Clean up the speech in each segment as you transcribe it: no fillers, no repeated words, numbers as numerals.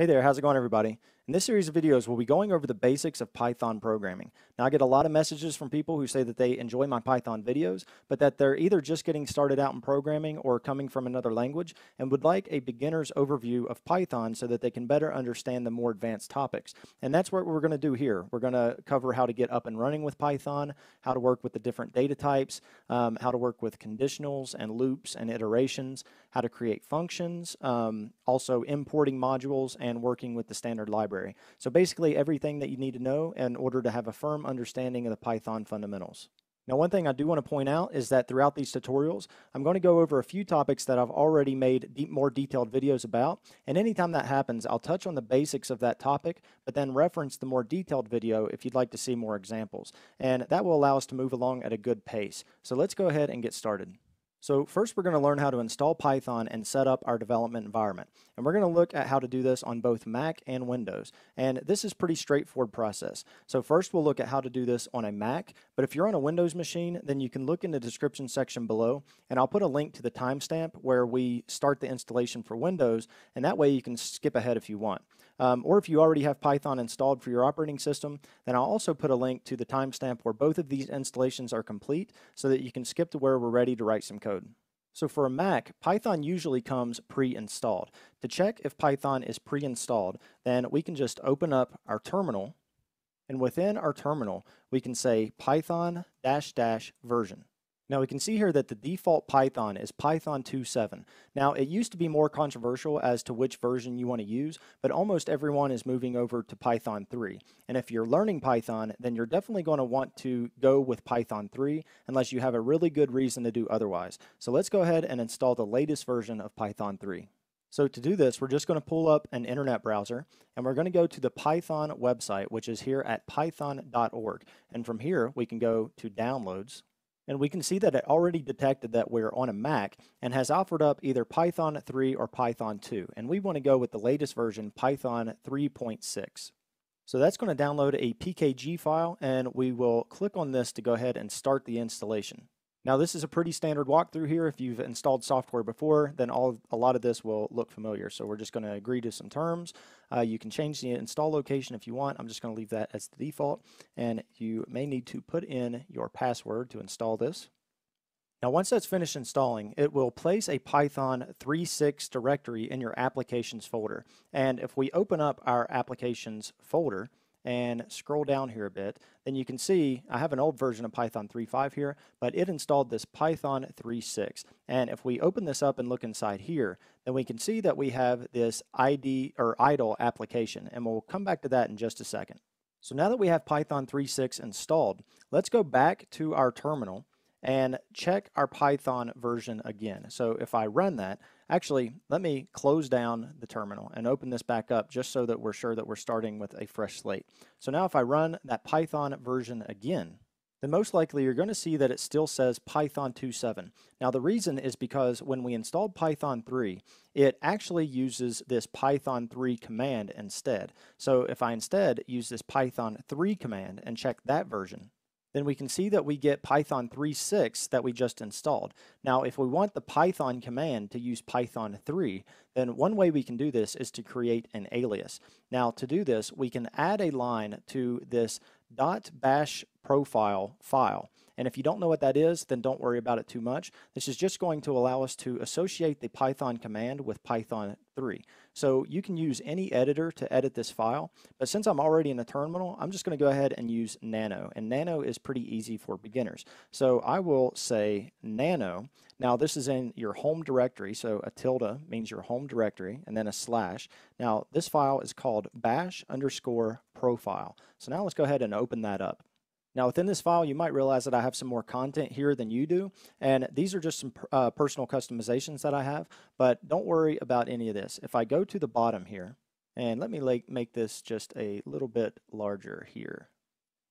Hey there, how's it going everybody? In this series of videos, we'll be going over the basics of Python programming. Now I get a lot of messages from people who say that they enjoy my Python videos, but that they're either just getting started out in programming or coming from another language and would like a beginner's overview of Python so that they can better understand the more advanced topics. And that's what we're gonna do here. We're gonna cover how to get up and running with Python, how to work with the different data types, how to work with conditionals and loops and iterations, how to create functions, also importing modules and working with the standard library. So basically everything that you need to know in order to have a firm understanding of the Python fundamentals. Now, one thing I do want to point out is that throughout these tutorials, I'm going to go over a few topics that I've already made more detailed videos about, and anytime that happens, I'll touch on the basics of that topic, but then reference the more detailed video if you'd like to see more examples. And that will allow us to move along at a good pace. So let's go ahead and get started. So first we're going to learn how to install Python and set up our development environment. And we're going to look at how to do this on both Mac and Windows. And this is a pretty straightforward process. So first we'll look at how to do this on a Mac, but if you're on a Windows machine, then you can look in the description section below, and I'll put a link to the timestamp where we start the installation for Windows, and that way you can skip ahead if you want. Or if you already have Python installed for your operating system, then I'll also put a link to the timestamp where both of these installations are complete so that you can skip to where we're ready to write some code. So for a Mac, Python usually comes pre-installed. To check if Python is pre-installed, then we can just open up our terminal, and within our terminal, we can say Python --version. Now we can see here that the default Python is Python 2.7. Now it used to be more controversial as to which version you want to use, but almost everyone is moving over to Python 3. And if you're learning Python, then you're definitely going to want to go with Python 3 unless you have a really good reason to do otherwise. So let's go ahead and install the latest version of Python 3. So to do this, we're just going to pull up an internet browser, and we're going to go to the Python website, which is here at python.org. And from here, we can go to downloads. And we can see that it already detected that we're on a Mac and has offered up either Python 3 or Python 2. And we want to go with the latest version, Python 3.6. So that's going to download a PKG file, and we will click on this to go ahead and start the installation. Now this is a pretty standard walkthrough here. If you've installed software before, then a lot of this will look familiar. So we're just going to agree to some terms. You can change the install location if you want. I'm just going to leave that as the default, and you may need to put in your password to install this. Now once that's finished installing, it will place a Python 3.6 directory in your applications folder. And if we open up our applications folder and scroll down here a bit, then you can see I have an old version of Python 3.5 here, but it installed this Python 3.6. And if we open this up and look inside here, then we can see that we have this idle application, and we'll come back to that in just a second. So now that we have Python 3.6 installed, let's go back to our terminal and check our Python version again. So if I run that, actually, let me close down the terminal and open this back up just so that we're sure that we're starting with a fresh slate. So now if I run that Python version again, then most likely you're going to see that it still says Python 2.7. Now the reason is because when we installed Python 3, it actually uses this Python 3 command instead. So if I instead use this Python 3 command and check that version, then we can see that we get Python 3.6 that we just installed. Now, if we want the Python command to use Python 3, then one way we can do this is to create an alias. Now, to do this, we can add a line to this .bash profile file. And if you don't know what that is, then don't worry about it too much. This is just going to allow us to associate the Python command with Python 3. So you can use any editor to edit this file, but since I'm already in the terminal, I'm just going to go ahead and use nano. And nano is pretty easy for beginners. So I will say nano. Now this is in your home directory, so a tilde means your home directory, and then a slash. Now this file is called bash_profile. So now let's go ahead and open that up. Now within this file, you might realize that I have some more content here than you do, and these are just some personal customizations that I have, but don't worry about any of this. If I go to the bottom here, and let me make this just a little bit larger here.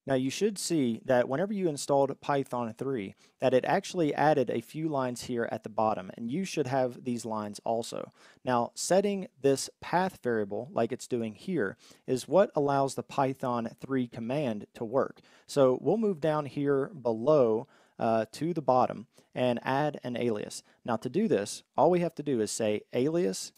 Now you should see that whenever you installed Python 3, that it actually added a few lines here at the bottom, and you should have these lines also. Now setting this path variable like it's doing here is what allows the Python 3 command to work. So we'll move down here below to the bottom and add an alias. Now to do this, all we have to do is say alias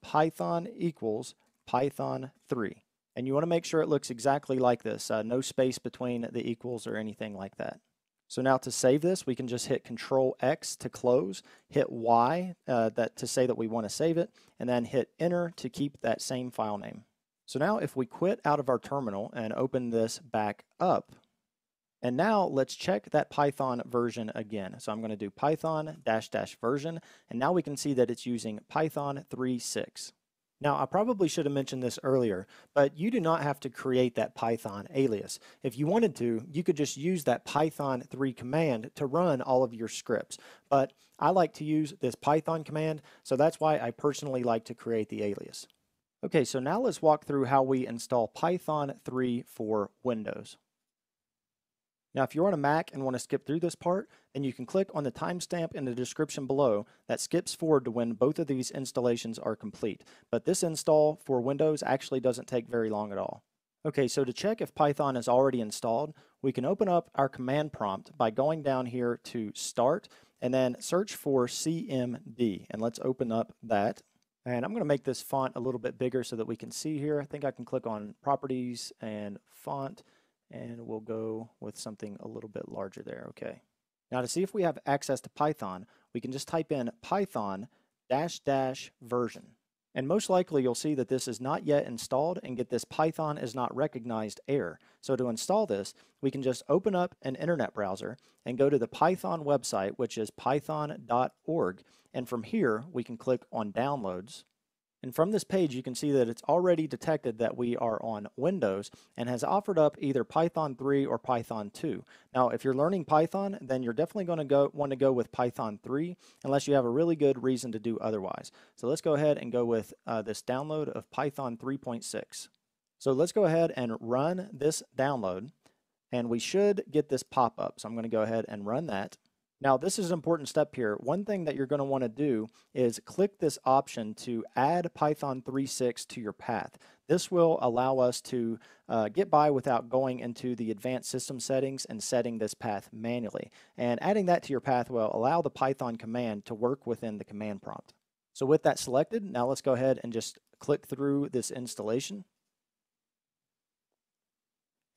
Python equals Python 3. And you want to make sure it looks exactly like this, no space between the equals or anything like that. So now to save this, we can just hit Control X to close, hit Y to say that we want to save it, and then hit Enter to keep that same file name. So now if we quit out of our terminal and open this back up, and now let's check that Python version again. So I'm going to do Python --version, and now we can see that it's using Python 3.6. Now, I probably should have mentioned this earlier, but you do not have to create that Python alias. If you wanted to, you could just use that Python 3 command to run all of your scripts. But I like to use this Python command, so that's why I personally like to create the alias. Okay, so now let's walk through how we install Python 3 for Windows. Now, if you're on a Mac and want to skip through this part, then you can click on the timestamp in the description below that skips forward to when both of these installations are complete. But this install for Windows actually doesn't take very long at all. Okay, so to check if Python is already installed, we can open up our command prompt by going down here to Start and then search for CMD. And let's open up that. And I'm going to make this font a little bit bigger so that we can see here. I think I can click on Properties and Font, and we'll go with something a little bit larger there, okay. Now to see if we have access to Python, we can just type in Python --version. And most likely you'll see that this is not yet installed and get this Python is not recognized error. So to install this, we can just open up an internet browser and go to the Python website, which is python.org. And from here, we can click on Downloads. And from this page, you can see that it's already detected that we are on Windows and has offered up either Python 3 or Python 2. Now, if you're learning Python, then you're definitely going to want to go with Python 3 unless you have a really good reason to do otherwise. So let's go ahead and go with this download of Python 3.6. So let's go ahead and run this download, and we should get this pop-up. So I'm going to go ahead and run that. Now, this is an important step here. One thing that you're going to want to do is click this option to add Python 3.6 to your path. This will allow us to get by without going into the advanced system settings and setting this path manually. And adding that to your path will allow the Python command to work within the command prompt. So with that selected, now let's go ahead and just click through this installation.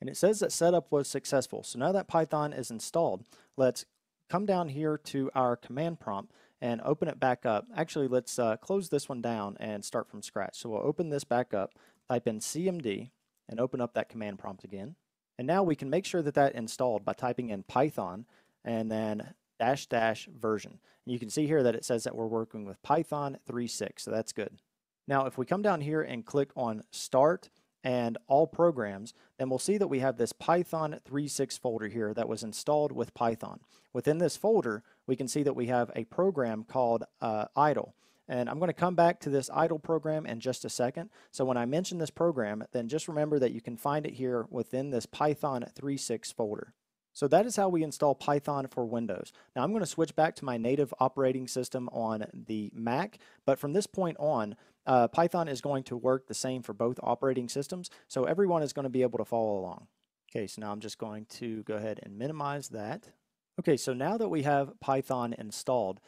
And it says that setup was successful. So now that Python is installed, let's come down here to our command prompt and open it back up. Actually, let's close this one down and start from scratch. So we'll open this back up, type in CMD, and open up that command prompt again. And now we can make sure that that installed by typing in Python and then --version. And you can see here that it says that we're working with Python 3.6, so that's good. Now, if we come down here and click on Start and All Programs, then we'll see that we have this Python 3.6 folder here that was installed with Python. Within this folder, we can see that we have a program called idle. And I'm going to come back to this idle program in just a second. So when I mention this program, then just remember that you can find it here within this Python 3.6 folder. So that is how we install Python for Windows. Now I'm going to switch back to my native operating system on the Mac, but from this point on, Python is going to work the same for both operating systems, so everyone is going to be able to follow along. Okay, so now I'm just going to go ahead and minimize that. Okay, so now that we have Python installed,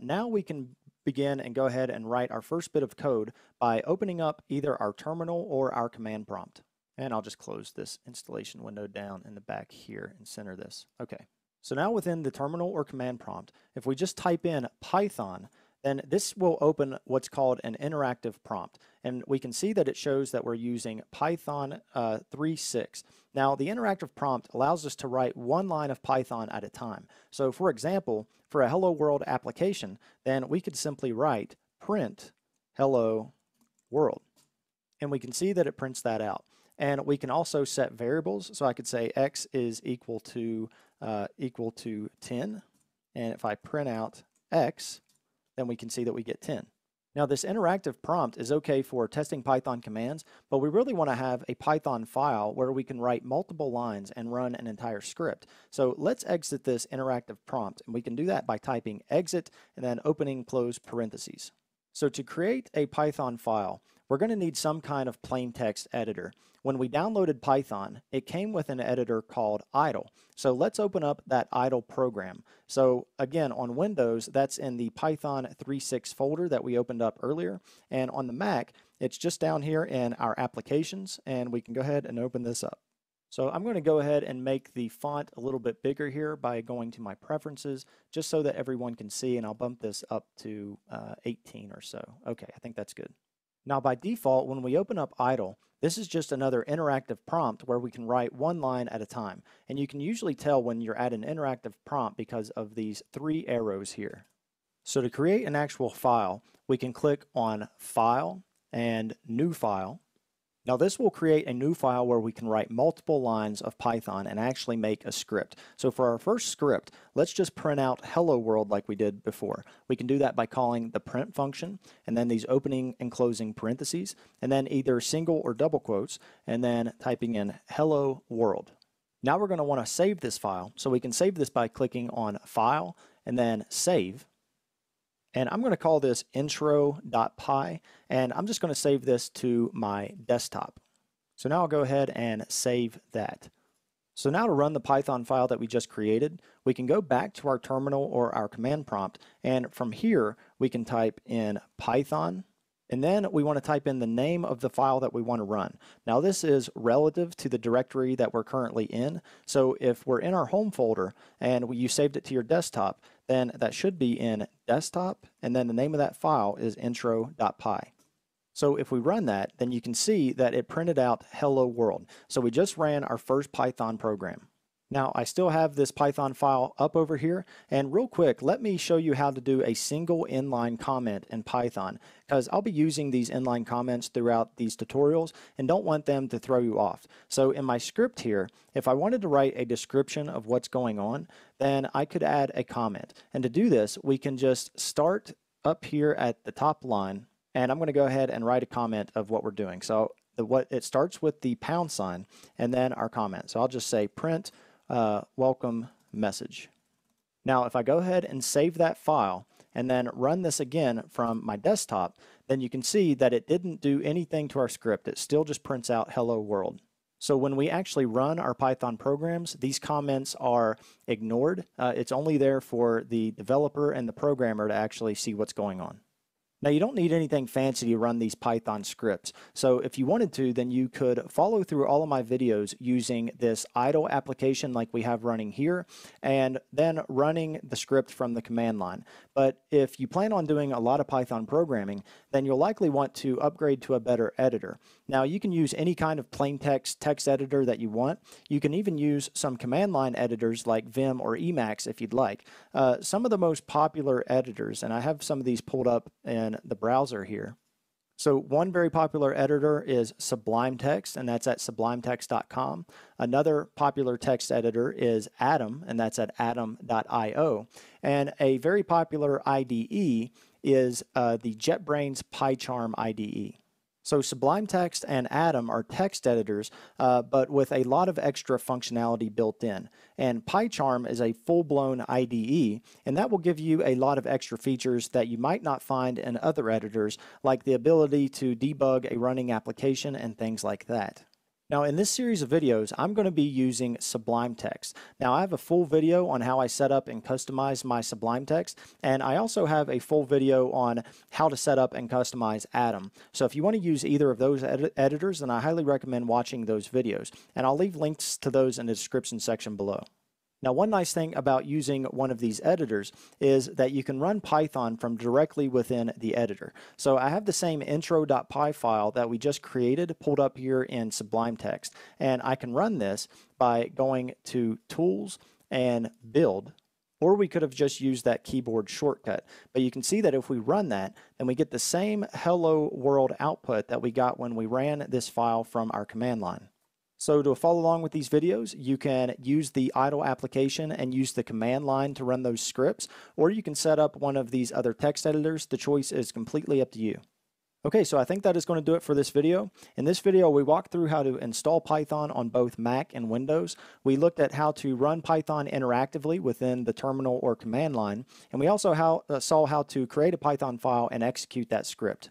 now we can begin and go ahead and write our first bit of code by opening up either our terminal or our command prompt. And I'll just close this installation window down in the back here and center this. Okay, so now within the terminal or command prompt, if we just type in Python, then this will open what's called an interactive prompt. And we can see that it shows that we're using Python 3.6. Now, the interactive prompt allows us to write one line of Python at a time. So for example, for a Hello World application, then we could simply write print Hello World. And we can see that it prints that out. And we can also set variables. So I could say x is equal to 10. And if I print out x, then we can see that we get 10. Now this interactive prompt is okay for testing Python commands, but we really want to have a Python file where we can write multiple lines and run an entire script. So let's exit this interactive prompt. And we can do that by typing exit and then opening close parentheses. So to create a Python file, we're going to need some kind of plain text editor. When we downloaded Python, it came with an editor called idle. So let's open up that idle program. So again, on Windows, that's in the Python 3.6 folder that we opened up earlier. And on the Mac, It's just down here in our applications, and we can go ahead and open this up. So I'm going to go ahead and make the font a little bit bigger here by going to my preferences, just so that everyone can see, and I'll bump this up to 18 or so. Okay, I think that's good. Now by default, when we open up Idle, this is just another interactive prompt where we can write one line at a time. And you can usually tell when you're at an interactive prompt because of these three arrows here. So to create an actual file, we can click on File and New File. Now this will create a new file where we can write multiple lines of Python and actually make a script. So for our first script, let's just print out hello world like we did before. We can do that by calling the print function and then these opening and closing parentheses and then either single or double quotes and then typing in hello world. Now we're going to want to save this file. So we can save this by clicking on File and then Save. And I'm going to call this intro.py, and I'm just going to save this to my desktop. So now I'll go ahead and save that. So now to run the Python file that we just created, we can go back to our terminal or our command prompt, and from here we can type in Python, and then we want to type in the name of the file that we want to run. Now this is relative to the directory that we're currently in, so if we're in our home folder and you saved it to your desktop, then that should be in desktop, and then the name of that file is intro.py. So if we run that, then you can see that it printed out hello world. So we just ran our first Python program. Now I still have this Python file up over here, and real quick, let me show you how to do a single inline comment in Python, because I'll be using these inline comments throughout these tutorials and don't want them to throw you off. So in my script here, if I wanted to write a description of what's going on, then I could add a comment. And to do this, we can just start up here at the top line, and I'm going to go ahead and write a comment of what we're doing. So it starts with the $, and then our comment. So I'll just say print welcome message. Now if I go ahead and save that file and then run this again from my desktop, then you can see that it didn't do anything to our script. It still just prints out hello world. So when we actually run our Python programs, these comments are ignored. It's only there for the developer and the programmer to actually see what's going on. Now you don't need anything fancy to run these Python scripts. So if you wanted to, then you could follow through all of my videos using this idle application like we have running here, and then running the script from the command line. But if you plan on doing a lot of Python programming, then you'll likely want to upgrade to a better editor. Now you can use any kind of plain text editor that you want. You can even use some command line editors like Vim or Emacs if you'd like. Some of the most popular editors, and I have some of these pulled up in the browser here. So one very popular editor is Sublime Text, and that's at sublimetext.com. Another popular text editor is Atom, and that's at atom.io. And a very popular IDE is the JetBrains PyCharm IDE. So Sublime Text and Atom are text editors, but with a lot of extra functionality built in. And PyCharm is a full-blown IDE, and that will give you a lot of extra features that you might not find in other editors, like the ability to debug a running application and things like that. Now in this series of videos, I'm going to be using Sublime Text. Now I have a full video on how I set up and customize my Sublime Text, and I also have a full video on how to set up and customize Atom. So if you want to use either of those editors, then I highly recommend watching those videos, and I'll leave links to those in the description section below. Now one nice thing about using one of these editors is that you can run Python from directly within the editor. So I have the same intro.py file that we just created pulled up here in Sublime Text, and I can run this by going to Tools and Build, or we could have just used that keyboard shortcut. But you can see that if we run that, then we get the same hello world output that we got when we ran this file from our command line. So to follow along with these videos, you can use the idle application and use the command line to run those scripts, or you can set up one of these other text editors. The choice is completely up to you. Okay, so I think that is going to do it for this video. In this video, we walked through how to install Python on both Mac and Windows. We looked at how to run Python interactively within the terminal or command line, and we also saw how to create a Python file and execute that script.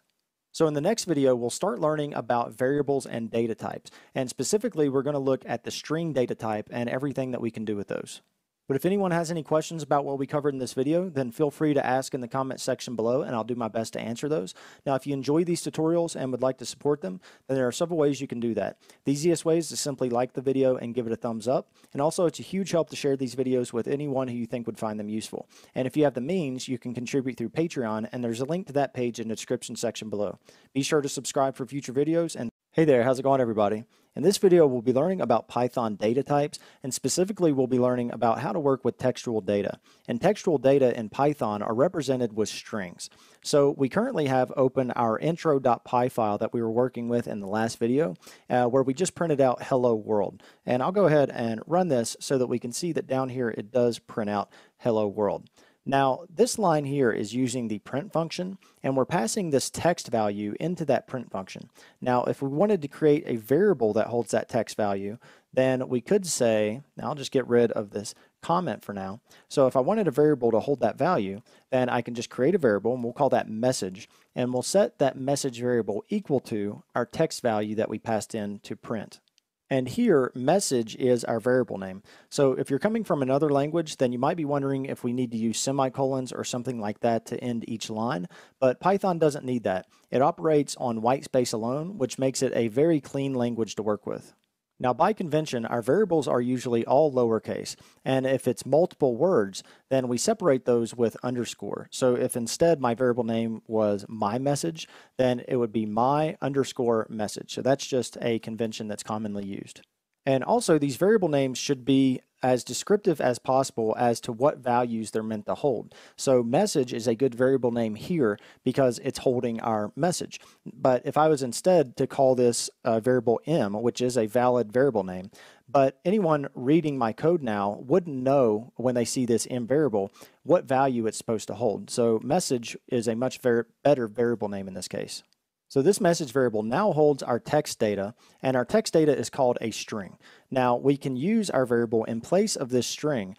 So in the next video, we'll start learning about variables and data types, and specifically, we're going to look at the string data type and everything that we can do with those. But if anyone has any questions about what we covered in this video, then feel free to ask in the comment section below, and I'll do my best to answer those. Now, if you enjoy these tutorials and would like to support them, then there are several ways you can do that. The easiest way is to simply like the video and give it a thumbs up. And also, it's a huge help to share these videos with anyone who you think would find them useful. And if you have the means, you can contribute through Patreon, and there's a link to that page in the description section below. Be sure to subscribe for future videos, and hey there, how's it going, everybody? In this video, we'll be learning about Python data types, and specifically we'll be learning about how to work with textual data. And textual data in Python are represented with strings. So we currently have open our intro.py file that we were working with in the last video, where we just printed out hello world. And I'll go ahead and run this so that we can see that down here it does print out hello world. Now, this line here is using the print function, and we're passing this text value into that print function. Now, if we wanted to create a variable that holds that text value, then we could say, now I'll just get rid of this comment for now. So if I wanted a variable to hold that value, then I can just create a variable, and we'll call that message, and we'll set that message variable equal to our text value that we passed in to print. And here, message is our variable name. So if you're coming from another language, then you might be wondering if we need to use semicolons or something like that to end each line, but Python doesn't need that. It operates on white space alone, which makes it a very clean language to work with. Now, by convention, our variables are usually all lowercase, and if it's multiple words, then we separate those with underscore. So if instead my variable name was my message, then it would be my underscore message. So that's just a convention that's commonly used. And also, these variable names should be as descriptive as possible as to what values they're meant to hold. So message is a good variable name here because it's holding our message. But if I was instead to call this variable m, which is a valid variable name, but anyone reading my code now wouldn't know when they see this m variable what value it's supposed to hold. So message is a much better variable name in this case. So this message variable now holds our text data, and our text data is called a string. Now, we can use our variable in place of this string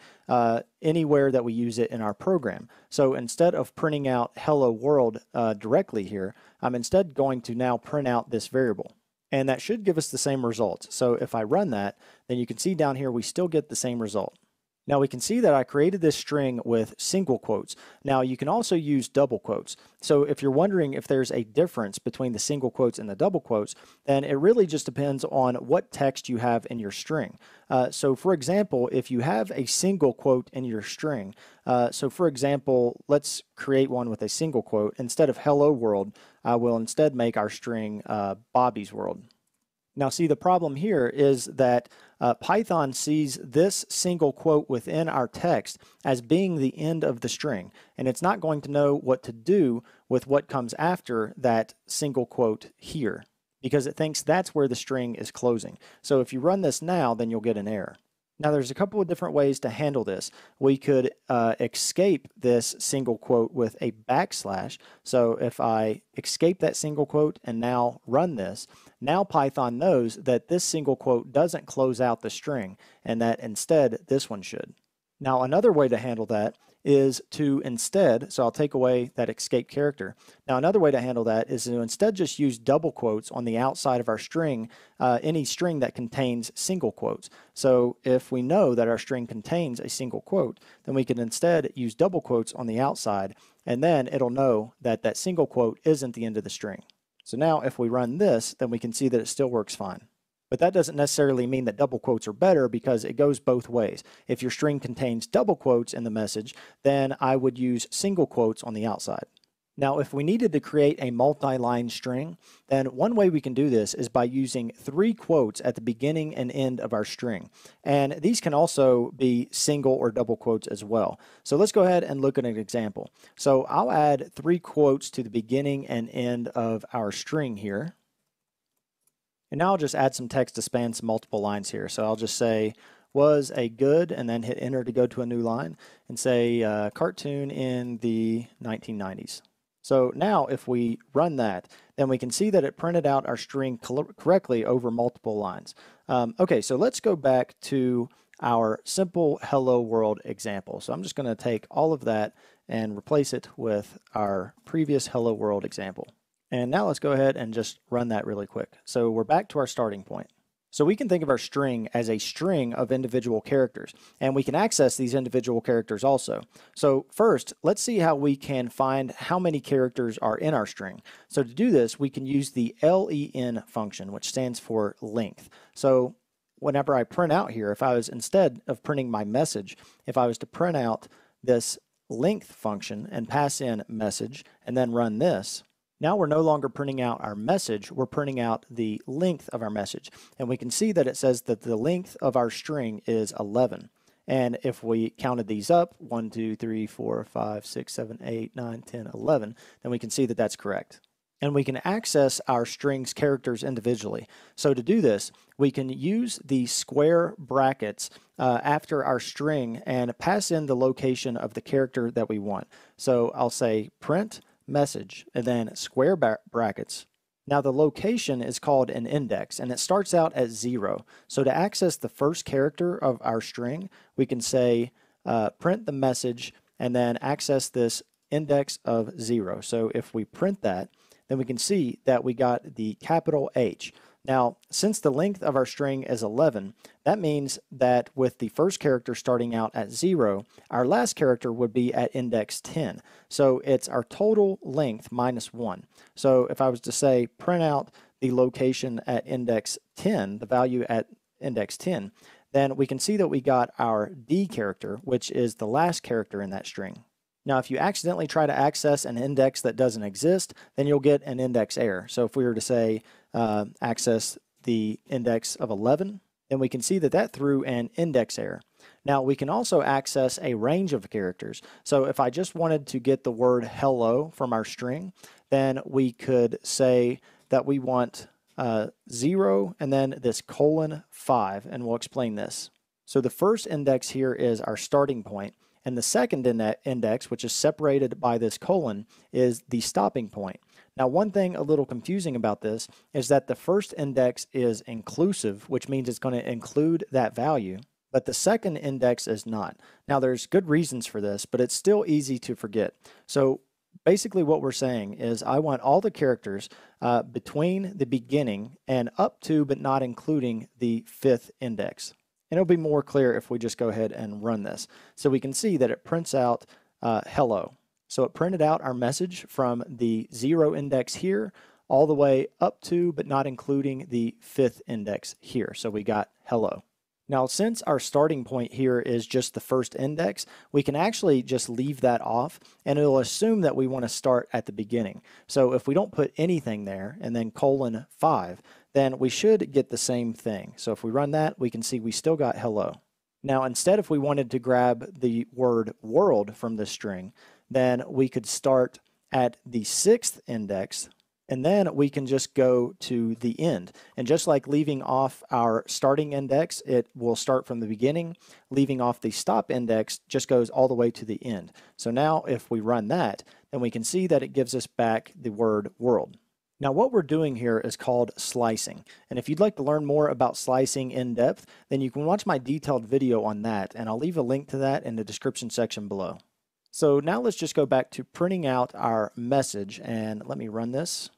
anywhere that we use it in our program. So instead of printing out hello world directly here, I'm instead going to now print out this variable. And that should give us the same result. So if I run that, then you can see down here we still get the same result. Now we can see that I created this string with single quotes. Now you can also use double quotes. So if you're wondering if there's a difference between the single quotes and the double quotes, then it really just depends on what text you have in your string. So for example, if you have a single quote in your string, so for example, let's create one with a single quote. Instead of hello world, I will instead make our string Bobby's world. Now see, the problem here is that Python sees this single quote within our text as being the end of the string, and it's not going to know what to do with what comes after that single quote here, because it thinks that's where the string is closing. So if you run this now, then you'll get an error. Now there's a couple of different ways to handle this. We could escape this single quote with a backslash. So if I escape that single quote and now run this, now Python knows that this single quote doesn't close out the string and that instead this one should. Now another way to handle that is to instead, so I'll take away that escape character. Now another way to handle that is to instead just use double quotes on the outside of our string, any string that contains single quotes. So if we know that our string contains a single quote, then we can instead use double quotes on the outside, and then it'll know that that single quote isn't the end of the string. So now if we run this, then we can see that it still works fine. But that doesn't necessarily mean that double quotes are better, because it goes both ways. If your string contains double quotes in the message, then I would use single quotes on the outside. Now, if we needed to create a multi-line string, then one way we can do this is by using three quotes at the beginning and end of our string. And these can also be single or double quotes as well. So let's go ahead and look at an example. So I'll add three quotes to the beginning and end of our string here. And now I'll just add some text to span some multiple lines here. So I'll just say, was a good, and then hit enter to go to a new line, and say, cartoon in the 1990s. So now if we run that, then we can see that it printed out our string correctly over multiple lines. Okay, so let's go back to our simple hello world example. So I'm just going to take all of that and replace it with our previous hello world example. And now let's go ahead and just run that really quick. So we're back to our starting point. So we can think of our string as a string of individual characters, and we can access these individual characters also. So first, let's see how we can find how many characters are in our string. So to do this, we can use the len function, which stands for length. So whenever I print out here, if I was, instead of printing my message, if I was to print out this length function and pass in message and then run this, now we're no longer printing out our message, we're printing out the length of our message. And we can see that it says that the length of our string is 11. And if we counted these up, 1, 2, 3, 4, 5, 6, 7, 8, 9, 10, 11, then we can see that that's correct. And we can access our string's characters individually. So to do this, we can use the square brackets after our string and pass in the location of the character that we want. So I'll say print message and then square brackets. Now the location is called an index and it starts out at 0. So to access the first character of our string, we can say print the message and then access this index of 0. So if we print that, then we can see that we got the capital H. Now, since the length of our string is 11, that means that with the first character starting out at 0, our last character would be at index 10. So it's our total length minus 1. So if I was to say print out the location at index 10, the value at index 10, then we can see that we got our D character, which is the last character in that string. Now, if you accidentally try to access an index that doesn't exist, then you'll get an index error. So if we were to say access the index of 11, then we can see that that threw an index error. Now, we can also access a range of characters. So if I just wanted to get the word hello from our string, then we could say that we want 0 and then this colon 5, and we'll explain this. So the first index here is our starting point. And the second index, which is separated by this colon, is the stopping point. Now, one thing a little confusing about this is that the first index is inclusive, which means it's going to include that value, but the second index is not. Now, there's good reasons for this, but it's still easy to forget. So basically what we're saying is I want all the characters between the beginning and up to, but not including, the fifth index. And it'll be more clear if we just go ahead and run this. So we can see that it prints out hello. So it printed out our message from the 0 index here all the way up to, but not including, the 5th index here. So we got hello. Now, since our starting point here is just the first index, we can actually just leave that off and it'll assume that we want to start at the beginning. So if we don't put anything there and then colon 5, then we should get the same thing. So if we run that, we can see we still got hello. Now, instead, if we wanted to grab the word world from this string, then we could start at the 6th index. And then we can just go to the end. And just like leaving off our starting index, it will start from the beginning. Leaving off the stop index just goes all the way to the end. So now if we run that, then we can see that it gives us back the word world. Now what we're doing here is called slicing. And if you'd like to learn more about slicing in depth, then you can watch my detailed video on that. And I'll leave a link to that in the description section below. So now let's just go back to printing out our message. And let me run this.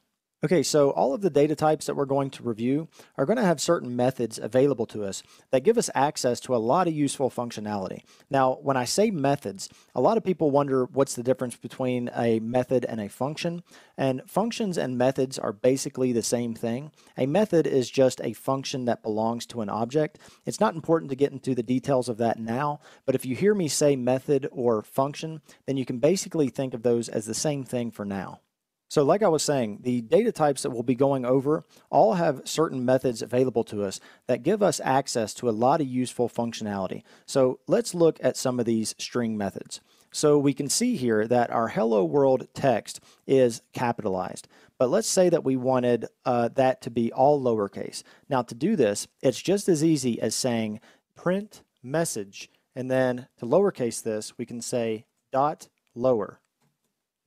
Okay, so all of the data types that we're going to review are going to have certain methods available to us that give us access to a lot of useful functionality. Now, when I say methods, a lot of people wonder what's the difference between a method and a function. And functions and methods are basically the same thing. A method is just a function that belongs to an object. It's not important to get into the details of that now, but if you hear me say method or function, then you can basically think of those as the same thing for now. So like I was saying, the data types that we'll be going over all have certain methods available to us that give us access to a lot of useful functionality. So let's look at some of these string methods. So we can see here that our hello world text is capitalized, but let's say that we wanted that to be all lowercase. Now to do this, it's just as easy as saying print message, and then to lowercase this, we can say dot lower.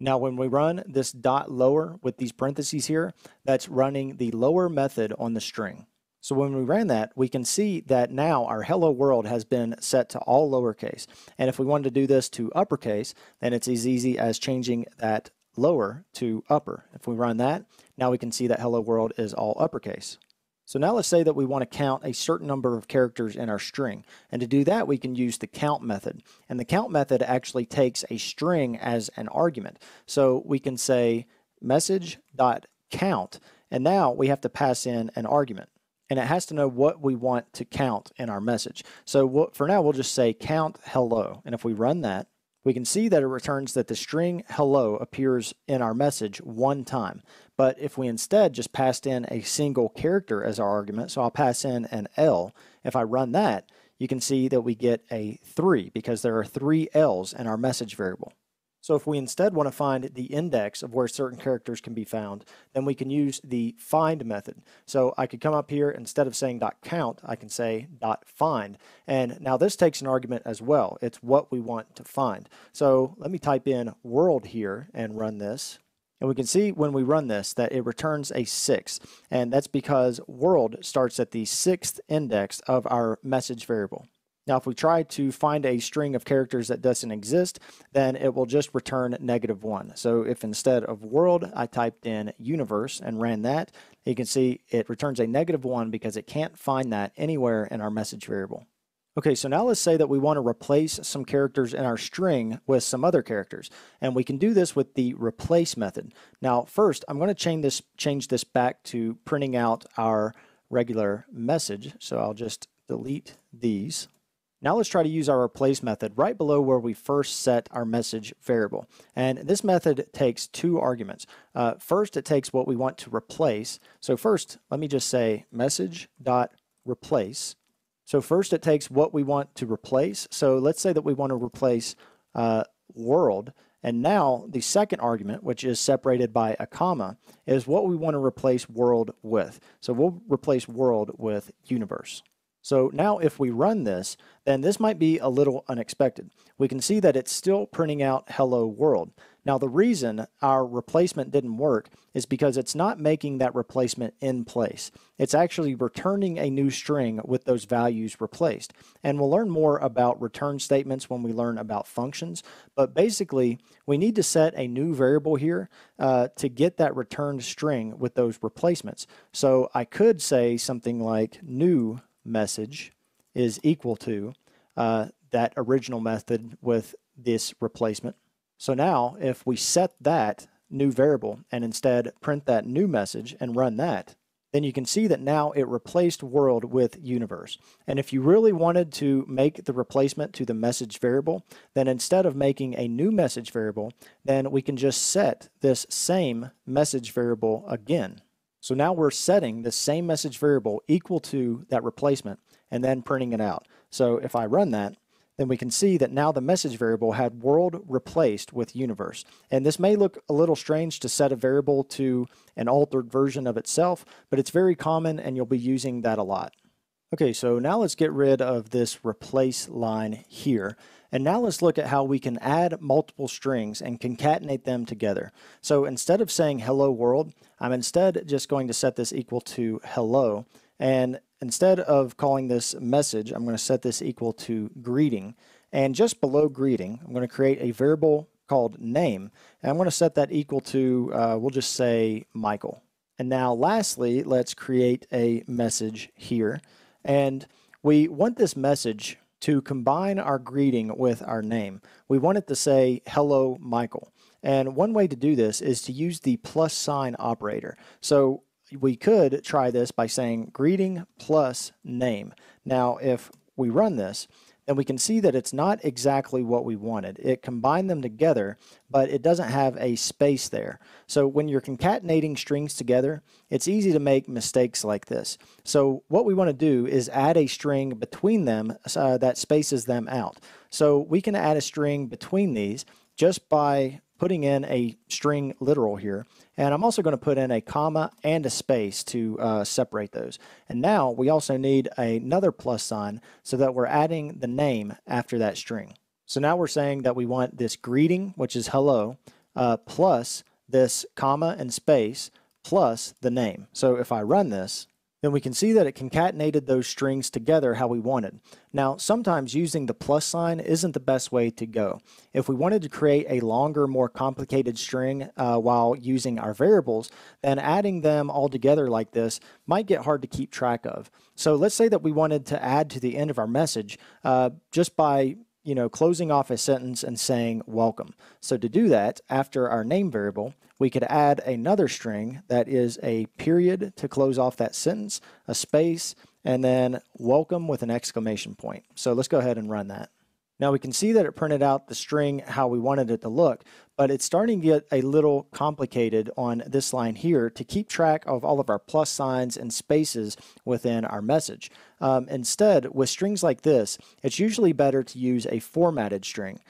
Now, when we run this dot lower with these parentheses here, that's running the lower method on the string. So when we ran that, we can see that now our hello world has been set to all lowercase. And if we wanted to do this to uppercase, then it's as easy as changing that lower to upper. If we run that, now we can see that hello world is all uppercase. So now let's say that we want to count a certain number of characters in our string. And to do that, we can use the count method. And the count method actually takes a string as an argument. So we can say message.count, and now we have to pass in an argument. And it has to know what we want to count in our message. So for now, we'll just say count hello. And if we run that, we can see that it returns that the string hello appears in our message one time. But if we instead just passed in a single character as our argument, so I'll pass in an L. If I run that, you can see that we get a 3 because there are 3 L's in our message variable. So if we instead want to find the index of where certain characters can be found, then we can use the find method. So I could come up here, instead of saying .count, I can say .find. And now this takes an argument as well. It's what we want to find. So let me type in world here and run this. And we can see when we run this that it returns a 6. And that's because world starts at the 6th index of our message variable. Now, if we try to find a string of characters that doesn't exist, then it will just return -1. So if instead of world, I typed in universe and ran that, you can see it returns a -1 because it can't find that anywhere in our message variable. Okay, so now let's say that we want to replace some characters in our string with some other characters. And we can do this with the replace method. Now, first, I'm going to change this back to printing out our regular message. So I'll just delete these. Now let's try to use our replace method right below where we first set our message variable. And this method takes 2 arguments. First, it takes what we want to replace. So first, let me just say message.replace. So first, it takes what we want to replace. So let's say that we want to replace world. And now the second argument, which is separated by a comma, is what we want to replace world with. So we'll replace world with universe. So now if we run this, then this might be a little unexpected. We can see that it's still printing out hello world. Now the reason our replacement didn't work is because it's not making that replacement in place. It's actually returning a new string with those values replaced. And we'll learn more about return statements when we learn about functions. But basically, we need to set a new variable here to get that returned string with those replacements. So I could say something like new message is equal to that original method with this replacement. So now if we set that new variable and instead print that new message and run that, then you can see that now it replaced world with universe. And if you really wanted to make the replacement to the message variable, then instead of making a new message variable, then we can just set this same message variable again. So now we're setting the same message variable equal to that replacement and then printing it out. So if I run that, then we can see that now the message variable had world replaced with universe. And this may look a little strange to set a variable to an altered version of itself, but it's very common and you'll be using that a lot. Okay, so now let's get rid of this replace line here. And now let's look at how we can add multiple strings and concatenate them together. So instead of saying hello world, I'm instead just going to set this equal to hello. And instead of calling this message, I'm going to set this equal to greeting. And just below greeting, I'm going to create a variable called name. And I'm going to set that equal to, we'll just say Michael. And now lastly, let's create a message here. And we want this message to combine our greeting with our name. We want it to say, hello, Michael. And one way to do this is to use the plus sign operator. So we could try this by saying greeting plus name. Now, if we run this, then we can see that it's not exactly what we wanted. It combined them together, but it doesn't have a space there. So when you're concatenating strings together, it's easy to make mistakes like this. So what we want to do is add a string between them that spaces them out. So we can add a string between these just by putting in a string literal here. And I'm also going to put in a comma and a space to separate those. And now we also need another plus sign so that we're adding the name after that string. So now we're saying that we want this greeting, which is hello, plus this comma and space, plus the name. So if I run this, then we can see that it concatenated those strings together how we wanted. Now, sometimes using the plus sign isn't the best way to go. If we wanted to create a longer, more complicated string while using our variables, then adding them all together like this might get hard to keep track of. So let's say that we wanted to add to the end of our message just by closing off a sentence and saying welcome. So to do that, after our name variable, we could add another string that is a period to close off that sentence, a space, and then welcome with an exclamation point. So let's go ahead and run that. Now we can see that it printed out the string how we wanted it to look, but it's starting to get a little complicated on this line here to keep track of all of our plus signs and spaces within our message. Instead, with strings like this, it's usually better to use a formatted string.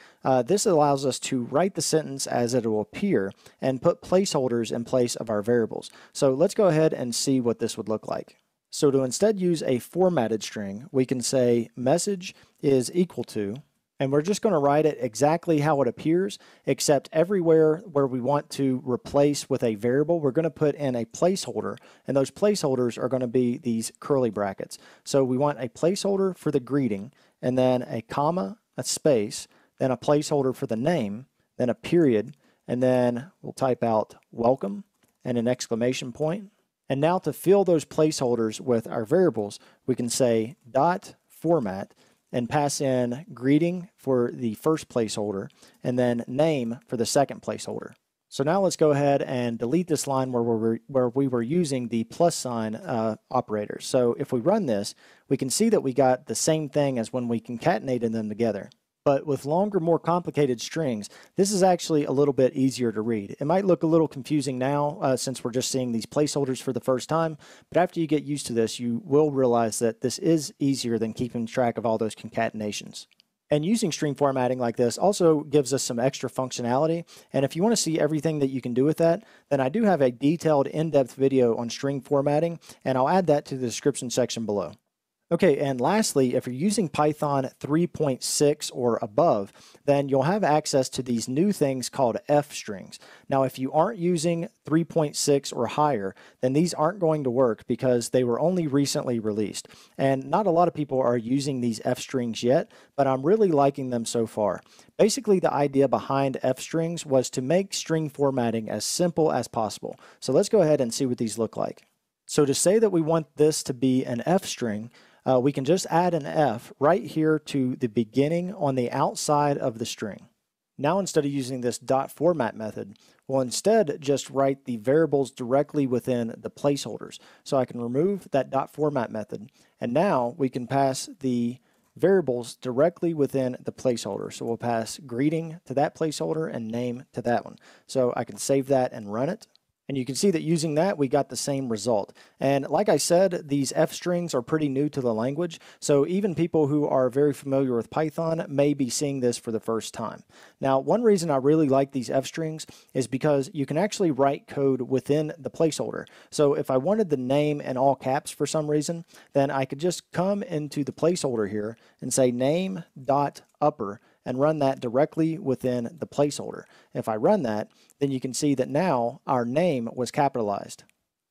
This allows us to write the sentence as it will appear and put placeholders in place of our variables. So let's go ahead and see what this would look like. So to instead use a formatted string, we can say message is equal to, and we're just going to write it exactly how it appears, except everywhere where we want to replace with a variable, we're going to put in a placeholder, and those placeholders are going to be these curly brackets. So we want a placeholder for the greeting, and then a comma, a space, then a placeholder for the name, then a period, and then we'll type out welcome and an exclamation point. And now to fill those placeholders with our variables, we can say dot format, and pass in greeting for the first placeholder, and then name for the second placeholder. So now let's go ahead and delete this line where we were using the plus sign operator. So if we run this, we can see that we got the same thing as when we concatenated them together. But with longer, more complicated strings, this is actually a little bit easier to read. It might look a little confusing now since we're just seeing these placeholders for the first time, but after you get used to this, you will realize that this is easier than keeping track of all those concatenations. And using string formatting like this also gives us some extra functionality. And if you want to see everything that you can do with that, then I do have a detailed, in-depth video on string formatting, and I'll add that to the description section below. Okay, and lastly, if you're using Python 3.6 or above, then you'll have access to these new things called F strings. Now, if you aren't using 3.6 or higher, then these aren't going to work because they were only recently released. And not a lot of people are using these F strings yet, but I'm really liking them so far. Basically, the idea behind F strings was to make string formatting as simple as possible. So let's go ahead and see what these look like. So to say that we want this to be an F string, we can just add an F right here to the beginning on the outside of the string. Now, instead of using this dot format method, we'll instead just write the variables directly within the placeholders. So I can remove that dot format method, and now we can pass the variables directly within the placeholder. So we'll pass greeting to that placeholder and name to that one. So I can save that and run it. And you can see that using that, we got the same result. And like I said, these F strings are pretty new to the language, so even people who are very familiar with Python may be seeing this for the first time. Now, one reason I really like these F strings is because you can actually write code within the placeholder. So if I wanted the name in all caps for some reason, then I could just come into the placeholder here and say name.upper, and run that directly within the placeholder. If I run that, then you can see that now our name was capitalized.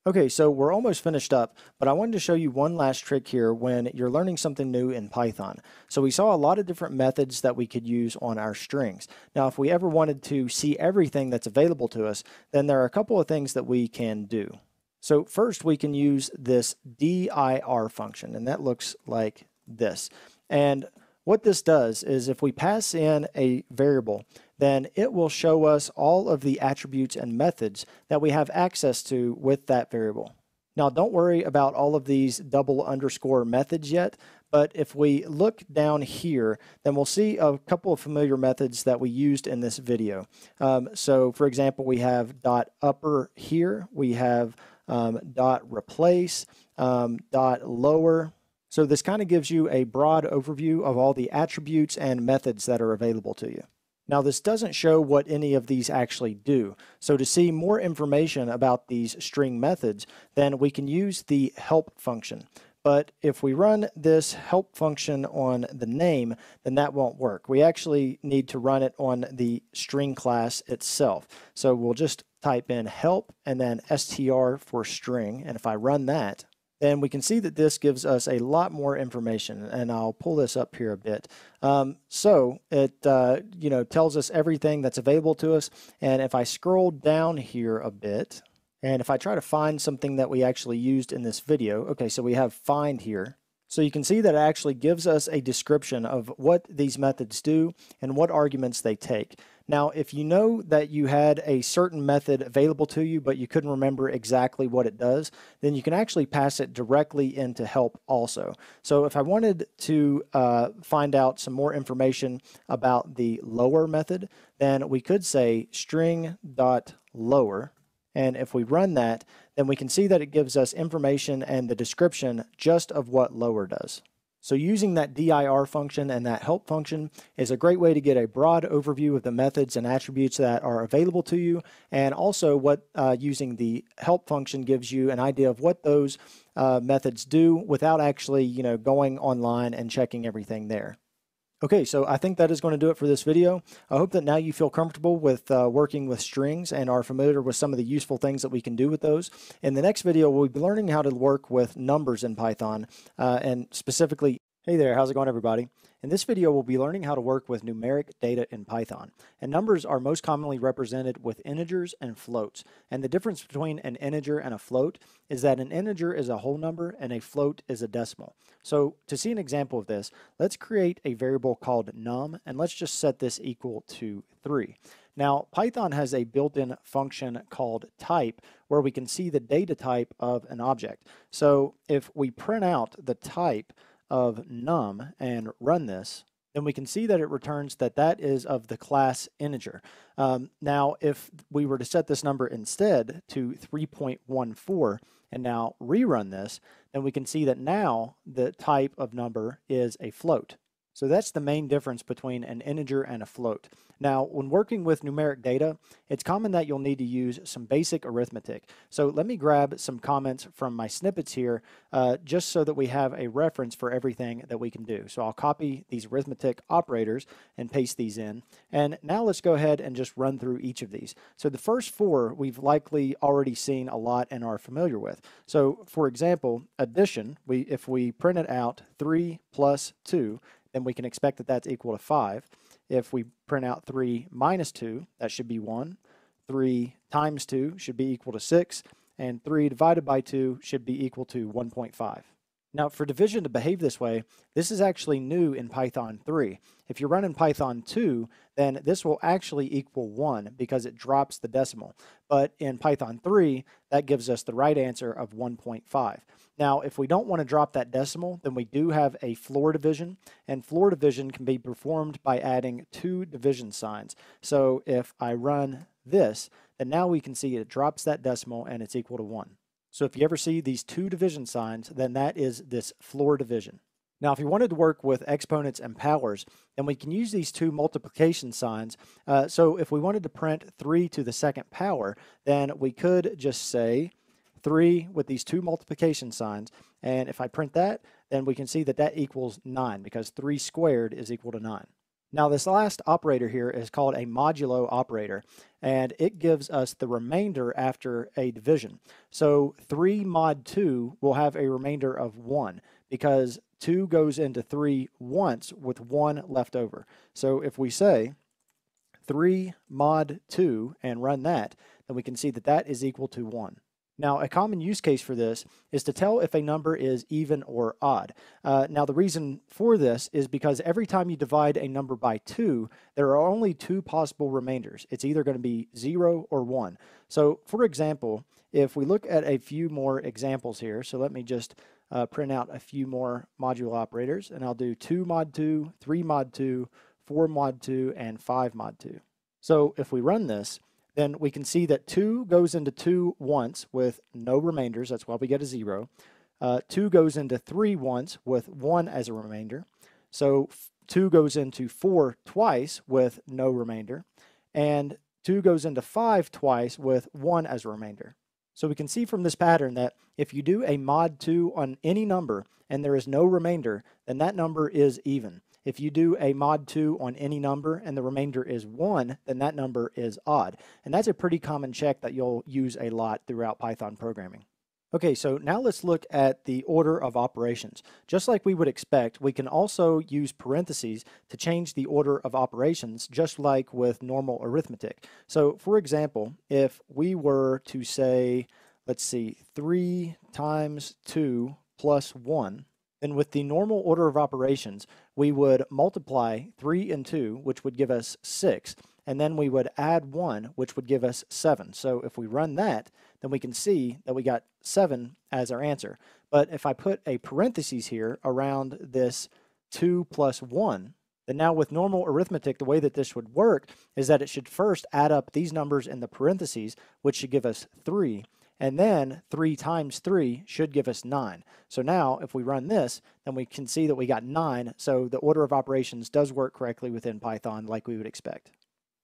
Okay, so we're almost finished up, but I wanted to show you one last trick here when you're learning something new in Python. So we saw a lot of different methods that we could use on our strings. Now, if we ever wanted to see everything that's available to us, then there are a couple of things that we can do. So first, we can use this dir function, and that looks like this. And what this does is if we pass in a variable, then it will show us all of the attributes and methods that we have access to with that variable. Now, don't worry about all of these double underscore methods yet, but if we look down here, then we'll see a couple of familiar methods that we used in this video. So for example, we have dot upper here, we have dot replace, dot lower. So this kind of gives you a broad overview of all the attributes and methods that are available to you. Now, this doesn't show what any of these actually do. So to see more information about these string methods, then we can use the help function. But if we run this help function on the name, then that won't work. We actually need to run it on the string class itself. So we'll just type in help and then str for string. And if I run that, And we can see that this gives us a lot more information, and I'll pull this up here a bit. So it tells us everything that's available to us. And if I scroll down here a bit, and if I try to find something that we actually used in this video, okay, so we have find here. So you can see that it actually gives us a description of what these methods do and what arguments they take. Now, if you know that you had a certain method available to you, but you couldn't remember exactly what it does, then you can actually pass it directly into help also. So if I wanted to find out some more information about the lower method, then we could say string.lower. And if we run that, then we can see that it gives us information and the description just of what lower does. So using that dir function and that help function is a great way to get a broad overview of the methods and attributes that are available to you, and also what using the help function gives you an idea of what those methods do without actually going online and checking everything there. Okay, so I think that is going to do it for this video. I hope that now you feel comfortable with working with strings and are familiar with some of the useful things that we can do with those. In the next video, we'll be learning how to work with numbers in Python, and specifically, hey there, how's it going, everybody? In this video, we'll be learning how to work with numeric data in Python. And numbers are most commonly represented with integers and floats. And the difference between an integer and a float is that an integer is a whole number and a float is a decimal. So to see an example of this, let's create a variable called num, and let's just set this equal to 3. Now, Python has a built-in function called type where we can see the data type of an object. So if we print out the type of num and run this, then we can see that it returns that that is of the class integer. Now, if we were to set this number instead to 3.14 and now rerun this, then we can see that now the type of number is a float. So that's the main difference between an integer and a float. Now, when working with numeric data, it's common that you'll need to use some basic arithmetic. So let me grab some comments from my snippets here, just so that we have a reference for everything that we can do. So I'll copy these arithmetic operators and paste these in. And now let's go ahead and just run through each of these. So the first four we've likely already seen a lot and are familiar with. So for example, addition, if we print it out 3 plus 2, then we can expect that that's equal to 5. If we print out 3 minus 2, that should be 1. 3 times 2 should be equal to 6. And 3 divided by 2 should be equal to 1.5. Now, for division to behave this way, this is actually new in Python 3. If you run in Python 2, then this will actually equal 1 because it drops the decimal. But in Python 3, that gives us the right answer of 1.5. Now, if we don't want to drop that decimal, then we do have a floor division, and floor division can be performed by adding 2 division signs. So if I run this, then now we can see it drops that decimal and it's equal to 1. So if you ever see these 2 division signs, then that is this floor division. Now, if you wanted to work with exponents and powers, then we can use these 2 multiplication signs. So if we wanted to print 3 to the 2nd power, then we could just say 3 with these 2 multiplication signs. And if I print that, then we can see that that equals 9 because 3 squared is equal to 9. Now, this last operator here is called a modulo operator, and it gives us the remainder after a division. So 3 mod 2 will have a remainder of 1 because 2 goes into 3 once with 1 left over. So if we say 3 mod 2 and run that, then we can see that that is equal to 1. Now, a common use case for this is to tell if a number is even or odd. Now, the reason for this is because every time you divide a number by 2, there are only 2 possible remainders. It's either going to be 0 or 1. So, for example, if we look at a few more examples here, so let me just print out a few more modulo operators, and I'll do 2 mod 2, 3 mod 2, 4 mod 2, and 5 mod 2. So, if we run this, then we can see that 2 goes into 2 once with no remainders. That's why we get a 0. 2 goes into 3 once with 1 as a remainder. So 2 goes into 4 twice with no remainder. And 2 goes into 5 twice with 1 as a remainder. So we can see from this pattern that if you do a mod 2 on any number and there is no remainder, then that number is even. If you do a mod 2 on any number and the remainder is 1, then that number is odd. And that's a pretty common check that you'll use a lot throughout Python programming. Okay, so now let's look at the order of operations. Just like we would expect, we can also use parentheses to change the order of operations, just like with normal arithmetic. So for example, if we were to say, let's see, 3 times 2 plus 1, then with the normal order of operations, we would multiply 3 and 2, which would give us 6, and then we would add 1, which would give us 7. So if we run that, then we can see that we got 7 as our answer. But if I put a parenthesis here around this 2 plus 1, then now with normal arithmetic, the way that this would work is that it should first add up these numbers in the parentheses, which should give us 3. And then 3 times 3 should give us 9. So now if we run this, then we can see that we got 9. So the order of operations does work correctly within Python like we would expect.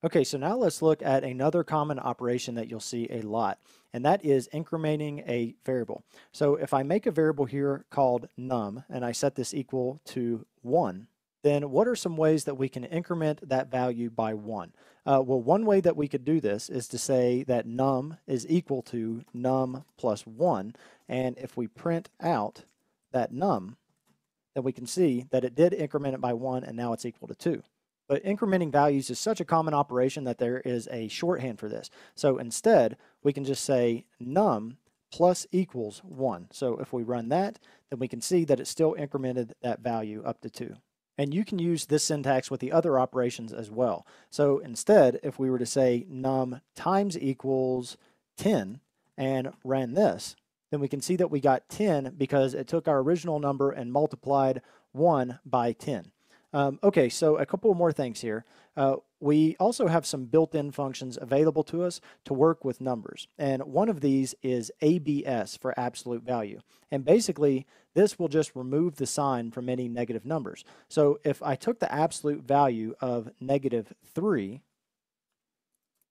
Okay, so now let's look at another common operation that you'll see a lot, and that is incrementing a variable. So if I make a variable here called num, and I set this equal to 1, then what are some ways that we can increment that value by 1? Well, one way that we could do this is to say that num is equal to num plus 1, and if we print out that num, then we can see that it did increment it by 1, and now it's equal to 2. But incrementing values is such a common operation that there is a shorthand for this. So instead, we can just say num plus equals 1. So if we run that, then we can see that it still incremented that value up to 2. And you can use this syntax with the other operations as well. So instead, if we were to say num times equals 10 and ran this, then we can see that we got 10 because it took our original number and multiplied 1 by 10. Okay, so a couple more things here. We also have some built-in functions available to us to work with numbers. And one of these is ABS for absolute value. And basically, this will just remove the sign from any negative numbers. So if I took the absolute value of -3,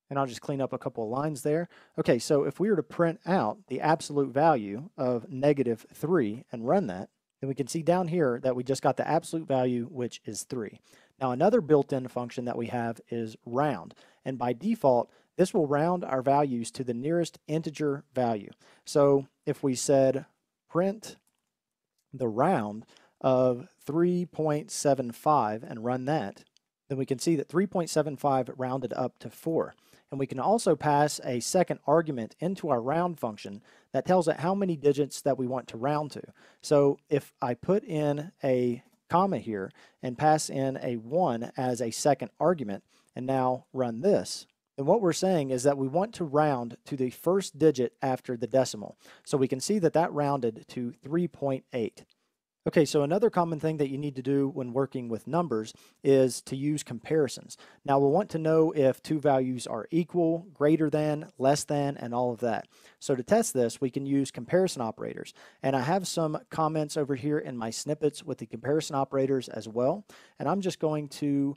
and I'll just clean up a couple of lines there. Okay, so if we were to print out the absolute value of -3 and run that, and we can see down here that we just got the absolute value, which is 3. Now another built-in function that we have is round. And by default, this will round our values to the nearest integer value. So if we said print the round of 3.75 and run that, then we can see that 3.75 rounded up to 4. And we can also pass a second argument into our round function that tells it how many digits that we want to round to. So if I put in a comma here and pass in a 1 as a second argument and now run this, then what we're saying is that we want to round to the first digit after the decimal. So we can see that that rounded to 3.8. Okay, so another common thing that you need to do when working with numbers is to use comparisons. Now we'll want to know if two values are equal, greater than, less than, and all of that. So to test this, we can use comparison operators. And I have some comments over here in my snippets with the comparison operators as well. And I'm just going to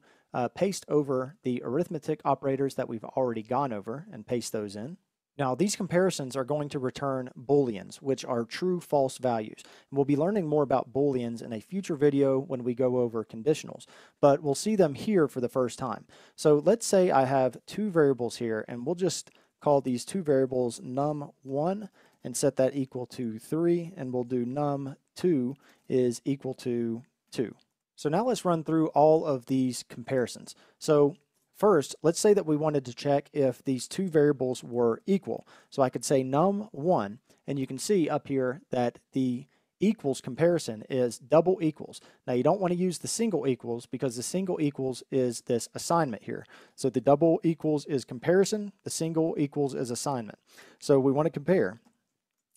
paste over the arithmetic operators that we've already gone over and paste those in. Now, these comparisons are going to return Booleans, which are true-false values. And we'll be learning more about Booleans in a future video when we go over conditionals, but we'll see them here for the first time. So let's say I have two variables here, and we'll just call these two variables num1 and set that equal to 3, and we'll do num2 is equal to 2. So now let's run through all of these comparisons. So first, let's say that we wanted to check if these two variables were equal. So I could say num1, and you can see up here that the equals comparison is double equals. Now you don't want to use the single equals because the single equals is this assignment here. So the double equals is comparison, the single equals is assignment. So we want to compare,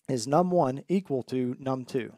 is num1 equal to num2?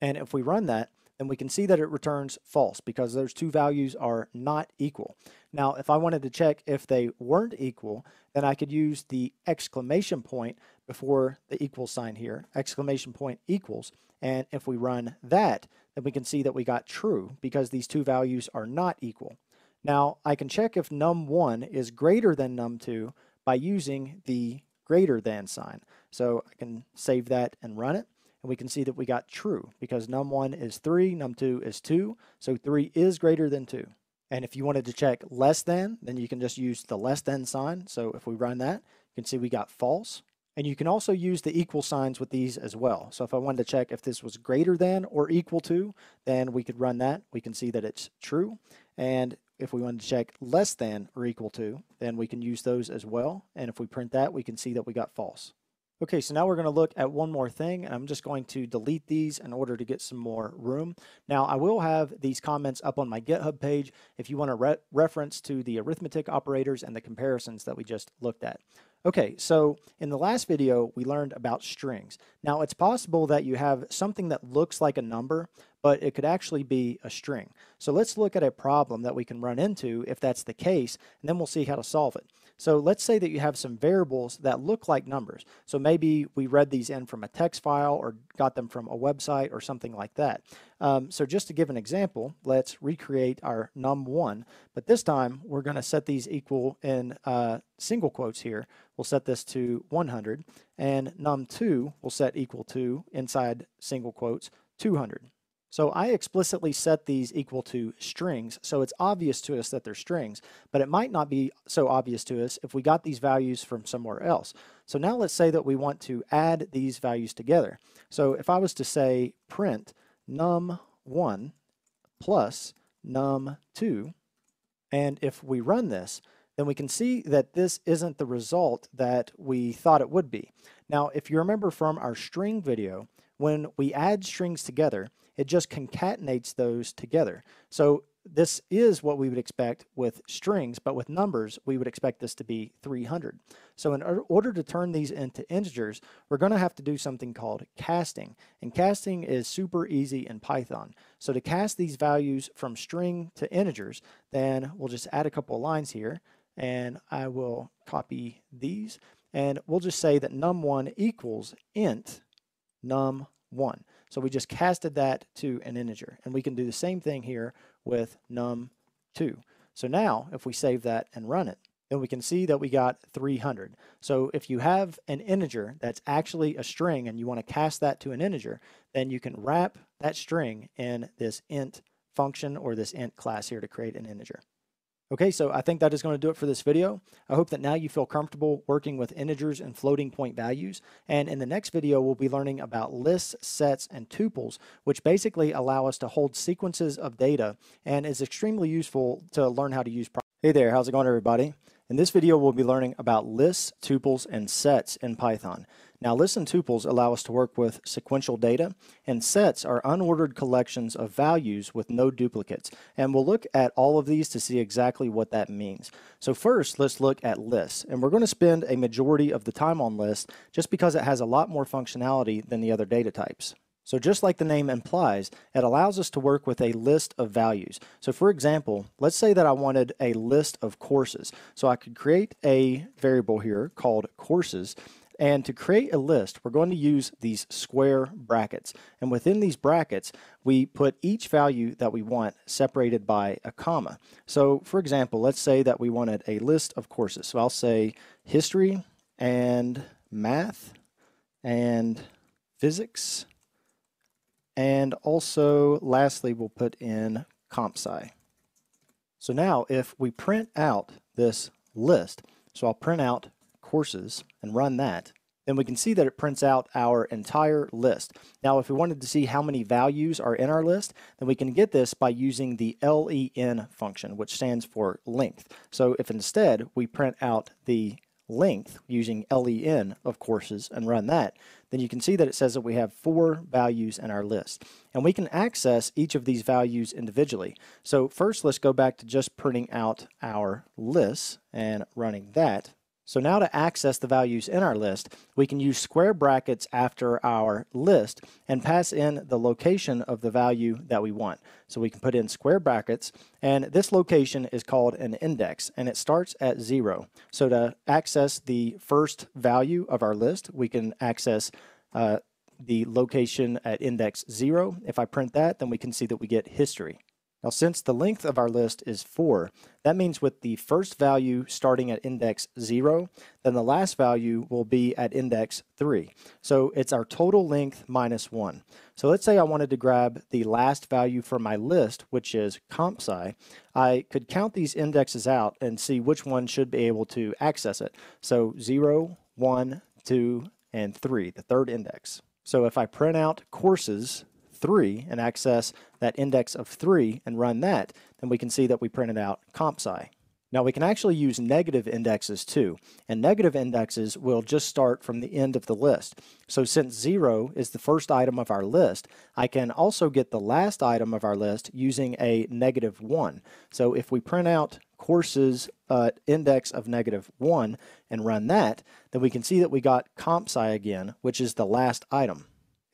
And if we run that, then we can see that it returns false because those two values are not equal. Now, if I wanted to check if they weren't equal, then I could use the exclamation point before the equal sign here, exclamation point equals, and if we run that, then we can see that we got true because these two values are not equal. Now, I can check if num1 is greater than num2 by using the greater than sign. So I can save that and run it. And we can see that we got true because num1 is 3, num2 is 2, so 3 is greater than 2. And if you wanted to check less than, then you can just use the less than sign. So if we run that, you can see we got false. And you can also use the equal signs with these as well. So if I wanted to check if this was greater than or equal to, then we could run that. We can see that it's true. And if we wanted to check less than or equal to, then we can use those as well. And if we print that, we can see that we got false. Okay, so now we're going to look at one more thing, and I'm just going to delete these in order to get some more room. Now, I will have these comments up on my GitHub page if you want to reference to the arithmetic operators and the comparisons that we just looked at. Okay, so in the last video, we learned about strings. Now, it's possible that you have something that looks like a number, but it could actually be a string. So let's look at a problem that we can run into if that's the case, and then we'll see how to solve it. So let's say that you have some variables that look like numbers. So maybe we read these in from a text file or got them from a website or something like that. So just to give an example, let's recreate our num1, but this time we're going to set these equal in single quotes here. We'll set this to 100, and num2 will set equal to, inside single quotes, 200. So I explicitly set these equal to strings, so it's obvious to us that they're strings, but it might not be so obvious to us if we got these values from somewhere else. So now let's say that we want to add these values together. So if I was to say print num1 plus num2, and if we run this, then we can see that this isn't the result that we thought it would be. Now, if you remember from our string video, when we add strings together, it just concatenates those together. So this is what we would expect with strings, but with numbers, we would expect this to be 300. So in order to turn these into integers, we're going to have to do something called casting. And casting is super easy in Python. So to cast these values from string to integers, then we'll just add a couple of lines here, and I will copy these, and we'll just say that num1 equals int num1. So we just casted that to an integer, and we can do the same thing here with num2. So now if we save that and run it, then we can see that we got 300. So if you have an integer that's actually a string and you want to cast that to an integer, then you can wrap that string in this int function or this int class here to create an integer. Okay, so I think that is going to do it for this video. I hope that now you feel comfortable working with integers and floating point values. And in the next video, we'll be learning about lists, sets, and tuples, which basically allow us to hold sequences of data and is extremely useful to learn how to use. Hey there, how's it going, everybody? In this video, we'll be learning about lists, tuples, and sets in Python. Now, lists and tuples allow us to work with sequential data, and sets are unordered collections of values with no duplicates. And we'll look at all of these to see exactly what that means. So first, let's look at lists. And we're going to spend a majority of the time on lists just because it has a lot more functionality than the other data types. So just like the name implies, it allows us to work with a list of values. So for example, let's say that I wanted a list of courses. So I could create a variable here called courses. And to create a list, we're going to use these square brackets. And within these brackets, we put each value that we want separated by a comma. So for example, let's say that we wanted a list of courses. So I'll say history and math and physics. And also, lastly, we'll put in comp sci. So now if we print out this list, so I'll print out courses and run that, then we can see that it prints out our entire list. Now, if we wanted to see how many values are in our list, then we can get this by using the len function, which stands for length. So if instead we print out the length using len of courses and run that, then you can see that it says that we have 4 values in our list. And we can access each of these values individually. So first, let's go back to just printing out our lists and running that. So now to access the values in our list, we can use square brackets after our list and pass in the location of the value that we want. So we can put in square brackets, and this location is called an index, and it starts at 0. So to access the first value of our list, we can access the location at index 0. If I print that, then we can see that we get history. Now, since the length of our list is 4, that means with the first value starting at index 0, then the last value will be at index 3. So it's our total length minus 1. So let's say I wanted to grab the last value from my list, which is comp sci. I could count these indexes out and see which one should be able to access it. So 0, 1, 2, and 3, the third index. So if I print out courses 3 and access that index of 3 and run that, then we can see that we printed out CompSci. Now we can actually use negative indexes too, and negative indexes will just start from the end of the list. So since 0 is the first item of our list, I can also get the last item of our list using a negative 1. So if we print out courses index of negative 1 and run that, then we can see that we got CompSci again, which is the last item.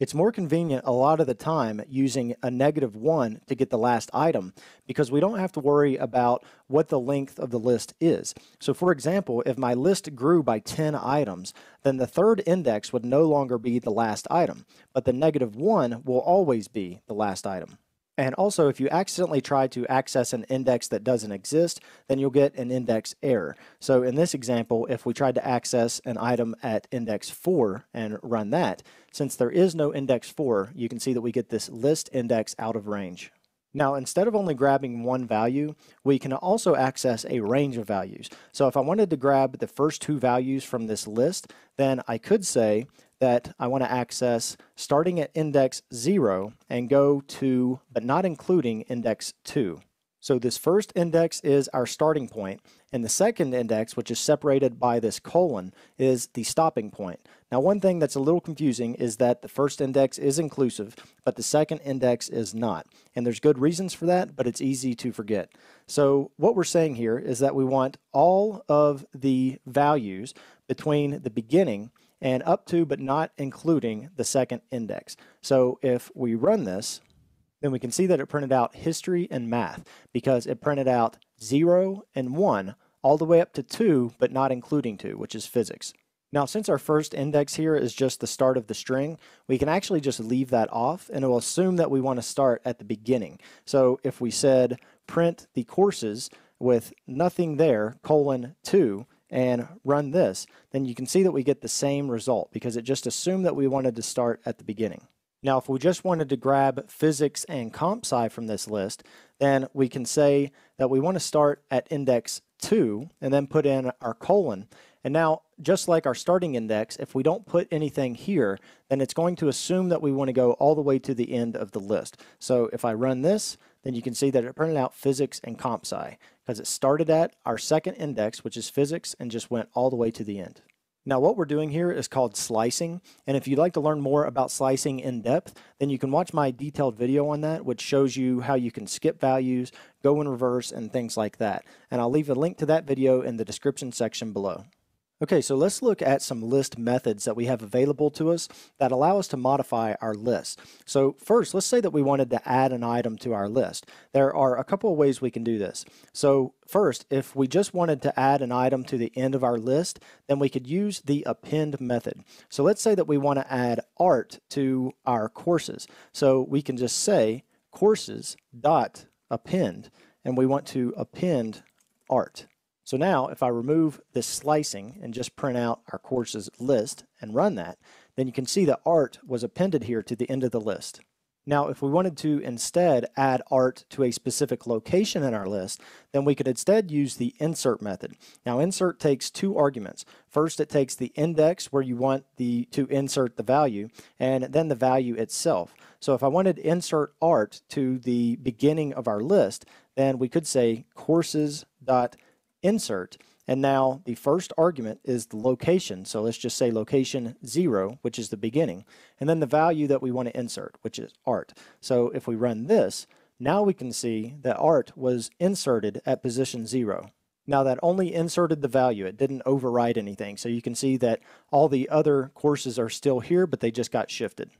It's more convenient a lot of the time using a negative 1 to get the last item because we don't have to worry about what the length of the list is. So for example, if my list grew by 10 items, then the third index would no longer be the last item, but the negative 1 will always be the last item. And also, if you accidentally try to access an index that doesn't exist, then you'll get an index error. So in this example, if we tried to access an item at index 4 and run that, since there is no index 4, you can see that we get this list index out of range. Now, instead of only grabbing one value, we can also access a range of values. So if I wanted to grab the first 2 values from this list, then I could say that I want to access starting at index 0 and go to, but not including, index 2. So this first index is our starting point, and the second index, which is separated by this colon, is the stopping point. Now, one thing that's a little confusing is that the first index is inclusive, but the second index is not. And there's good reasons for that, but it's easy to forget. So what we're saying here is that we want all of the values between the beginning and up to, but not including, the second index. So if we run this, then we can see that it printed out history and math because it printed out 0 and 1 all the way up to 2, but not including 2, which is physics. Now, since our first index here is just the start of the string, we can actually just leave that off and it will assume that we want to start at the beginning. So if we said print the courses with nothing there, colon 2, and run this, then you can see that we get the same result because it just assumed that we wanted to start at the beginning. Now, if we just wanted to grab physics and CompSci from this list, then we can say that we want to start at index 2 and then put in our colon. And now, just like our starting index, if we don't put anything here, then it's going to assume that we want to go all the way to the end of the list. So if I run this, then you can see that it printed out physics and CompSci because it started at our second index, which is physics, and just went all the way to the end. Now, what we're doing here is called slicing, and if you'd like to learn more about slicing in depth, then you can watch my detailed video on that, which shows you how you can skip values, go in reverse, and things like that. And I'll leave a link to that video in the description section below. Okay, so let's look at some list methods that we have available to us that allow us to modify our list. So first, let's say that we wanted to add an item to our list. There are a couple of ways we can do this. So first, if we just wanted to add an item to the end of our list, then we could use the append method. So let's say that we want to add art to our courses. So we can just say courses.append, and we want to append art. So now if I remove this slicing and just print out our courses list and run that, then you can see that art was appended here to the end of the list. Now, if we wanted to instead add art to a specific location in our list, then we could instead use the insert method. Now, insert takes 2 arguments. First, it takes the index where you want to insert the value, and then the value itself. So if I wanted to insert art to the beginning of our list, then we could say courses.insert, and now the first argument is the location, so let's just say location 0, which is the beginning, and then the value that we want to insert, which is art. So if we run this, now we can see that art was inserted at position 0. Now, that only inserted the value, it didn't override anything, so you can see that all the other courses are still here, but they just got shifted.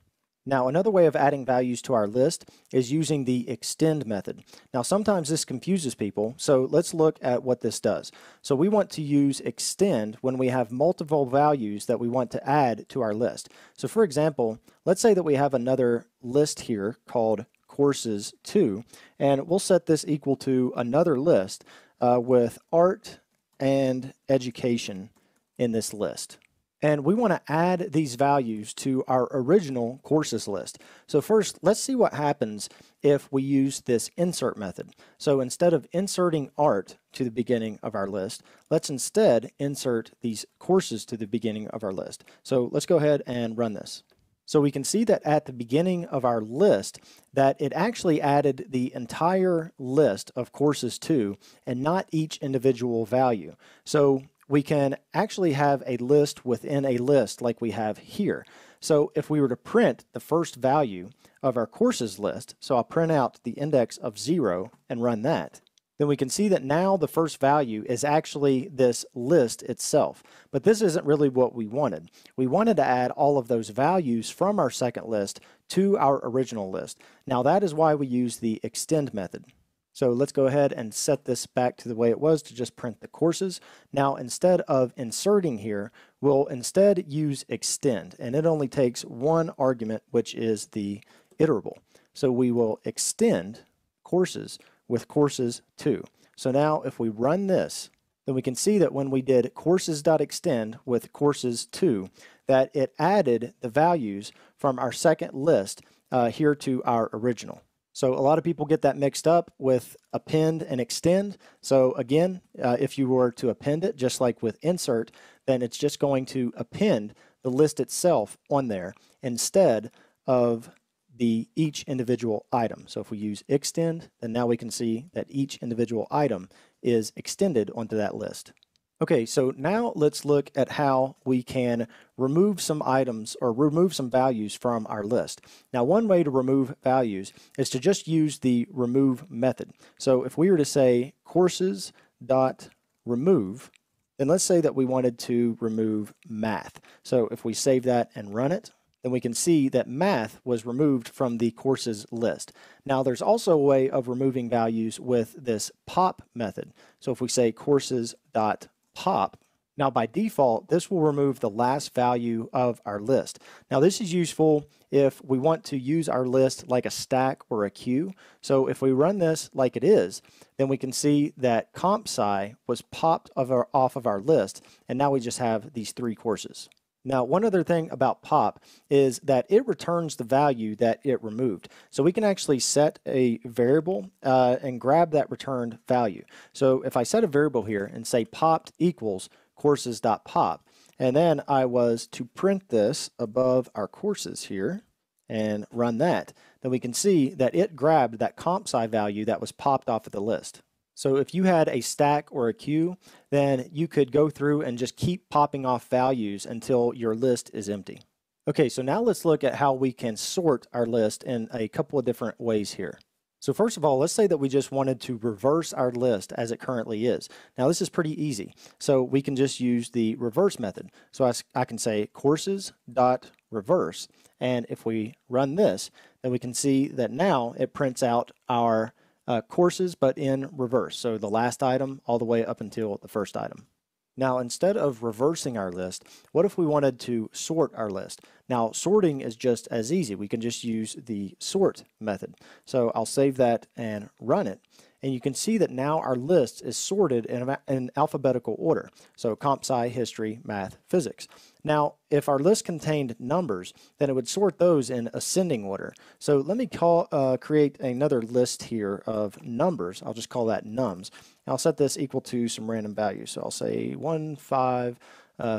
Now, another way of adding values to our list is using the extend method. Now, sometimes this confuses people, so let's look at what this does. So we want to use extend when we have multiple values that we want to add to our list. So for example, let's say that we have another list here called courses 2, and we'll set this equal to another list with art and education in this list. And we want to add these values to our original courses list. So first, let's see what happens if we use this insert method. So instead of inserting art to the beginning of our list, let's instead insert these courses to the beginning of our list. So let's go ahead and run this. So we can see that at the beginning of our list that it actually added the entire list of courses to and not each individual value. So we can actually have a list within a list like we have here. So if we were to print the first value of our courses list, so I'll print out the index of 0 and run that, then we can see that now the first value is actually this list itself. But this isn't really what we wanted. We wanted to add all of those values from our second list to our original list. Now that is why we use the extend method. So let's go ahead and set this back to the way it was to just print the courses. Now instead of inserting here, we'll instead use extend, and it only takes one argument, which is the iterable. So we will extend courses with courses 2. So now if we run this, then we can see that when we did courses.extend with courses 2, that it added the values from our second list here to our original. So a lot of people get that mixed up with append and extend. So again, if you were to append it, just like with insert, then it's just going to append the list itself on there instead of each individual item. So if we use extend, then now we can see that each individual item is extended onto that list. Okay, so now let's look at how we can remove some items or remove some values from our list. Now, one way to remove values is to just use the remove method. So if we were to say courses.remove, then let's say that we wanted to remove math. So if we save that and run it, then we can see that math was removed from the courses list. Now there's also a way of removing values with this pop method. So if we say courses.remove pop. Now by default, this will remove the last value of our list. Now this is useful if we want to use our list like a stack or a queue. So if we run this like it is, then we can see that comp sci was popped off of our list, and now we just have these 3 courses. Now, one other thing about pop is that it returns the value that it removed. So we can actually set a variable and grab that returned value. So if I set a variable here and say popped equals courses.pop, and then I was to print this above our courses here and run that, then we can see that it grabbed that comp sci value that was popped off of the list. So if you had a stack or a queue, then you could go through and just keep popping off values until your list is empty. Okay, so now let's look at how we can sort our list in a couple of different ways here. So first of all, let's say that we just wanted to reverse our list as it currently is. Now this is pretty easy. So we can just use the reverse method. So I can say courses.reverse. And if we run this, then we can see that now it prints out our courses, but in reverse. So the last item all the way up until the first item. Now, instead of reversing our list, what if we wanted to sort our list? Now, sorting is just as easy. We can just use the sort method. So I'll save that and run it. And you can see that now our list is sorted in alphabetical order. So comp sci, history, math, physics. Now, if our list contained numbers, then it would sort those in ascending order. So let me create another list here of numbers. I'll just call that nums. And I'll set this equal to some random value. So I'll say 1, 5,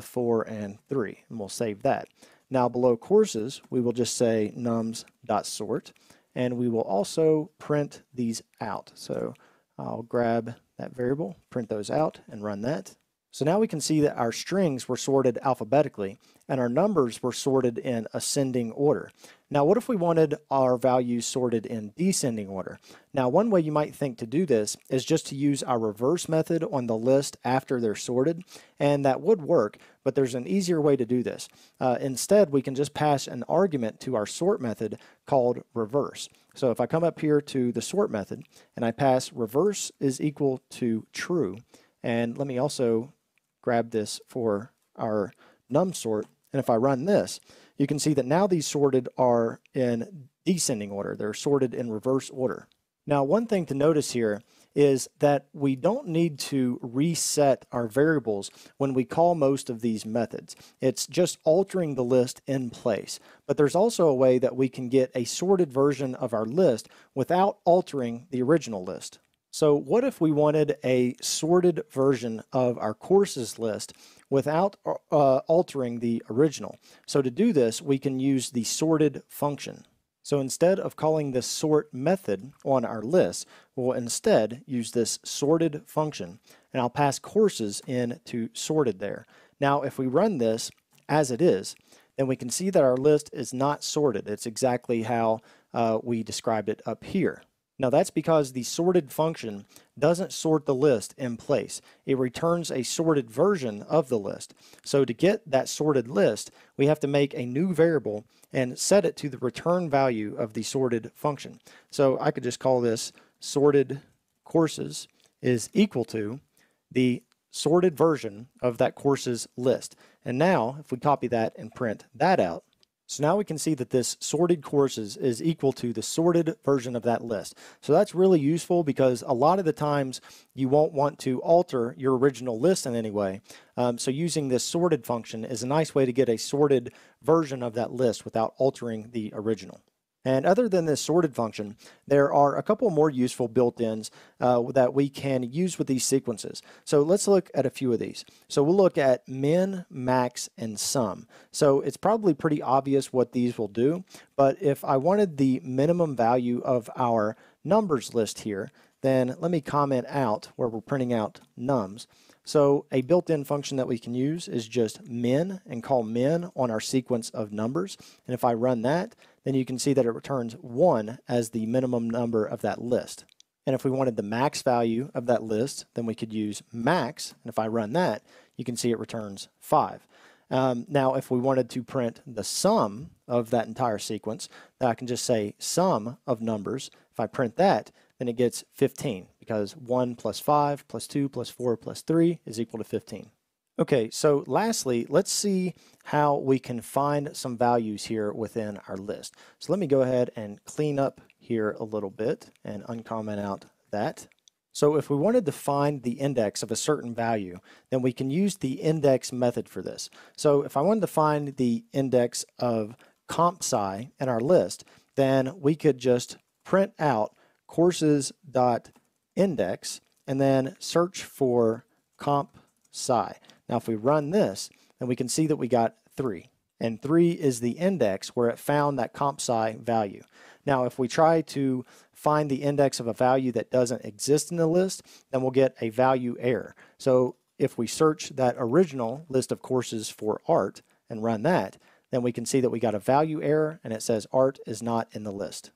4, and 3, and we'll save that. Now below courses, we will just say nums.sort, and we will also print these out. So I'll grab that variable, print those out, and run that. So now we can see that our strings were sorted alphabetically and our numbers were sorted in ascending order. Now, what if we wanted our values sorted in descending order? Now, one way you might think to do this is just to use our reverse method on the list after they're sorted, and that would work, but there's an easier way to do this. Instead, we can just pass an argument to our sort method called reverse. So if I come up here to the sort method and I pass reverse is equal to true, and let me also grab this for our num sort, and if I run this, you can see that now these sorted are in descending order. They're sorted in reverse order. Now, one thing to notice here is that we don't need to reset our variables when we call most of these methods. It's just altering the list in place. But there's also a way that we can get a sorted version of our list without altering the original list. So what if we wanted a sorted version of our courses list without altering the original? So to do this, we can use the sorted function. So instead of calling this sort method on our list, we'll instead use this sorted function, and I'll pass courses in to sorted there. Now, if we run this as it is, then we can see that our list is not sorted. It's exactly how we described it up here. Now that's because the sorted function doesn't sort the list in place. It returns a sorted version of the list. So to get that sorted list, we have to make a new variable and set it to the return value of the sorted function. So I could just call this sorted courses is equal to the sorted version of that courses list. And now if we copy that and print that out, so now we can see that this sorted courses is equal to the sorted version of that list. So that's really useful because a lot of the times you won't want to alter your original list in any way. So using this sorted function is a nice way to get a sorted version of that list without altering the original. And other than this sorted function, there are a couple more useful built-ins that we can use with these sequences. So let's look at a few of these. So we'll look at min, max, and sum. So it's probably pretty obvious what these will do, but if I wanted the minimum value of our numbers list here, then let me comment out where we're printing out nums. So a built-in function that we can use is just min and call min on our sequence of numbers. And if I run that, then you can see that it returns 1 as the minimum number of that list. And if we wanted the max value of that list, then we could use max. And if I run that, you can see it returns 5. Now, if we wanted to print the sum of that entire sequence, then I can just say sum of numbers. If I print that, then it gets 15 because 1 plus 5 plus 2 plus 4 plus 3 is equal to 15. Okay, so lastly, let's see how we can find some values here within our list. So let me go ahead and clean up here a little bit and uncomment out that. So if we wanted to find the index of a certain value, then we can use the index method for this. So if I wanted to find the index of comp sci in our list, then we could just print out courses.index and then search for comp sci. Now if we run this, then we can see that we got 3, and 3 is the index where it found that comp sci value. Now if we try to find the index of a value that doesn't exist in the list, then we'll get a value error. So if we search that original list of courses for art and run that, then we can see that we got a value error and it says art is not in the list.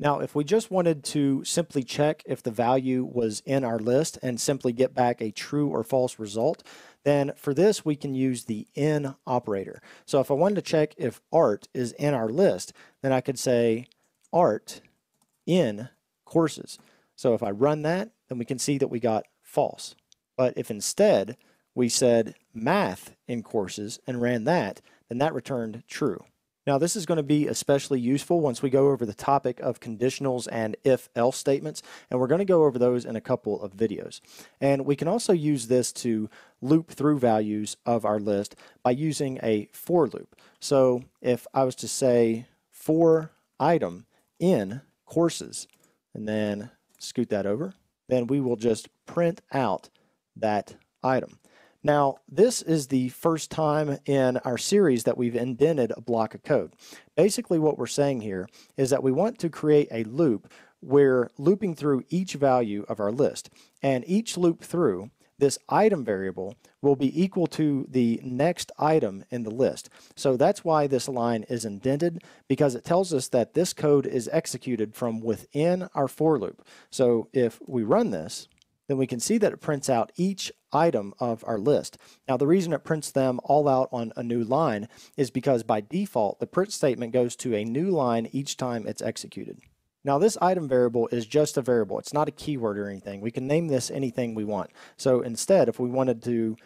Now, if we just wanted to simply check if the value was in our list and simply get back a true or false result, then for this, we can use the in operator. So if I wanted to check if art is in our list, then I could say art in courses. So if I run that, then we can see that we got false. But if instead we said math in courses and ran that, then that returned true. Now, this is going to be especially useful once we go over the topic of conditionals and if-else statements, and we're going to go over those in a couple of videos. And we can also use this to loop through values of our list by using a for loop. So if I was to say for item in courses, and then scoot that over, then we will just print out that item. Now, this is the first time in our series that we've indented a block of code. Basically, what we're saying here is that we want to create a loop where looping through each value of our list. And each loop through, this item variable will be equal to the next item in the list. So that's why this line is indented, because it tells us that this code is executed from within our for loop. So if we run this, then we can see that it prints out each item of our list. Now, the reason it prints them all out on a new line is because by default, the print statement goes to a new line each time it's executed. Now, this item variable is just a variable. It's not a keyword or anything. We can name this anything we want. So instead, if we wanted to,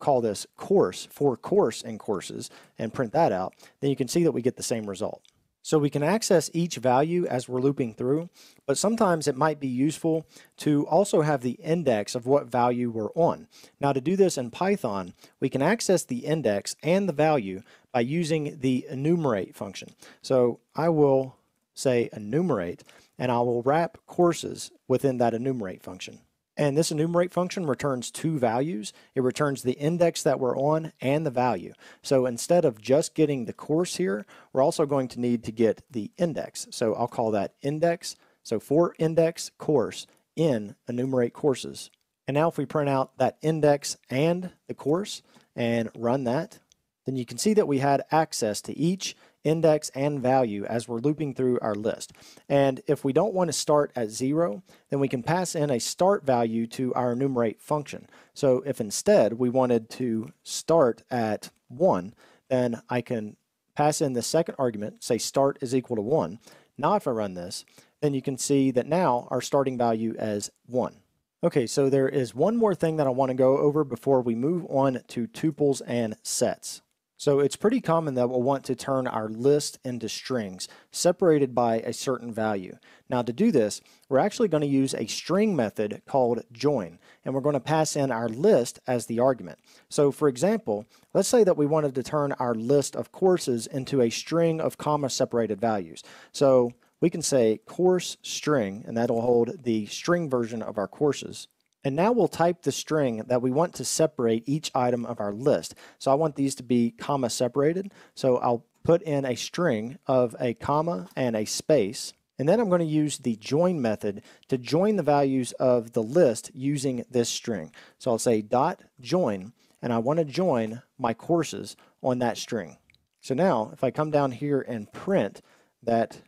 call this course for course in courses and print that out, then you can see that we get the same result. So we can access each value as we're looping through, but sometimes it might be useful to also have the index of what value we're on. Now to do this in Python, we can access the index and the value by using the enumerate function. So I will say enumerate, and I will wrap courses within that enumerate function. And this enumerate function returns two values. It returns the index that we're on and the value. So instead of just getting the course here, we're also going to need to get the index. So I'll call that index. So for index course in enumerate courses. And now if we print out that index and the course and run that, then you can see that we had access to each index and value as we're looping through our list. And if we don't want to start at 0, then we can pass in a start value to our enumerate function. So if instead we wanted to start at 1, then I can pass in the second argument, say start is equal to 1. Now if I run this, then you can see that now our starting value is 1. Okay, so there is one more thing that I want to go over before we move on to tuples and sets. So it's pretty common that we'll want to turn our list into strings separated by a certain value. Now to do this, we're actually going to use a string method called join, and we're going to pass in our list as the argument. So for example, let's say that we wanted to turn our list of courses into a string of comma separated values. So we can say course string, and that'll hold the string version of our courses. And now we'll type the string that we want to separate each item of our list. So I want these to be comma separated. So I'll put in a string of a comma and a space. And then I'm going to use the join method to join the values of the list using this string. So I'll say dot join, and I want to join my courses on that string. So now if I come down here and print that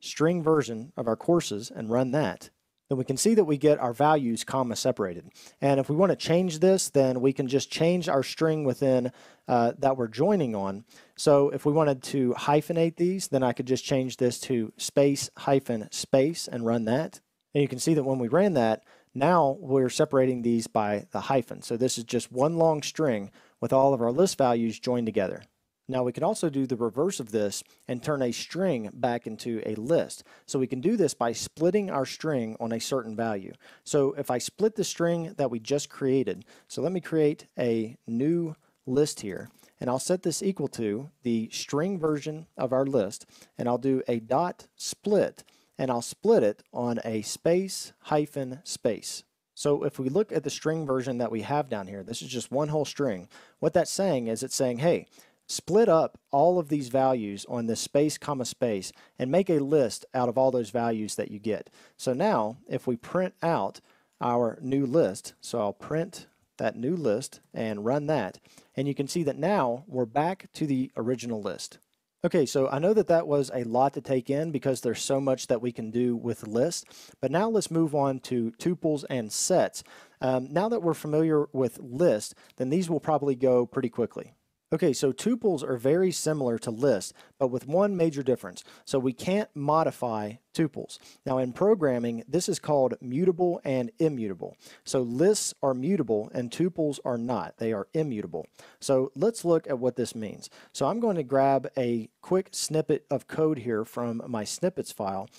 string version of our courses and run that, then we can see that we get our values comma separated. And if we want to change this, then we can just change our string within that we're joining on. So if we wanted to hyphenate these, then I could just change this to space hyphen space and run that. And you can see that when we ran that, now we're separating these by the hyphen. So this is just one long string with all of our list values joined together. Now we can also do the reverse of this and turn a string back into a list. So we can do this by splitting our string on a certain value. So if I split the string that we just created, so let me create a new list here, and I'll set this equal to the string version of our list, and I'll do a dot split, and I'll split it on a space hyphen space. So if we look at the string version that we have down here, this is just one whole string. What that's saying is it's saying, hey, split up all of these values on this space comma space and make a list out of all those values that you get. So now if we print out our new list, so I'll print that new list and run that, and you can see that now we're back to the original list. Okay, so I know that that was a lot to take in because there's so much that we can do with lists, but now let's move on to tuples and sets. Now that we're familiar with lists, then these will probably go pretty quickly. Okay, so tuples are very similar to lists, but with one major difference. So we can't modify tuples. Now in programming, this is called mutable and immutable. So lists are mutable and tuples are not. They are immutable. So let's look at what this means. So I'm going to grab a quick snippet of code here from my snippets file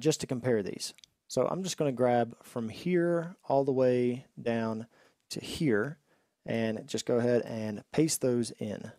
just to compare these. So I'm just going to grab from here all the way down to here, and just go ahead and paste those in.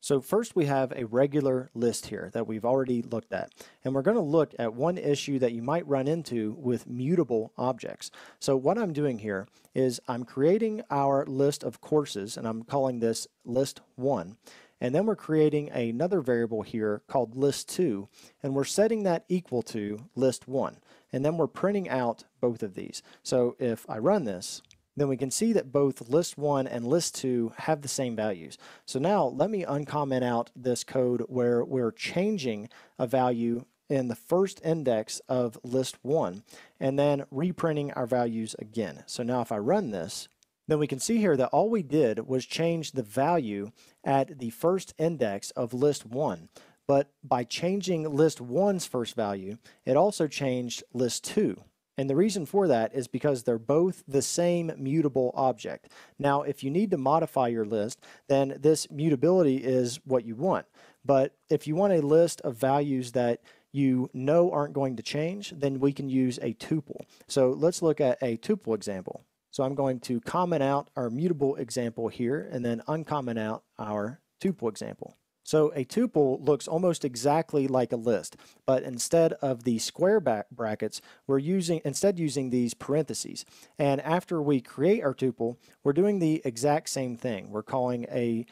So first we have a regular list here that we've already looked at, and we're going to look at one issue that you might run into with mutable objects. So what I'm doing here is I'm creating our list of courses, and I'm calling this list1, and then we're creating another variable here called list2, and we're setting that equal to list1, and then we're printing out both of these. So if I run this, then we can see that both list1 and list2 have the same values. So now let me uncomment out this code where we're changing a value in the first index of list1 and then reprinting our values again. So now if I run this, then we can see here that all we did was change the value at the first index of list1. But by changing list1's first value, it also changed list2. And the reason for that is because they're both the same mutable object. Now, if you need to modify your list, then this mutability is what you want. But if you want a list of values that you know aren't going to change, then we can use a tuple. So let's look at a tuple example. So I'm going to comment out our mutable example here and then uncomment out our tuple example. So a tuple looks almost exactly like a list, but instead of the square brackets, we're instead using these parentheses. And after we create our tuple, we're doing the exact same thing. We're creating a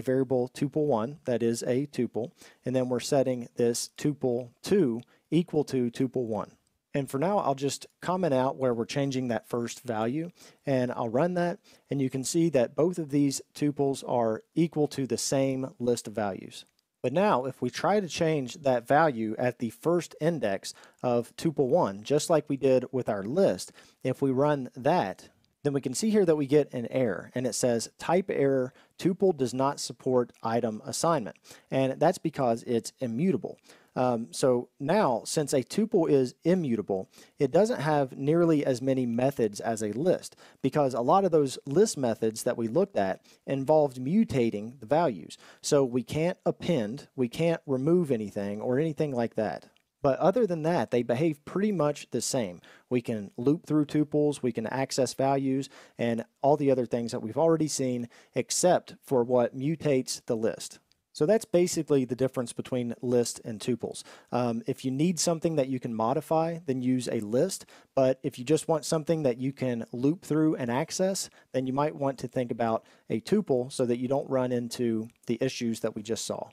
variable tuple1 that is a tuple, and then we're setting this tuple2 equal to tuple1. And for now, I'll just comment out where we're changing that first value, and I'll run that, and you can see that both of these tuples are equal to the same list of values. But now, if we try to change that value at the first index of tuple 1, just like we did with our list, if we run that, then we can see here that we get an error, and it says type error, tuple does not support item assignment, and that's because it's immutable. So now, since a tuple is immutable, it doesn't have nearly as many methods as a list, because a lot of those list methods that we looked at involved mutating the values. So we can't append, we can't remove anything or anything like that. But other than that, they behave pretty much the same. We can loop through tuples, we can access values, and all the other things that we've already seen, except for what mutates the list. So that's basically the difference between list and tuples. If you need something that you can modify, then use a list. But if you just want something that you can loop through and access, then you might want to think about a tuple so that you don't run into the issues that we just saw.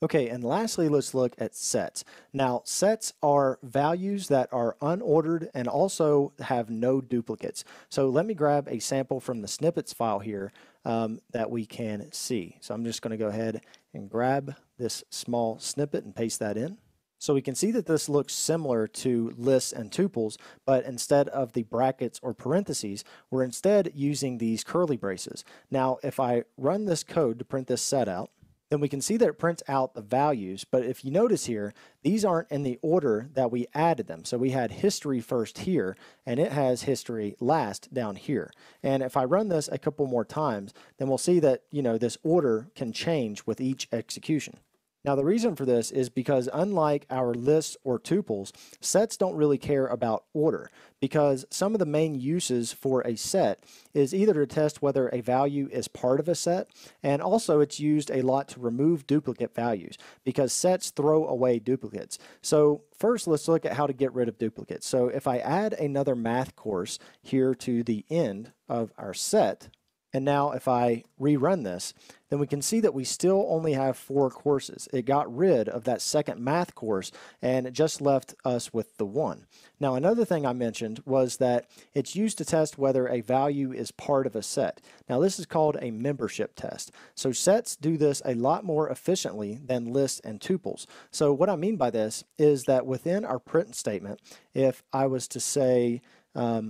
Okay, and lastly, let's look at sets. Now, sets are values that are unordered and also have no duplicates. So let me grab a sample from the snippets file here that we can see. So I'm just going to go ahead and grab this small snippet and paste that in. So we can see that this looks similar to lists and tuples, but instead of the brackets or parentheses, we're instead using these curly braces. Now, if I run this code to print this set out, then we can see that it prints out the values, but if you notice here, these aren't in the order that we added them. So we had history first here, and it has history last down here. And if I run this a couple more times, then we'll see that, you know, this order can change with each execution. Now, the reason for this is because unlike our lists or tuples, sets don't really care about order, because some of the main uses for a set is either to test whether a value is part of a set, and also it's used a lot to remove duplicate values, because sets throw away duplicates. So first, let's look at how to get rid of duplicates. So if I add another math course here to the end of our set, and now if I rerun this, then we can see that we still only have 4 courses. It got rid of that second math course, and it just left us with the 1. Now, another thing I mentioned was that it's used to test whether a value is part of a set. Now, this is called a membership test. So sets do this a lot more efficiently than lists and tuples. So what I mean by this is that within our print statement, if I was to say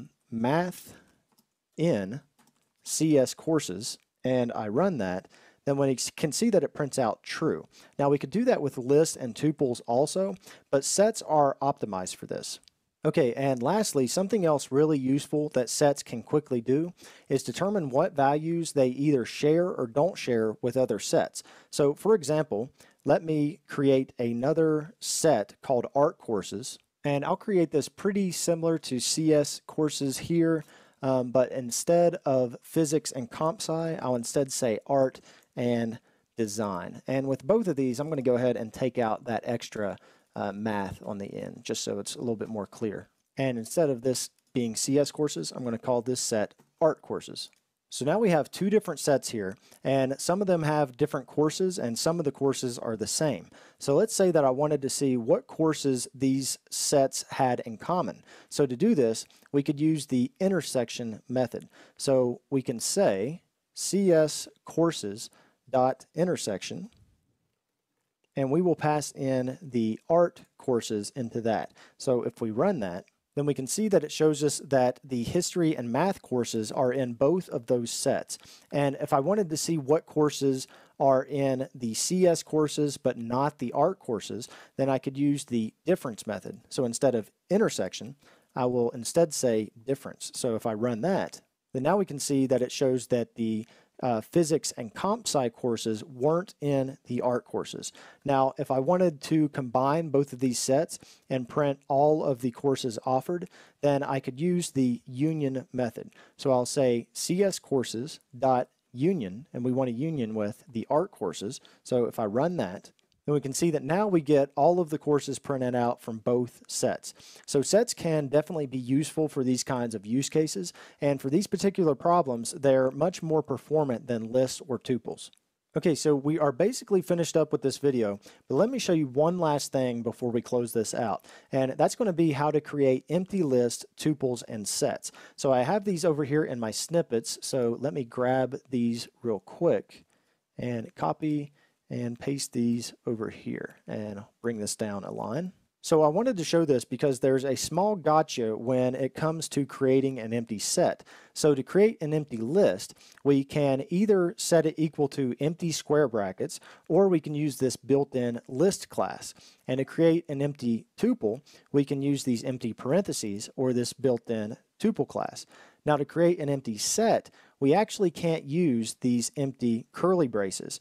math in CS courses, and I run that, then we can see that it prints out true. Now, we could do that with lists and tuples also, but sets are optimized for this. Okay, and lastly, something else really useful that sets can quickly do is determine what values they either share or don't share with other sets. So, for example, let me create another set called Art Courses, and I'll create this pretty similar to CS courses here. But instead of physics and comp sci, I'll instead say art and design. And with both of these, I'm going to go ahead and take out that extra math on the end, just so it's a little bit more clear. And instead of this being CS courses, I'm going to call this set art courses. So now we have 2 different sets here, and some of them have different courses, and some of the courses are the same. So let's say that I wanted to see what courses these sets had in common. So to do this, we could use the intersection method. So we can say CS courses dot intersection, and we will pass in the art courses into that. So if we run that, then we can see that it shows us that the history and math courses are in both of those sets. And if I wanted to see what courses are in the CS courses but not the art courses, then I could use the difference method. So instead of intersection, I will instead say difference. So if I run that, then now we can see that it shows that the physics and comp sci courses weren't in the art courses. Now, if I wanted to combine both of these sets and print all of the courses offered, then I could use the union method. So I'll say cscourses.union, and we want to union with the art courses. So if I run that, then we can see that now we get all of the courses printed out from both sets. So sets can definitely be useful for these kinds of use cases, and for these particular problems, they're much more performant than lists or tuples. Okay, so we are basically finished up with this video, but let me show you one last thing before we close this out, and that's going to be how to create empty lists, tuples, and sets. So I have these over here in my snippets, so let me grab these real quick and copy and paste these over here and bring this down a line. So I wanted to show this because there's a small gotcha when it comes to creating an empty set. So to create an empty list, we can either set it equal to empty square brackets, or we can use this built-in list class. And to create an empty tuple, we can use these empty parentheses or this built-in tuple class. Now to create an empty set, we actually can't use these empty curly braces.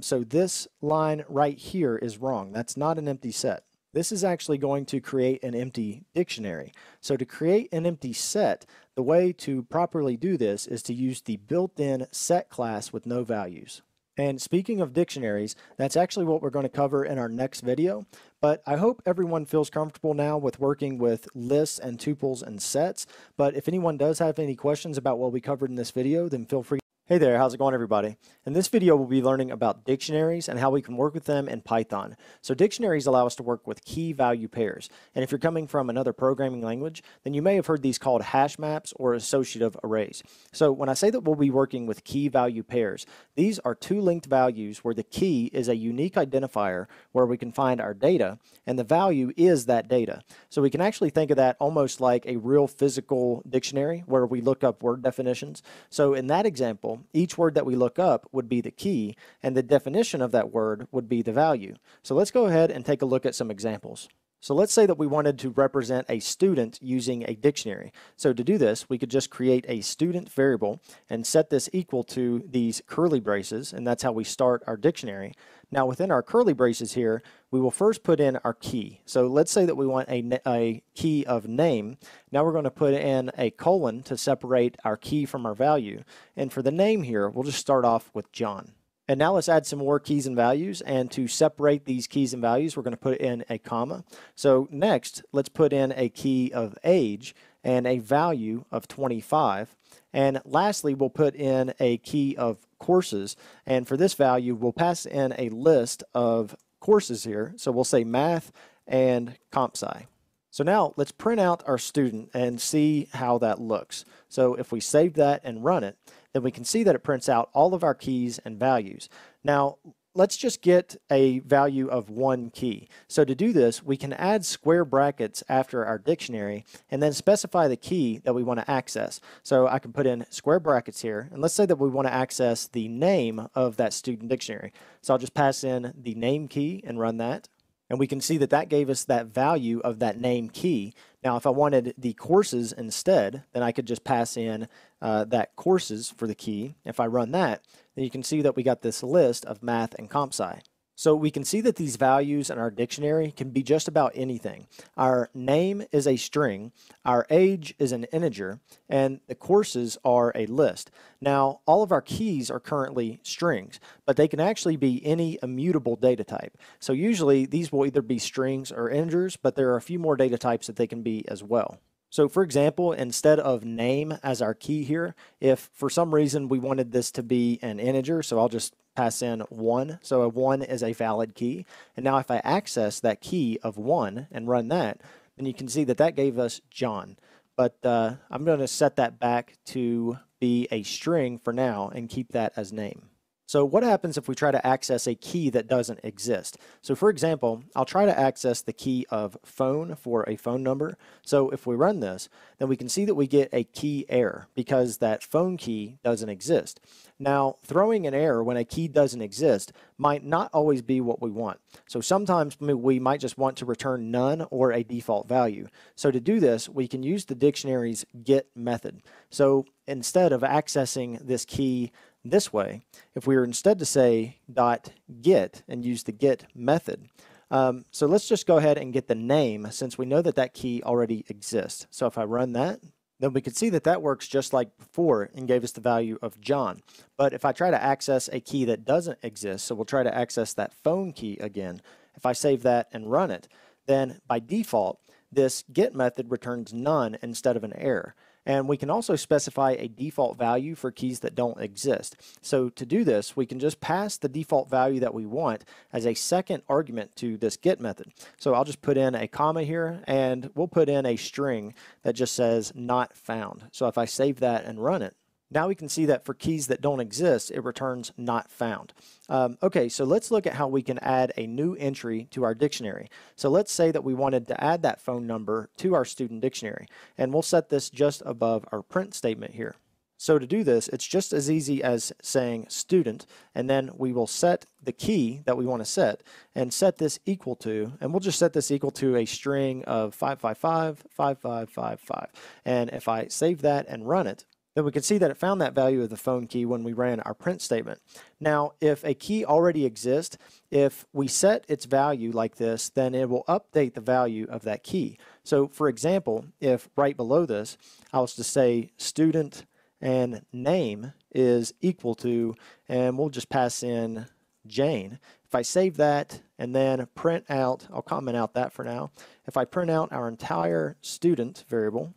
So this line right here is wrong. That's not an empty set. This is actually going to create an empty dictionary. So to create an empty set, the way to properly do this is to use the built-in set class with no values. And speaking of dictionaries, that's actually what we're going to cover in our next video. But I hope everyone feels comfortable now with working with lists and tuples and sets. But if anyone does have any questions about what we covered in this video, then feel free. Hey there, how's it going everybody? In this video we'll be learning about dictionaries and how we can work with them in Python. So dictionaries allow us to work with key value pairs, and if you're coming from another programming language, then you may have heard these called hash maps or associative arrays. So when I say that we'll be working with key value pairs, these are two linked values where the key is a unique identifier where we can find our data, and the value is that data. So we can actually think of that almost like a real physical dictionary where we look up word definitions. So in that example, each word that we look up would be the key, and the definition of that word would be the value. So let's go ahead and take a look at some examples. So let's say that we wanted to represent a student using a dictionary. So to do this, we could just create a student variable and set this equal to these curly braces, and that's how we start our dictionary. Now within our curly braces here, we will first put in our key. So let's say that we want a key of name. Now we're going to put in a colon to separate our key from our value. And for the name here, we'll just start off with John. And now let's add some more keys and values, and to separate these keys and values, we're going to put in a comma. So next, let's put in a key of age and a value of 25. And lastly, we'll put in a key of courses, and for this value, we'll pass in a list of courses here. So we'll say math and comp sci. So now let's print out our student and see how that looks. So if we save that and run it, then we can see that it prints out all of our keys and values. Now, let's just get a value of one key. So to do this, we can add square brackets after our dictionary and then specify the key that we want to access. So I can put in square brackets here, and let's say that we want to access the name of that student dictionary. So I'll just pass in the name key and run that. And we can see that that gave us that value of that name key. Now, if I wanted the courses instead, then I could just pass in that courses for the key. If I run that, then you can see that we got this list of math and comp sci. So we can see that these values in our dictionary can be just about anything. Our name is a string, our age is an integer, and the courses are a list. Now, all of our keys are currently strings, but they can actually be any immutable data type. So usually these will either be strings or integers, but there are a few more data types that they can be as well. So for example, instead of name as our key here, if for some reason we wanted this to be an integer, so I'll just pass in 1. So a 1 is a valid key. And now if I access that key of 1 and run that, then you can see that that gave us John. But I'm going to set that back to be a string for now and keep that as name. So what happens if we try to access a key that doesn't exist? So for example, I'll try to access the key of phone for a phone number. So if we run this, then we can see that we get a key error because that phone key doesn't exist. Now, throwing an error when a key doesn't exist might not always be what we want. So sometimes we might just want to return none or a default value. So to do this, we can use the dictionary's get method. So instead of accessing this key this way. If we were instead to say dot get and use the get method, so let's just go ahead and get the name since we know that that key already exists. So if I run that, then we could see that that works just like before and gave us the value of John. But if I try to access a key that doesn't exist, so we'll try to access that phone key again. If I save that and run it, then by default, this get method returns none instead of an error. And we can also specify a default value for keys that don't exist. So to do this, we can just pass the default value that we want as a second argument to this get method. So I'll just put in a comma here, and we'll put in a string that just says not found. So if I save that and run it, now we can see that for keys that don't exist, it returns not found. Okay, so let's look at how we can add a new entry to our dictionary. So let's say that we wanted to add that phone number to our student dictionary, and we'll set this just above our print statement here. So to do this, it's just as easy as saying student, and then we will set the key that we want to set, and set this equal to, and we'll just set this equal to a string of 555, 5555. And if I save that and run it, then we can see that it found that value of the phone key when we ran our print statement. Now, if a key already exists, if we set its value like this, then it will update the value of that key. So for example, if right below this, I was to say student and name is equal to, and we'll just pass in Jane. If I save that and then print out, I'll comment out that for now. If I print out our entire student variable,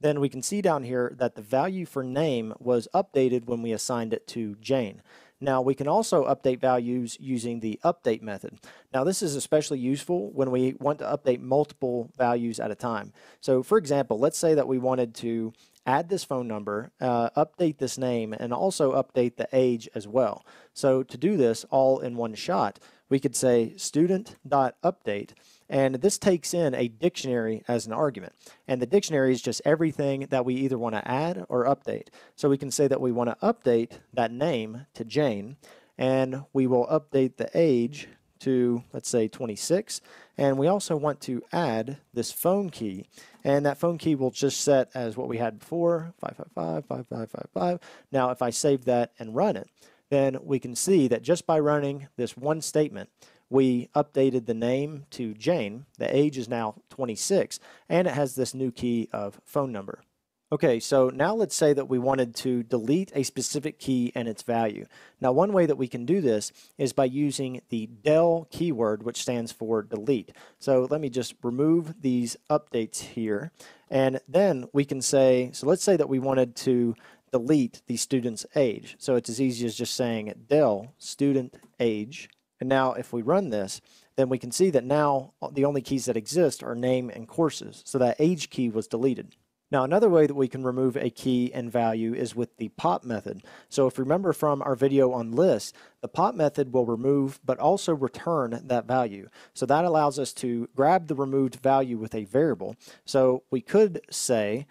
then we can see down here that the value for name was updated when we assigned it to Jane. Now we can also update values using the update method. Now this is especially useful when we want to update multiple values at a time. So for example, let's say that we wanted to add this phone number, update this name, and also update the age as well. So to do this all in one shot, we could say student.update, and this takes in a dictionary as an argument. And the dictionary is just everything that we either want to add or update. So we can say that we want to update that name to Jane, and we will update the age to, let's say, 26. And we also want to add this phone key, and that phone key will just set as what we had before, 555, 5555. Now if I save that and run it, then we can see that just by running this one statement, we updated the name to Jane, the age is now 26, and it has this new key of phone number. Okay, so now let's say that we wanted to delete a specific key and its value. Now one way that we can do this is by using the del keyword, which stands for delete. So let me just remove these updates here, and then we can say, so let's say that we wanted to delete the student's age. So it's as easy as just saying del student age. And now if we run this, then we can see that now the only keys that exist are name and courses. So that age key was deleted. Now another way that we can remove a key and value is with the pop method. So if you remember from our video on lists, the pop method will remove but also return that value. So that allows us to grab the removed value with a variable. So we could say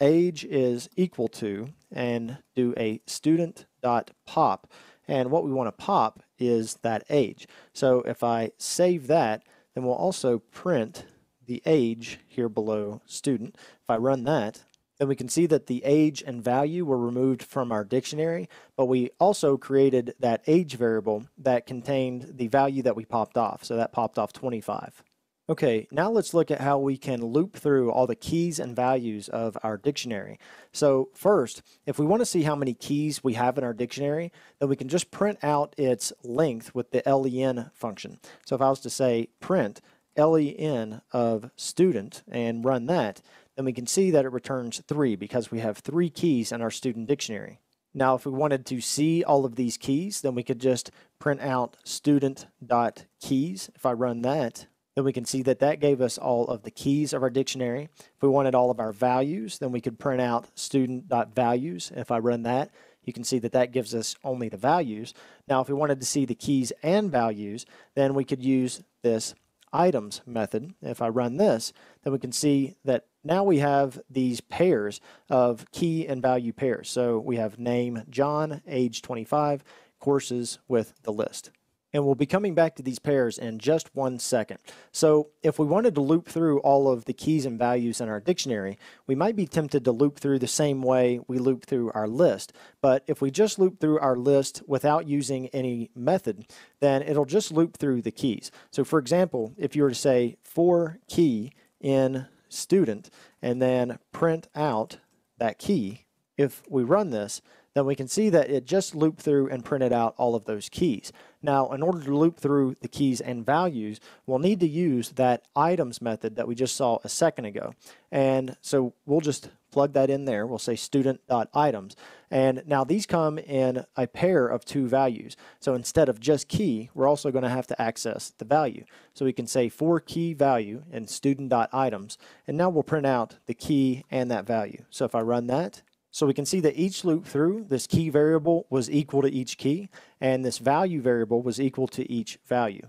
age is equal to, and do a student.pop, and what we want to pop is that age. So if I save that, then we'll also print the age here below student. If I run that, then we can see that the age and value were removed from our dictionary, but we also created that age variable that contained the value that we popped off. So that popped off 25. Okay, now let's look at how we can loop through all the keys and values of our dictionary. So first, if we want to see how many keys we have in our dictionary, then we can just print out its length with the len function. So if I was to say print len of student and run that, then we can see that it returns 3 because we have 3 keys in our student dictionary. Now if we wanted to see all of these keys, then we could just print out student.keys. If I run that, then we can see that that gave us all of the keys of our dictionary. If we wanted all of our values, then we could print out student.values. If I run that, you can see that that gives us only the values. Now, if we wanted to see the keys and values, then we could use this items method. If I run this, then we can see that now we have these pairs of key and value pairs. So we have name John, age 25, courses with the list. And we'll be coming back to these pairs in just one second. So if we wanted to loop through all of the keys and values in our dictionary, we might be tempted to loop through the same way we loop through our list. But if we just loop through our list without using any method, then it'll just loop through the keys. So for example, if you were to say for key in student and then print out that key, if we run this, then we can see that it just looped through and printed out all of those keys. Now, in order to loop through the keys and values, we'll need to use that items method that we just saw a second ago. And so we'll just plug that in there. We'll say student.items. And now these come in a pair of two values. So instead of just key, we're also going to have to access the value. So we can say for key value in student.items. And now we'll print out the key and that value. So if I run that, so we can see that each loop through, this key variable was equal to each key, and this value variable was equal to each value.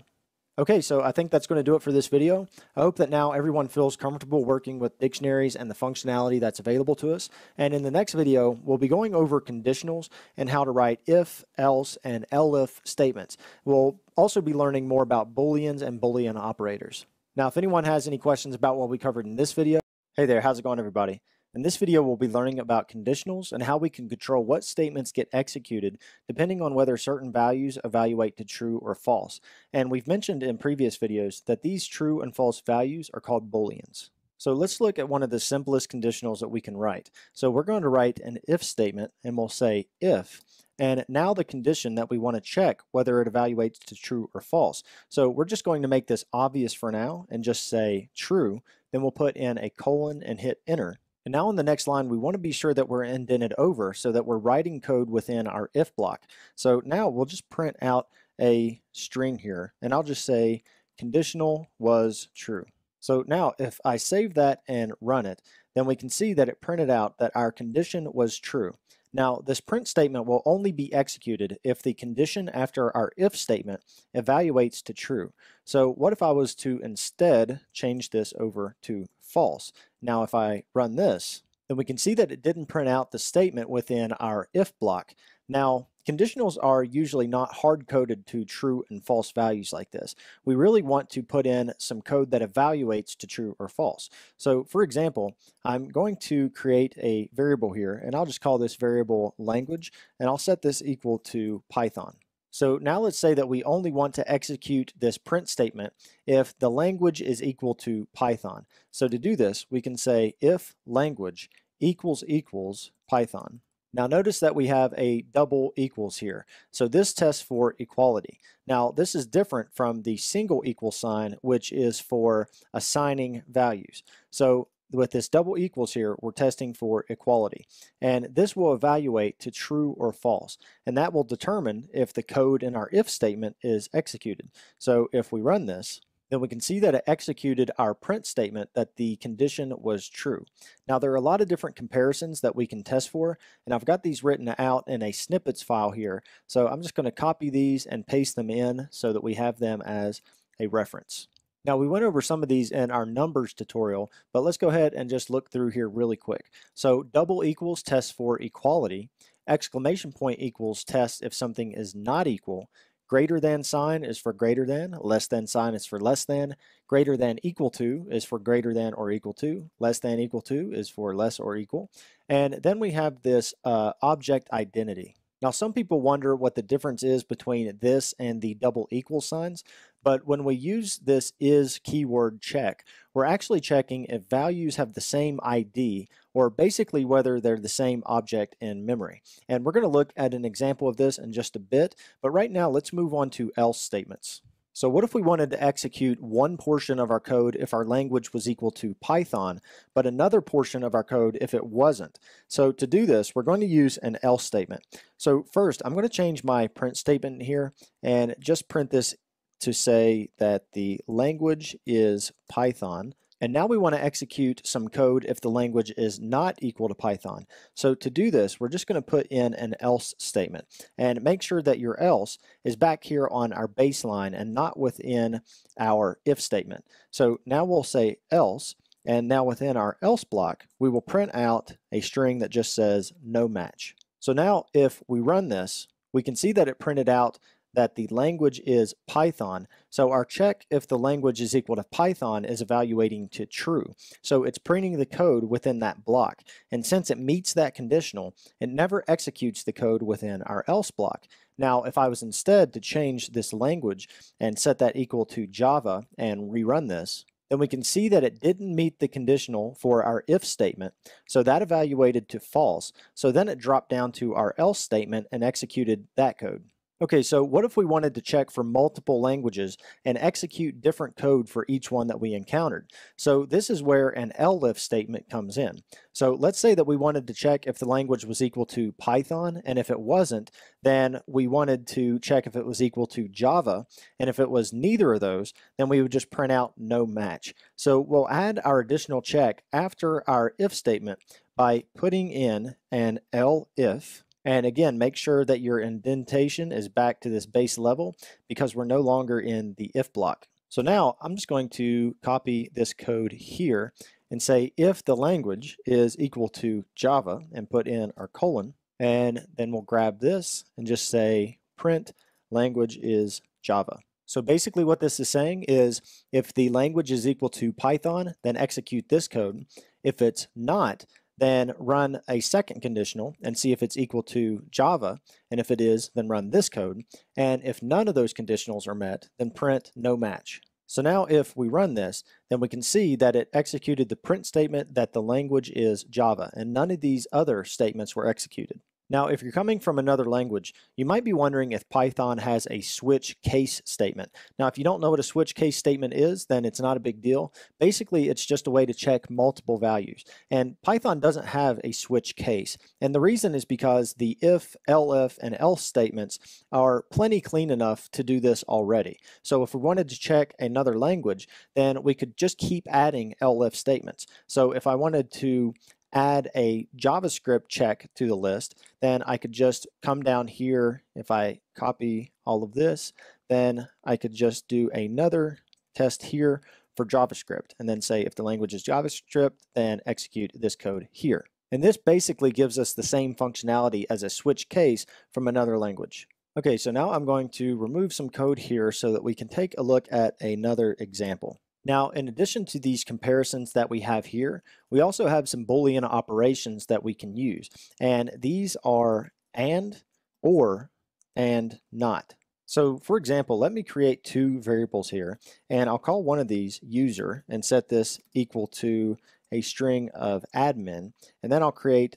Okay, so I think that's going to do it for this video. I hope that now everyone feels comfortable working with dictionaries and the functionality that's available to us. And in the next video, we'll be going over conditionals and how to write if, else, and elif statements. We'll also be learning more about Booleans and Boolean operators. Now, if anyone has any questions about what we covered in this video, hey there, how's it going, everybody? In this video, we'll be learning about conditionals and how we can control what statements get executed depending on whether certain values evaluate to true or false. And we've mentioned in previous videos that these true and false values are called Booleans. So let's look at one of the simplest conditionals that we can write. So we're going to write an if statement, and we'll say if. And now the condition that we want to check whether it evaluates to true or false. So we're just going to make this obvious for now and just say true. Then we'll put in a colon and hit enter. And now on the next line, we want to be sure that we're indented over so that we're writing code within our if block. So now we'll just print out a string here, and I'll just say conditional was true. So now if I save that and run it, then we can see that it printed out that our condition was true. Now, this print statement will only be executed if the condition after our if statement evaluates to true. So what if I was to instead change this over to false? Now, if I run this, then we can see that it didn't print out the statement within our if block. Now, conditionals are usually not hard-coded to true and false values like this. We really want to put in some code that evaluates to true or false. So for example, I'm going to create a variable here, and I'll just call this variable language, and I'll set this equal to Python. So now let's say that we only want to execute this print statement if the language is equal to Python. So to do this, we can say if language equals equals Python. Now notice that we have a double equals here. So this tests for equality. Now this is different from the single equal sign, which is for assigning values. So with this double equals here, we're testing for equality. And this will evaluate to true or false. And that will determine if the code in our if statement is executed. So if we run this, then we can see that it executed our print statement that the condition was true. Now there are a lot of different comparisons that we can test for, and I've got these written out in a snippets file here. So I'm just going to copy these and paste them in so that we have them as a reference. Now we went over some of these in our numbers tutorial, but let's go ahead and just look through here really quick. So double equals tests for equality, exclamation point equals tests if something is not equal, greater than sign is for greater than, less than sign is for less than, greater than equal to is for greater than or equal to, less than equal to is for less or equal. And then we have this object identity. Now some people wonder what the difference is between this and the double equal signs, but when we use this is keyword check, we're actually checking if values have the same ID, or basically whether they're the same object in memory. And we're going to look at an example of this in just a bit, but right now let's move on to else statements. So what if we wanted to execute one portion of our code if our language was equal to Python, but another portion of our code if it wasn't? So to do this, we're going to use an else statement. So first, I'm going to change my print statement here and just print this to say that the language is Python. And now we want to execute some code if the language is not equal to Python. So to do this, we're just going to put in an else statement and make sure that your else is back here on our baseline and not within our if statement. So now we'll say else, and now within our else block, we will print out a string that just says no match. So now if we run this, we can see that it printed out that the language is Python. So our check if the language is equal to Python is evaluating to true. So it's printing the code within that block. And since it meets that conditional, it never executes the code within our else block. Now, if I was instead to change this language and set that equal to Java and rerun this, then we can see that it didn't meet the conditional for our if statement, so that evaluated to false. So then it dropped down to our else statement and executed that code. Okay, so what if we wanted to check for multiple languages and execute different code for each one that we encountered? So this is where an ELIF statement comes in. So let's say that we wanted to check if the language was equal to Python, and if it wasn't, then we wanted to check if it was equal to Java, and if it was neither of those, then we would just print out no match. So we'll add our additional check after our if statement by putting in an ELIF. And again, make sure that your indentation is back to this base level because we're no longer in the if block. So now I'm just going to copy this code here and say if the language is equal to Java and put in our colon, and then we'll grab this and just say print language is Java. So basically what this is saying is if the language is equal to Python, then execute this code. If it's not, then run a second conditional and see if it's equal to Java, and if it is, then run this code, and if none of those conditionals are met, then print no match. So now if we run this, then we can see that it executed the print statement that the language is Java, and none of these other statements were executed. Now, if you're coming from another language, you might be wondering if Python has a switch case statement. Now, if you don't know what a switch case statement is, then it's not a big deal. Basically, it's just a way to check multiple values. And Python doesn't have a switch case. And the reason is because the if, elif, and else statements are plenty clean enough to do this already. So if we wanted to check another language, then we could just keep adding elif statements. So if I wanted to add a JavaScript check to the list, then I could just come down here. If I copy all of this, then I could just do another test here for JavaScript and then say if the language is JavaScript, then execute this code here. And this basically gives us the same functionality as a switch case from another language. Okay, so now I'm going to remove some code here so that we can take a look at another example. Now, in addition to these comparisons that we have here, we also have some Boolean operations that we can use. And these are and, or, and not. So for example, let me create two variables here, and I'll call one of these user and set this equal to a string of admin. And then I'll create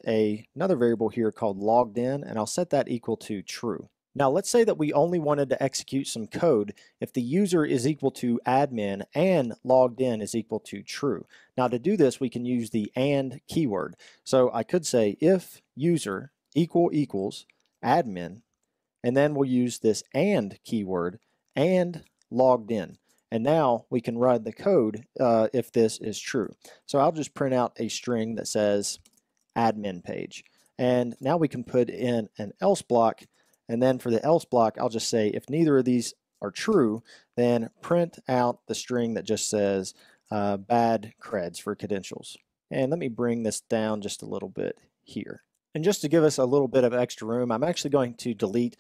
another variable here called logged in, and I'll set that equal to true. Now let's say that we only wanted to execute some code if the user is equal to admin and logged in is equal to true. Now to do this, we can use the and keyword. So I could say if user equals admin, and then we'll use this and keyword and logged in. And now we can run the code if this is true. So I'll just print out a string that says admin page. And now we can put in an else block. And then for the else block, I'll just say if neither of these are true, then print out the string that just says bad creds for credentials. And let me bring this down just a little bit here. And just to give us a little bit of extra room, I'm actually going to delete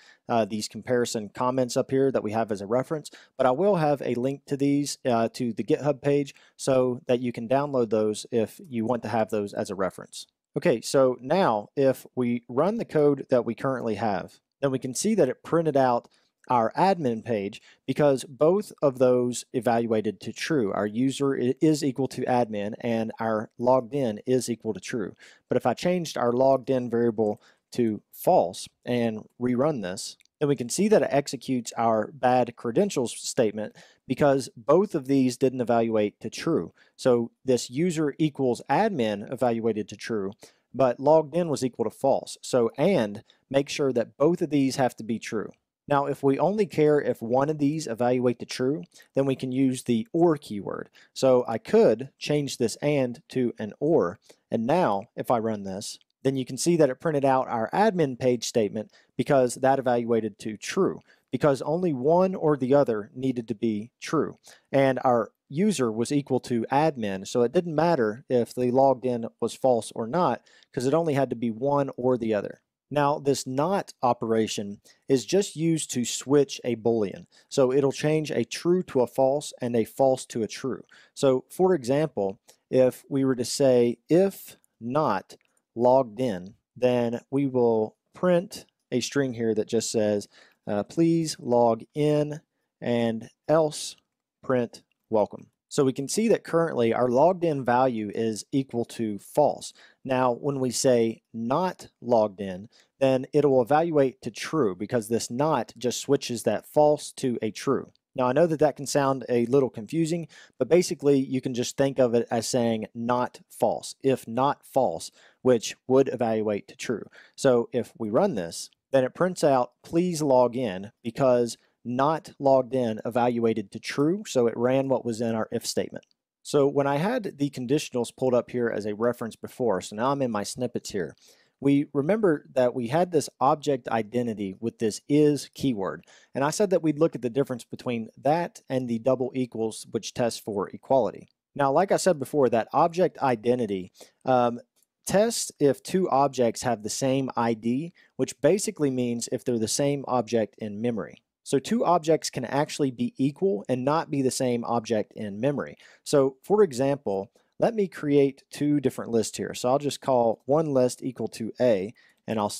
these comparison comments up here that we have as a reference, but I will have a link to these to the GitHub page so that you can download those if you want to have those as a reference. Okay, so now if we run the code that we currently have, then we can see that it printed out our admin page because both of those evaluated to true. Our user is equal to admin and our logged in is equal to true. But if I changed our logged in variable to false and rerun this, then we can see that it executes our bad credentials statement because both of these didn't evaluate to true. So this user equals admin evaluated to true, but logged in was equal to false. So and make sure that both of these have to be true. Now, if we only care if one of these evaluate to true, then we can use the or keyword. So I could change this and to an or, and now if I run this, then you can see that it printed out our admin page statement because that evaluated to true, because only one or the other needed to be true. And our user was equal to admin, so it didn't matter if the logged in was false or not because it only had to be one or the other. Now, this not operation is just used to switch a Boolean. So it'll change a true to a false and a false to a true. So for example, if we were to say, if not logged in, then we will print a string here that just says, please log in, and else print welcome. So we can see that currently our logged in value is equal to false. Now, when we say not logged in, then it will evaluate to true because this not just switches that false to a true. Now, I know that that can sound a little confusing, but basically you can just think of it as saying not false, if not false, which would evaluate to true. So if we run this, then it prints out please log in because not logged in evaluated to true, so it ran what was in our if statement. So when I had the conditionals pulled up here as a reference before, so now I'm in my snippets here, we remember that we had this object identity with this is keyword, and I said that we'd look at the difference between that and the double equals, which tests for equality. Now, like I said before, that object identity tests if two objects have the same ID, which basically means if they're the same object in memory. So two objects can actually be equal and not be the same object in memory. So for example, let me create two different lists here. So I'll just call one list equal to A, and I'll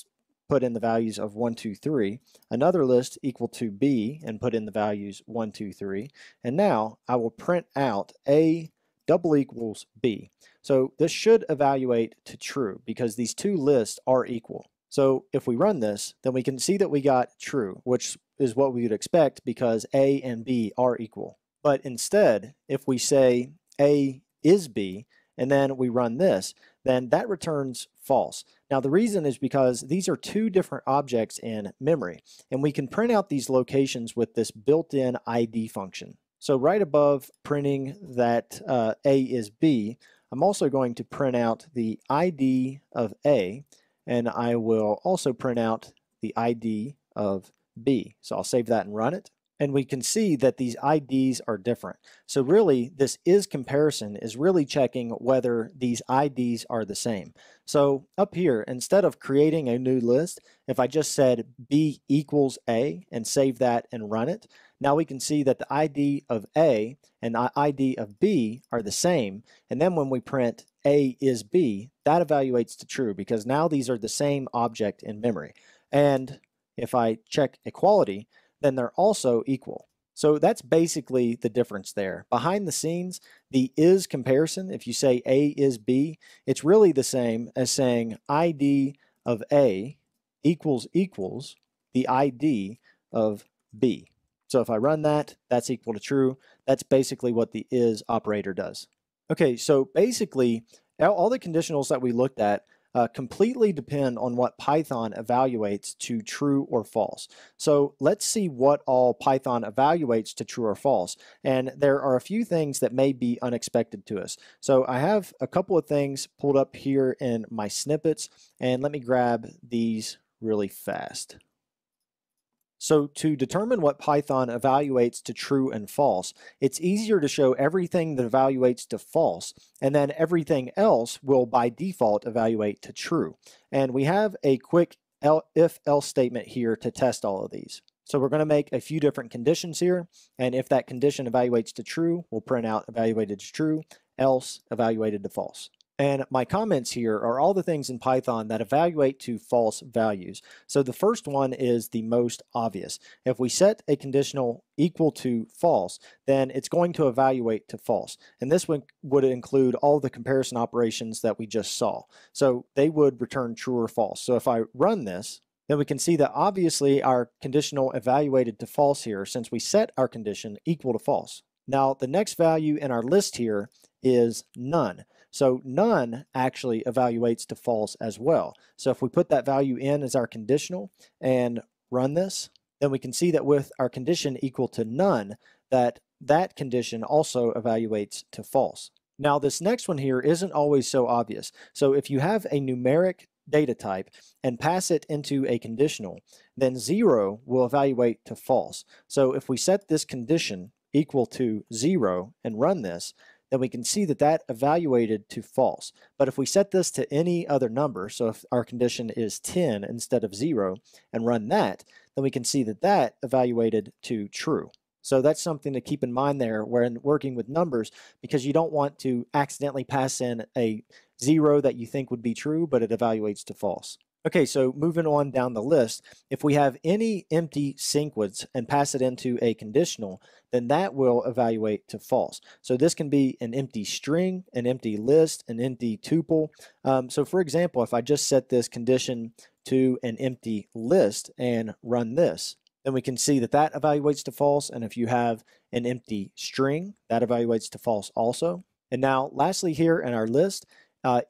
put in the values of 1, 2, 3. Another list equal to B, and put in the values 1, 2, 3. And now I will print out A double equals B. So this should evaluate to true because these two lists are equal. So if we run this, then we can see that we got true, which is what we would expect because A and B are equal. But instead, if we say A is B, and then we run this, then that returns false. Now the reason is because these are two different objects in memory, and we can print out these locations with this built-in ID function. So right above printing that A is B, I'm also going to print out the ID of A, and I will also print out the ID of B. So I'll save that and run it. And we can see that these IDs are different. So really, this is comparison is really checking whether these IDs are the same. So up here, instead of creating a new list, if I just said B equals A and save that and run it, now we can see that the ID of A and the ID of B are the same. And then when we print A is B, that evaluates to true because now these are the same object in memory. And if I check equality, then they're also equal. So that's basically the difference there. Behind the scenes, the is comparison, if you say A is B, it's really the same as saying ID of A equals equals the ID of B. So if I run that, that's equal to true. That's basically what the is operator does. Okay, so basically all the conditionals that we looked at completely depend on what Python evaluates to true or false. So let's see what all Python evaluates to true or false. And there are a few things that may be unexpected to us. So I have a couple of things pulled up here in my snippets, and let me grab these really fast. So to determine what Python evaluates to true and false, it's easier to show everything that evaluates to false, and then everything else will by default evaluate to true. And we have a quick if-else statement here to test all of these. So we're going to make a few different conditions here, and if that condition evaluates to true, we'll print out evaluated to true, else evaluated to false. And my comments here are all the things in Python that evaluate to false values. So the first one is the most obvious. If we set a conditional equal to false, then it's going to evaluate to false. And this one would include all the comparison operations that we just saw. So they would return true or false. So if I run this, then we can see that obviously our conditional evaluated to false here since we set our condition equal to false. Now the next value in our list here is none. So none actually evaluates to false as well. So if we put that value in as our conditional and run this, then we can see that with our condition equal to none, that condition also evaluates to false. Now this next one here isn't always so obvious. So if you have a numeric data type and pass it into a conditional, then 0 will evaluate to false. So if we set this condition equal to 0 and run this, then we can see that that evaluated to false. But if we set this to any other number, so if our condition is 10 instead of 0 and run that, then we can see that that evaluated to true. So that's something to keep in mind there when working with numbers, because you don't want to accidentally pass in a 0 that you think would be true, but it evaluates to false. Okay, so moving on down the list, if we have any empty sequence and pass it into a conditional, then that will evaluate to false. So this can be an empty string, an empty list, an empty tuple. So for example, if I just set this condition to an empty list and run this, then we can see that that evaluates to false. And if you have an empty string, that evaluates to false also. And now lastly here in our list,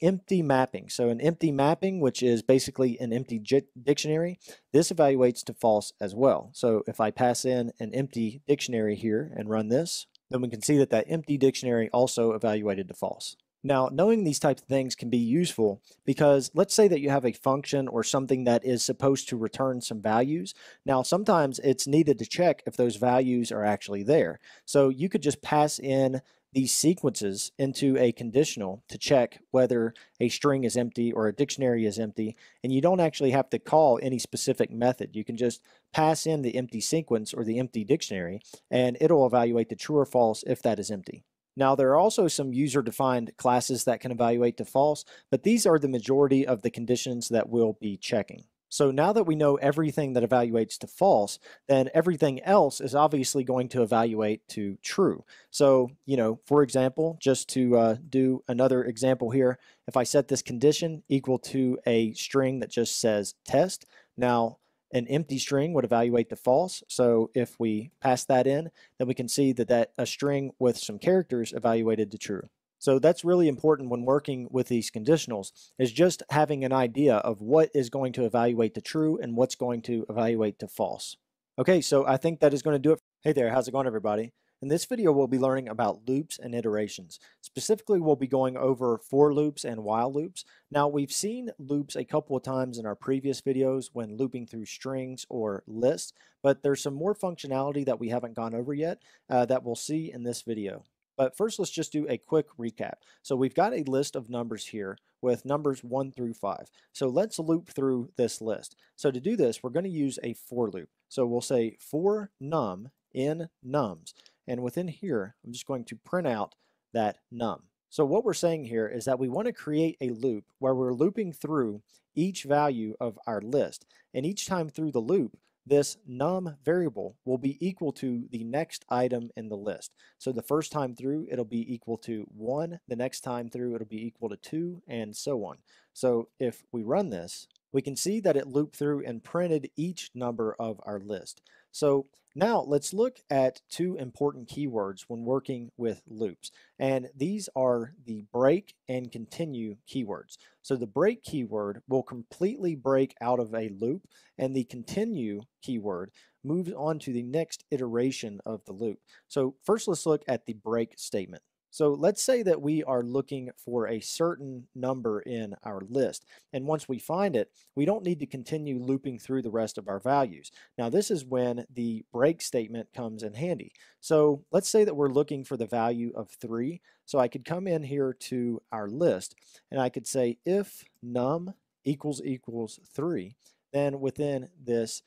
empty mapping. So an empty mapping, which is basically an empty dictionary, this evaluates to false as well. So if I pass in an empty dictionary here and run this, then we can see that that empty dictionary also evaluated to false. Now, knowing these types of things can be useful because let's say that you have a function or something that is supposed to return some values. Now, sometimes it's needed to check if those values are actually there. So you could just pass in these sequences into a conditional to check whether a string is empty or a dictionary is empty, and you don't actually have to call any specific method. You can just pass in the empty sequence or the empty dictionary, and it'll evaluate the true or false if that is empty. Now, there are also some user-defined classes that can evaluate to false, but these are the majority of the conditions that we'll be checking. So now that we know everything that evaluates to false, then everything else is obviously going to evaluate to true. So, you know, for example, just to do another example here, if I set this condition equal to a string that just says test, now an empty string would evaluate to false. So if we pass that in, then we can see that a string with some characters evaluated to true. So that's really important when working with these conditionals, is just having an idea of what is going to evaluate to true and what's going to evaluate to false. Okay, so I think that is going to do it. Hey there, how's it going, everybody? In this video, we'll be learning about loops and iterations. Specifically, we'll be going over for loops and while loops. Now, we've seen loops a couple of times in our previous videos when looping through strings or lists, but there's some more functionality that we haven't gone over yet that we'll see in this video. But first, let's just do a quick recap. So we've got a list of numbers here with numbers 1 through 5. So let's loop through this list. So to do this, we're going to use a for loop. So we'll say for num in nums. And within here, I'm just going to print out that num. So what we're saying here is that we want to create a loop where we're looping through each value of our list. And each time through the loop, this num variable will be equal to the next item in the list. So the first time through, it'll be equal to 1. The next time through, it'll be equal to 2, and so on. So if we run this, we can see that it looped through and printed each number of our list. So now let's look at two important keywords when working with loops. And these are the break and continue keywords. So the break keyword will completely break out of a loop, and the continue keyword moves on to the next iteration of the loop. So first, let's look at the break statement. So let's say that we are looking for a certain number in our list. And once we find it, we don't need to continue looping through the rest of our values. Now, this is when the break statement comes in handy. So let's say that we're looking for the value of 3. So I could come in here to our list and I could say if num == 3, then within this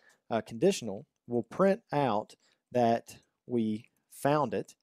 conditional, we'll print out that we found it.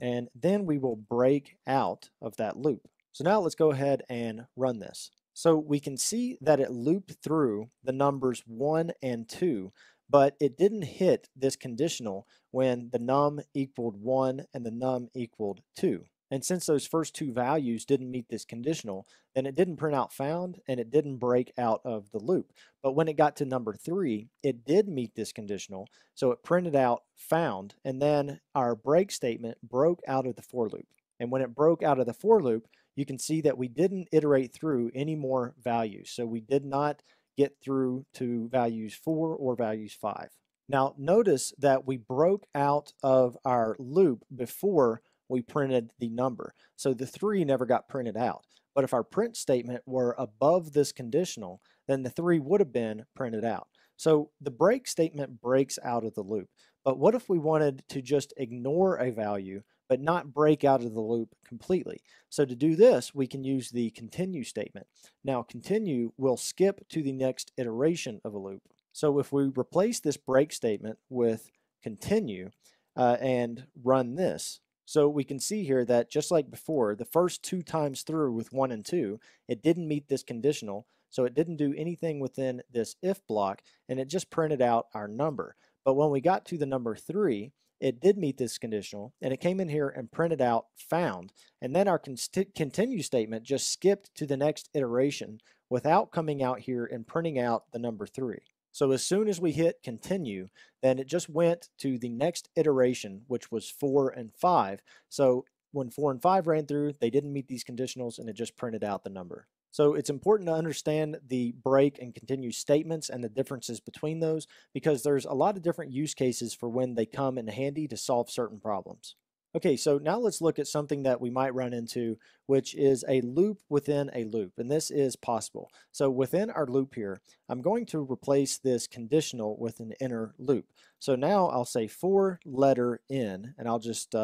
And then we will break out of that loop. So now let's go ahead and run this. So we can see that it looped through the numbers 1 and 2, but it didn't hit this conditional when the num =1 and the num =2. And since those first two values didn't meet this conditional, then it didn't print out found and it didn't break out of the loop. But when it got to number 3, it did meet this conditional. So it printed out found, and then our break statement broke out of the for loop. And when it broke out of the for loop, you can see that we didn't iterate through any more values. So we did not get through to values 4 or values 5. Now notice that we broke out of our loop before we printed the number. So the 3 never got printed out. But if our print statement were above this conditional, then the 3 would have been printed out. So the break statement breaks out of the loop. But what if we wanted to just ignore a value but not break out of the loop completely. So to do this, we can use the continue statement. Now continue will skip to the next iteration of a loop. So if we replace this break statement with continue and run this, so we can see here that just like before, the first two times through with 1 and 2, it didn't meet this conditional, so it didn't do anything within this if block, and it just printed out our number. But when we got to the number 3, it did meet this conditional, and it came in here and printed out found, and then our continue statement just skipped to the next iteration without coming out here and printing out the number 3. So as soon as we hit continue, then it just went to the next iteration, which was 4 and 5. So when 4 and 5 ran through, they didn't meet these conditionals and it just printed out the number. So it's important to understand the break and continue statements and the differences between those, because there's a lot of different use cases for when they come in handy to solve certain problems. Okay, so now let's look at something that we might run into, which is a loop within a loop, and this is possible. So within our loop here, I'm going to replace this conditional with an inner loop. So now I'll say for letter n, and I'll just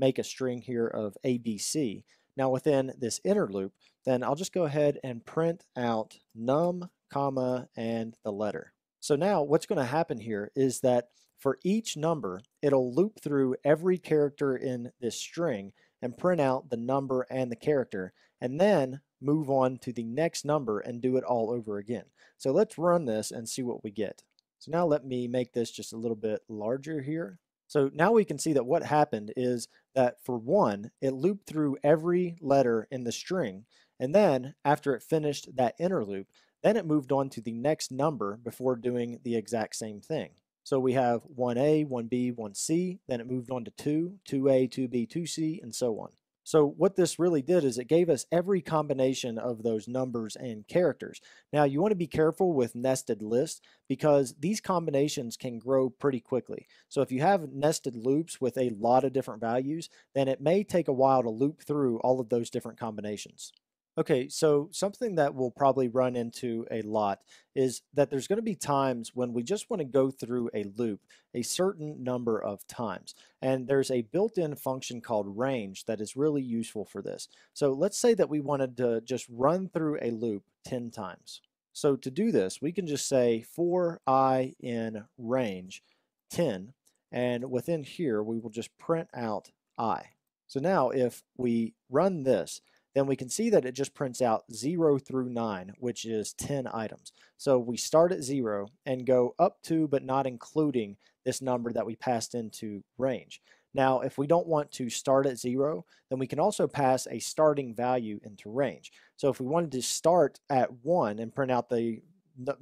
make a string here of ABC. Now within this inner loop, then I'll just go ahead and print out num, comma, and the letter. So now what's going to happen here is that for each number, it'll loop through every character in this string and print out the number and the character, and then move on to the next number and do it all over again. So let's run this and see what we get. So now let me make this just a little bit larger here. So now we can see that what happened is that for 1, it looped through every letter in the string, and then after it finished that inner loop, then it moved on to the next number before doing the exact same thing. So we have 1A, 1B, 1C, then it moved on to 2, 2A, 2B, 2C, and so on. So what this really did is it gave us every combination of those numbers and characters. Now you want to be careful with nested lists because these combinations can grow pretty quickly. So if you have nested loops with a lot of different values, then it may take a while to loop through all of those different combinations. Okay, so something that we'll probably run into a lot is that there's going to be times when we just want to go through a loop a certain number of times. And there's a built-in function called range that is really useful for this. So let's say that we wanted to just run through a loop 10 times. So to do this, we can just say for I in range 10, and within here we will just print out I. So now if we run this, then we can see that it just prints out 0 through 9, which is 10 items. So we start at 0 and go up to, but not including, this number that we passed into range. Now, if we don't want to start at 0, then we can also pass a starting value into range. So if we wanted to start at 1 and print out the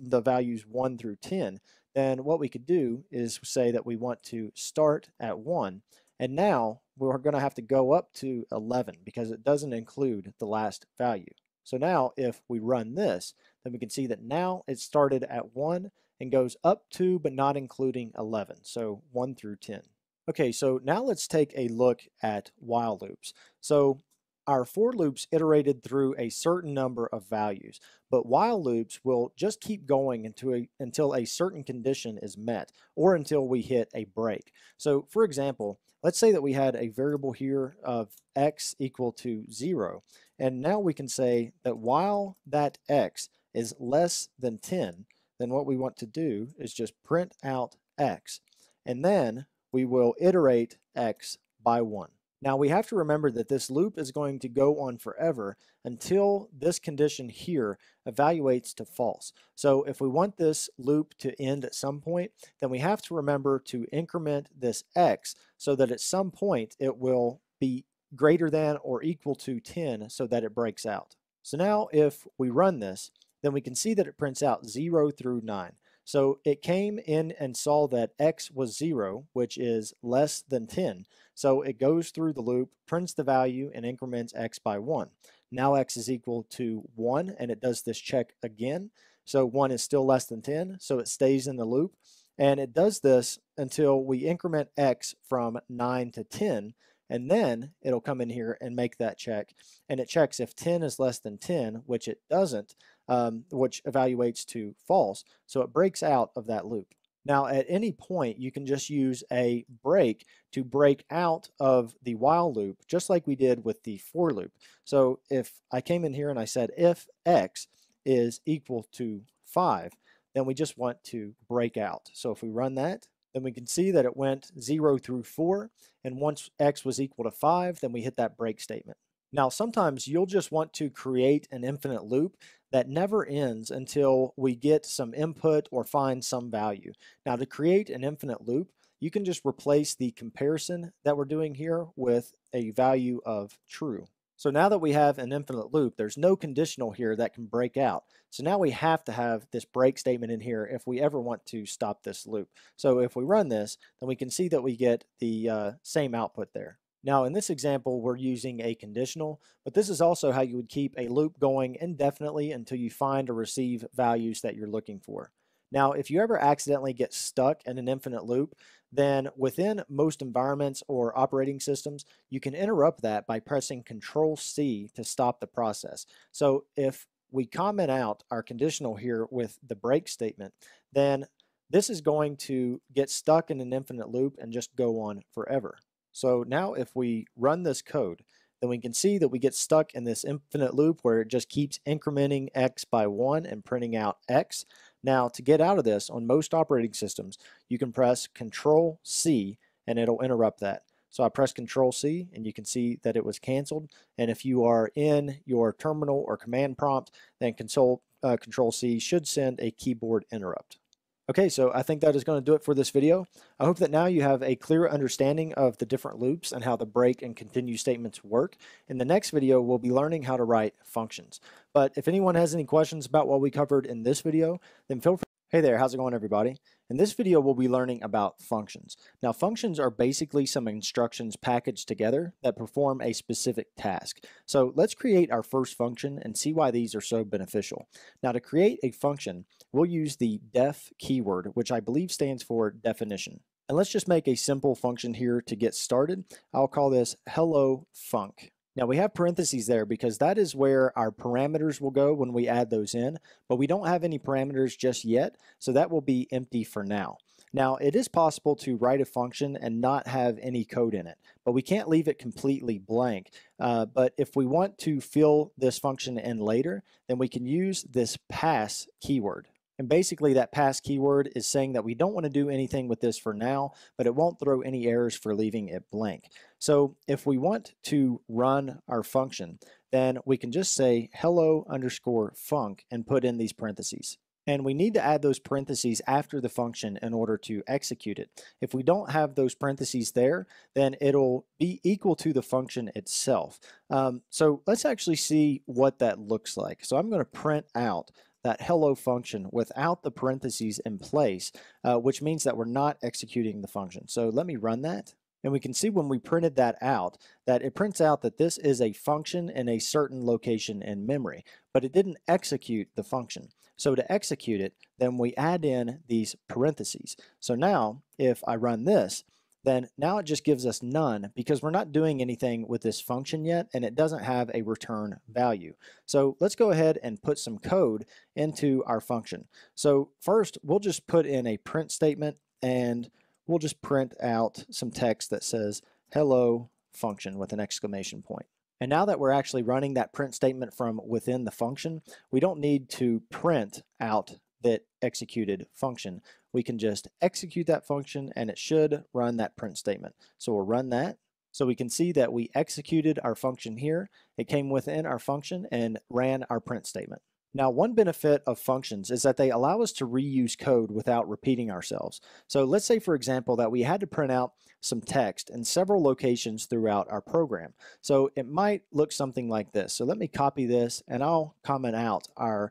values 1 through 10, then what we could do is say that we want to start at 1, and now we're going to have to go up to 11 because it doesn't include the last value. So now if we run this, then we can see that now it started at 1 and goes up to, but not including 11, so 1 through 10. Okay, so now let's take a look at while loops. So our for loops iterated through a certain number of values, but while loops will just keep going until a certain condition is met or until we hit a break. So for example, let's say that we had a variable here of x equal to 0, and now we can say that while that x is less than 10, then what we want to do is just print out x, and then we will iterate x by 1. Now we have to remember that this loop is going to go on forever until this condition here evaluates to false. So if we want this loop to end at some point, then we have to remember to increment this x so that at some point it will be greater than or equal to 10 so that it breaks out. So now if we run this, then we can see that it prints out 0 through 9. So it came in and saw that x was 0, which is less than 10. So it goes through the loop, prints the value, and increments x by 1. Now x is equal to 1, and it does this check again. So 1 is still less than 10, so it stays in the loop. And it does this until we increment x from 9 to 10, and then it'll come in here and make that check. And it checks if 10 is less than 10, which it doesn't, which evaluates to false, so it breaks out of that loop. Now, at any point, you can just use a break to break out of the while loop, just like we did with the for loop. So if I came in here and I said if x is equal to 5, then we just want to break out. So if we run that, then we can see that it went 0 through 4, and once x was equal to 5, then we hit that break statement. Now, sometimes you'll just want to create an infinite loop that never ends until we get some input or find some value. Now, to create an infinite loop, you can just replace the comparison that we're doing here with a value of true. So now that we have an infinite loop, there's no conditional here that can break out. So now we have to have this break statement in here if we ever want to stop this loop. So if we run this, then we can see that we get the same output there. Now, in this example, we're using a conditional, but this is also how you would keep a loop going indefinitely until you find or receive values that you're looking for. Now, if you ever accidentally get stuck in an infinite loop, then within most environments or operating systems, you can interrupt that by pressing Control-C to stop the process. So if we comment out our conditional here with the break statement, then this is going to get stuck in an infinite loop and just go on forever. So now if we run this code, then we can see that we get stuck in this infinite loop where it just keeps incrementing x by 1 and printing out x. Now, to get out of this, on most operating systems, you can press Control-C and it'll interrupt that. So I press Control-C and you can see that it was canceled. And if you are in your terminal or command prompt, then Control-C should send a keyboard interrupt. Okay, so I think that is going to do it for this video. I hope that now you have a clear understanding of the different loops and how the break and continue statements work. In the next video, we'll be learning how to write functions. But if anyone has any questions about what we covered in this video, then feel free. Hey there, how's it going, everybody? In this video, we'll be learning about functions. Now, functions are basically some instructions packaged together that perform a specific task. So let's create our first function and see why these are so beneficial. Now, to create a function, we'll use the def keyword, which I believe stands for definition. And let's just make a simple function here to get started. I'll call this hello func. Now, we have parentheses there because that is where our parameters will go when we add those in, but we don't have any parameters just yet, so that will be empty for now. Now, it is possible to write a function and not have any code in it, but we can't leave it completely blank. But if we want to fill this function in later, then we can use this pass keyword. And basically that pass keyword is saying that we don't want to do anything with this for now, but it won't throw any errors for leaving it blank. So if we want to run our function, then we can just say hello underscore func and put in these parentheses. And we need to add those parentheses after the function in order to execute it. If we don't have those parentheses there, then it'll be equal to the function itself. So let's actually see what that looks like. So I'm going to print out that hello function without the parentheses in place, which means that we're not executing the function. So let me run that. And we can see when we printed that out, that it prints out that this is a function in a certain location in memory, but it didn't execute the function. So to execute it, then we add in these parentheses. So now if I run this, then now it just gives us none because we're not doing anything with this function yet and it doesn't have a return value. So let's go ahead and put some code into our function. So first we'll just put in a print statement and we'll just print out some text that says hello function with an exclamation point. And now that we're actually running that print statement from within the function, we don't need to print out that executed function. We can just execute that function and it should run that print statement. So we'll run that. So we can see that we executed our function here. It came within our function and ran our print statement. Now, one benefit of functions is that they allow us to reuse code without repeating ourselves. So let's say, for example, that we had to print out some text in several locations throughout our program. So it might look something like this. So let me copy this and I'll comment out our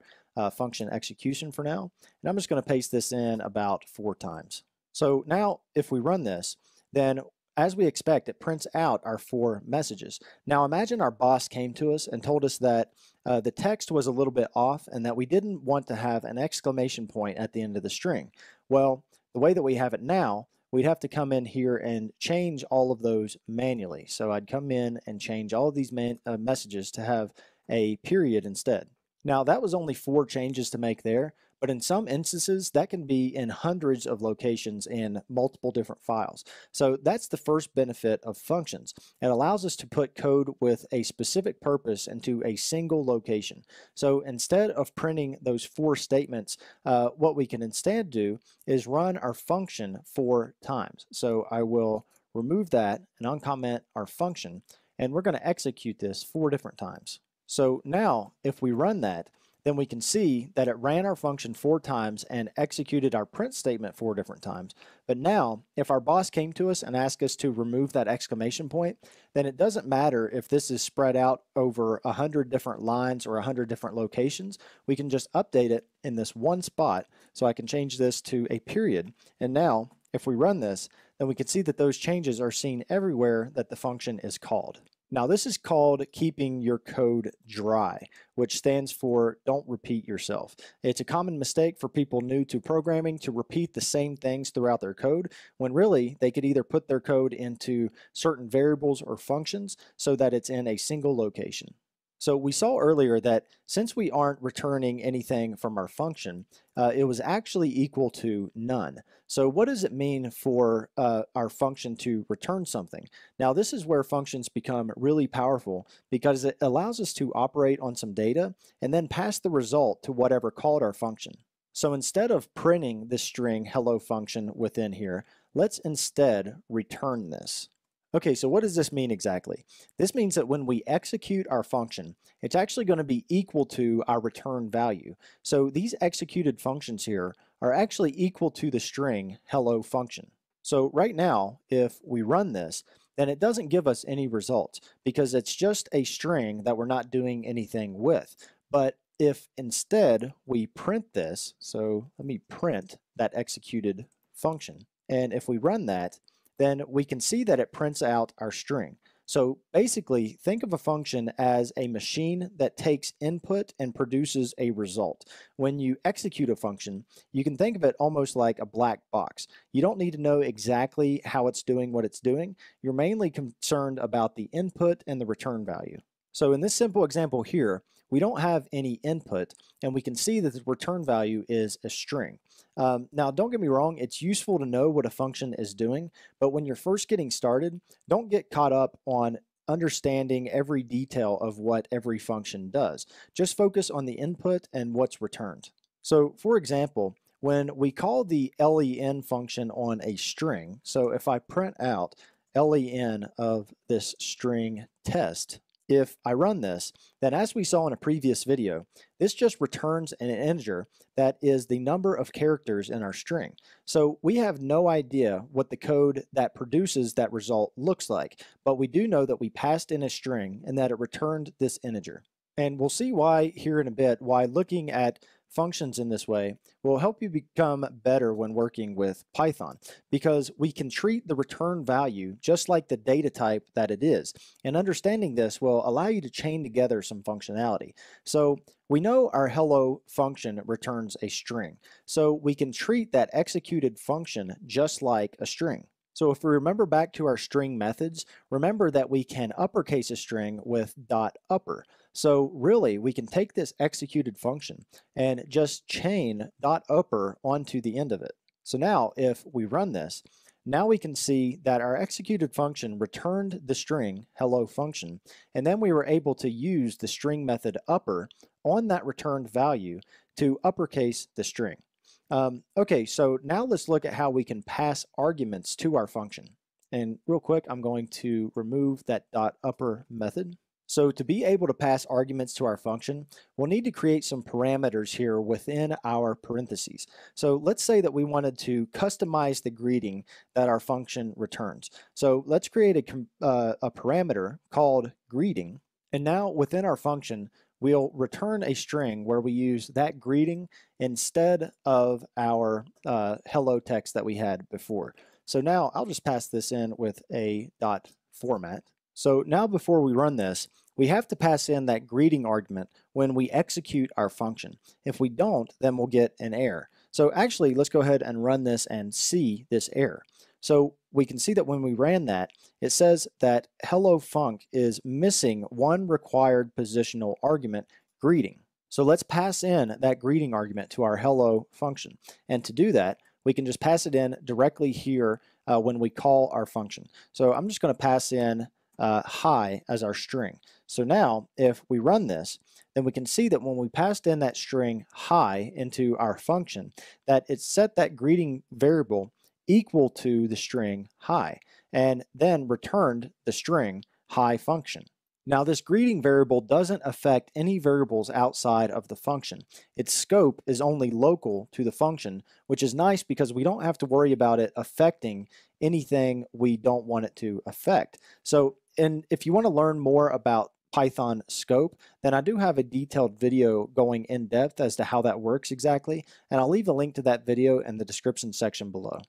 function execution for now. And I'm just going to paste this in about 4 times. So now if we run this, then as we expect, it prints out our 4 messages. Now imagine our boss came to us and told us that the text was a little bit off and that we didn't want to have an exclamation point at the end of the string. Well, the way that we have it now, we'd have to come in here and change all of those manually. So I'd come in and change all of these messages to have a period instead. Now, that was only 4 changes to make there, but in some instances, that can be in hundreds of locations in multiple different files. So that's the first benefit of functions. It allows us to put code with a specific purpose into a single location. So instead of printing those 4 statements, what we can instead do is run our function 4 times. So I will remove that and uncomment our function, and we're going to execute this 4 different times. So now, if we run that, then we can see that it ran our function 4 times and executed our print statement 4 different times. But now, if our boss came to us and asked us to remove that exclamation point, then it doesn't matter if this is spread out over 100 different lines or 100 different locations. We can just update it in this one spot. So I can change this to a period. And now, if we run this, then we can see that those changes are seen everywhere that the function is called. Now, this is called keeping your code dry, which stands for don't repeat yourself. It's a common mistake for people new to programming to repeat the same things throughout their code, when really they could either put their code into certain variables or functions so that it's in a single location. So we saw earlier that since we aren't returning anything from our function, it was actually equal to none. So what does it mean for our function to return something? Now, this is where functions become really powerful because it allows us to operate on some data and then pass the result to whatever called our function. So instead of printing this string hello function within here, let's instead return this. Okay, so what does this mean exactly? This means that when we execute our function, it's actually going to be equal to our return value. So these executed functions here are actually equal to the string hello function. So right now, if we run this, then it doesn't give us any results because it's just a string that we're not doing anything with. But if instead we print this, so let me print that executed function, and if we run that, then we can see that it prints out our string. So basically, think of a function as a machine that takes input and produces a result. When you execute a function, you can think of it almost like a black box. You don't need to know exactly how it's doing what it's doing. You're mainly concerned about the input and the return value. So in this simple example here, we don't have any input, and we can see that the return value is a string. Now, don't get me wrong, it's useful to know what a function is doing, but when you're first getting started, don't get caught up on understanding every detail of what every function does. Just focus on the input and what's returned. So, for example, when we call the len function on a string, so if I print out len of this string test, if I run this, then as we saw in a previous video, this just returns an integer that is the number of characters in our string. So we have no idea what the code that produces that result looks like, but we do know that we passed in a string and that it returned this integer. And we'll see why here in a bit, why looking at functions in this way will help you become better when working with Python, because we can treat the return value just like the data type that it is. And understanding this will allow you to chain together some functionality. So we know our hello function returns a string, so we can treat that executed function just like a string. So if we remember back to our string methods, remember that we can uppercase a string with .upper. So really, we can take this executed function and just chain .upper onto the end of it. So now, if we run this, now we can see that our executed function returned the string hello function, and then we were able to use the string method upper on that returned value to uppercase the string. Okay, so now let's look at how we can pass arguments to our function. And real quick, I'm going to remove that .upper method. So to be able to pass arguments to our function, we'll need to create some parameters here within our parentheses. So let's say that we wanted to customize the greeting that our function returns. So let's create a parameter called greeting. And now within our function, we'll return a string where we use that greeting instead of our hello text that we had before. So now I'll just pass this in with a .format. So now before we run this, we have to pass in that greeting argument when we execute our function. If we don't, then we'll get an error. So actually, let's go ahead and run this and see this error. So we can see that when we ran that, it says that hello func is missing one required positional argument, greeting. So let's pass in that greeting argument to our hello function. And to do that, we can just pass it in directly here when we call our function. So I'm just going to pass in hi as our string. So now if we run this, then we can see that when we passed in that string hi into our function, that it set that greeting variable equal to the string hi, and then returned the string hi function. Now this greeting variable doesn't affect any variables outside of the function. Its scope is only local to the function, which is nice because we don't have to worry about it affecting anything we don't want it to affect. So, and if you want to learn more about Python scope, then I do have a detailed video going in depth as to how that works exactly, and I'll leave a link to that video in the description section below.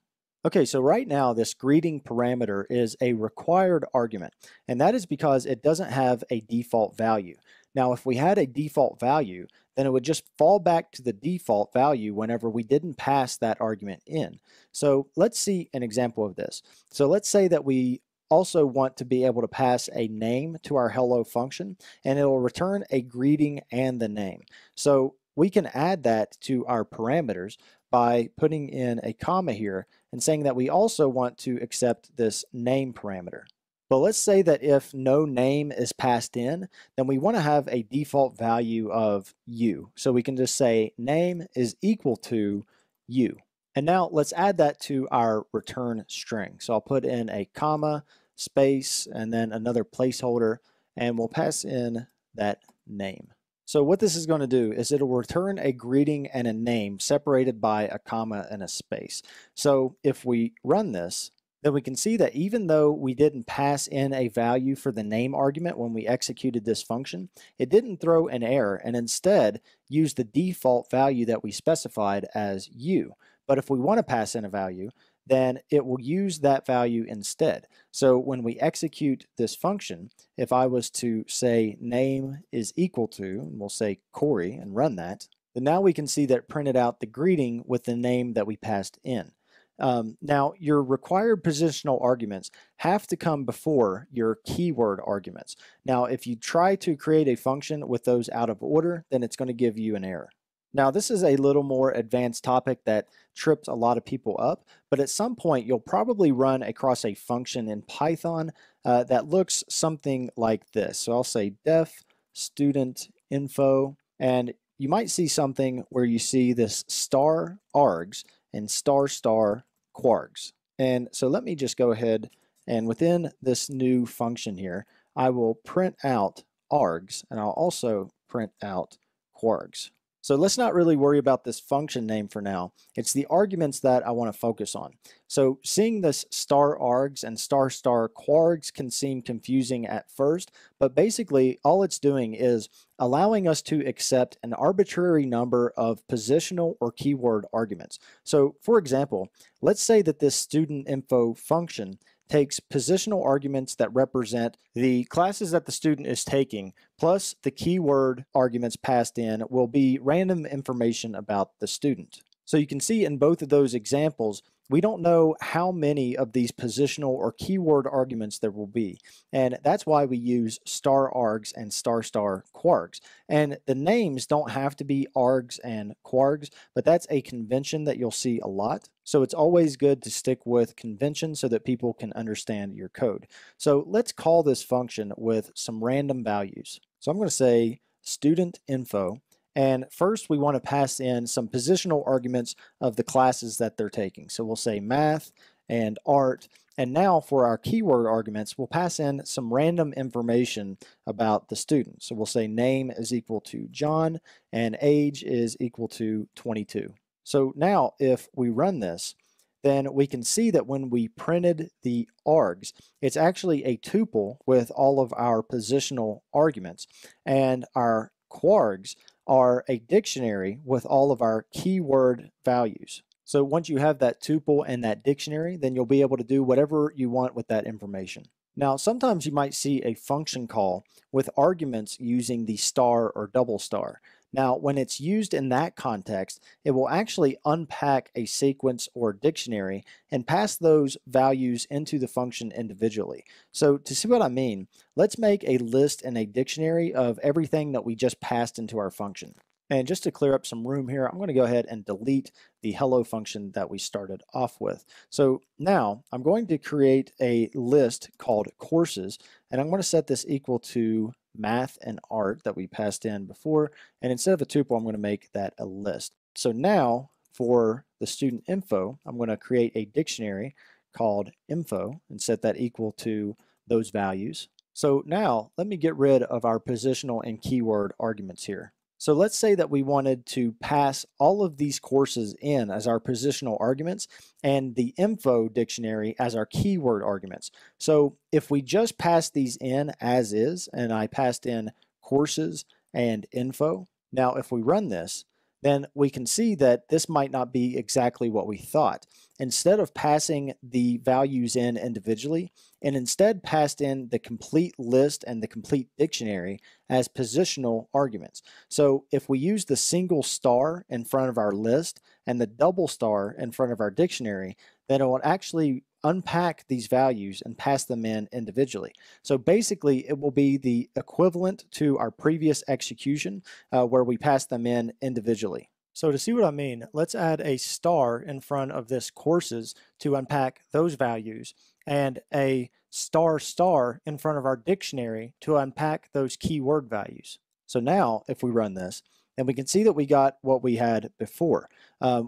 Okay, so right now this greeting parameter is a required argument, and that is because it doesn't have a default value. Now, if we had a default value, then it would just fall back to the default value whenever we didn't pass that argument in. So let's see an example of this. So let's say that we also want to be able to pass a name to our hello function, and it will return a greeting and the name. So we can add that to our parameters by putting in a comma here and saying that we also want to accept this name parameter. But let's say that if no name is passed in, then we want to have a default value of you. So we can just say name is equal to you. And now let's add that to our return string. So I'll put in a comma, space, and then another placeholder, and we'll pass in that name. So what this is going to do is it'll return a greeting and a name separated by a comma and a space. So if we run this, then we can see that even though we didn't pass in a value for the name argument when we executed this function, it didn't throw an error and instead used the default value that we specified as u. But if we want to pass in a value, then it will use that value instead. So when we execute this function, if I was to say name is equal to, and we'll say Corey and run that, then now we can see that it printed out the greeting with the name that we passed in. Now your required positional arguments have to come before your keyword arguments. Now if you try to create a function with those out of order, then it's going to give you an error. Now, this is a little more advanced topic that trips a lot of people up, but at some point you'll probably run across a function in Python that looks something like this. So I'll say def student info, and you might see something where you see this star args and star star quargs. And so let me just go ahead and within this new function here, I will print out args, and I'll also print out quargs. So let's not really worry about this function name for now. It's the arguments that I want to focus on. So seeing this star args and star star quargs can seem confusing at first, but basically all it's doing is allowing us to accept an arbitrary number of positional or keyword arguments. So for example, let's say that this student info function takes positional arguments that represent the classes that the student is taking, plus the keyword arguments passed in will be random information about the student. So you can see in both of those examples, we don't know how many of these positional or keyword arguments there will be. And that's why we use star args and star star quargs. And the names don't have to be args and quargs, but that's a convention that you'll see a lot. So it's always good to stick with convention so that people can understand your code. So let's call this function with some random values. So I'm going to say student info. And first, we want to pass in some positional arguments of the classes that they're taking. So we'll say math and art. And now for our keyword arguments, we'll pass in some random information about the student. So we'll say name is equal to John and age is equal to 22. So now if we run this, then we can see that when we printed the args, it's actually a tuple with all of our positional arguments, and our quargs are a dictionary with all of our keyword values. So once you have that tuple and that dictionary, then you'll be able to do whatever you want with that information. Now, sometimes you might see a function call with arguments using the star or double star. Now, when it's used in that context, it will actually unpack a sequence or dictionary and pass those values into the function individually. So to see what I mean, let's make a list in a dictionary of everything that we just passed into our function. And just to clear up some room here, I'm going to go ahead and delete the hello function that we started off with. So now I'm going to create a list called courses, and I'm going to set this equal to math and art that we passed in before. And instead of a tuple, I'm going to make that a list. So now for the student info, I'm going to create a dictionary called info and set that equal to those values. So now let me get rid of our positional and keyword arguments here. So let's say that we wanted to pass all of these courses in as our positional arguments and the info dictionary as our keyword arguments. So if we just pass these in as is, and I passed in courses and info, now if we run this, then we can see that this might not be exactly what we thought. Instead of passing the values in individually, and instead passed in the complete list and the complete dictionary as positional arguments. So if we use the single star in front of our list and the double star in front of our dictionary, then it will actually unpack these values and pass them in individually. So basically it will be the equivalent to our previous execution where we pass them in individually. So to see what I mean, let's add a star in front of this courses to unpack those values, and a star star in front of our dictionary to unpack those keyword values. So now if we run this, then we can see that we got what we had before.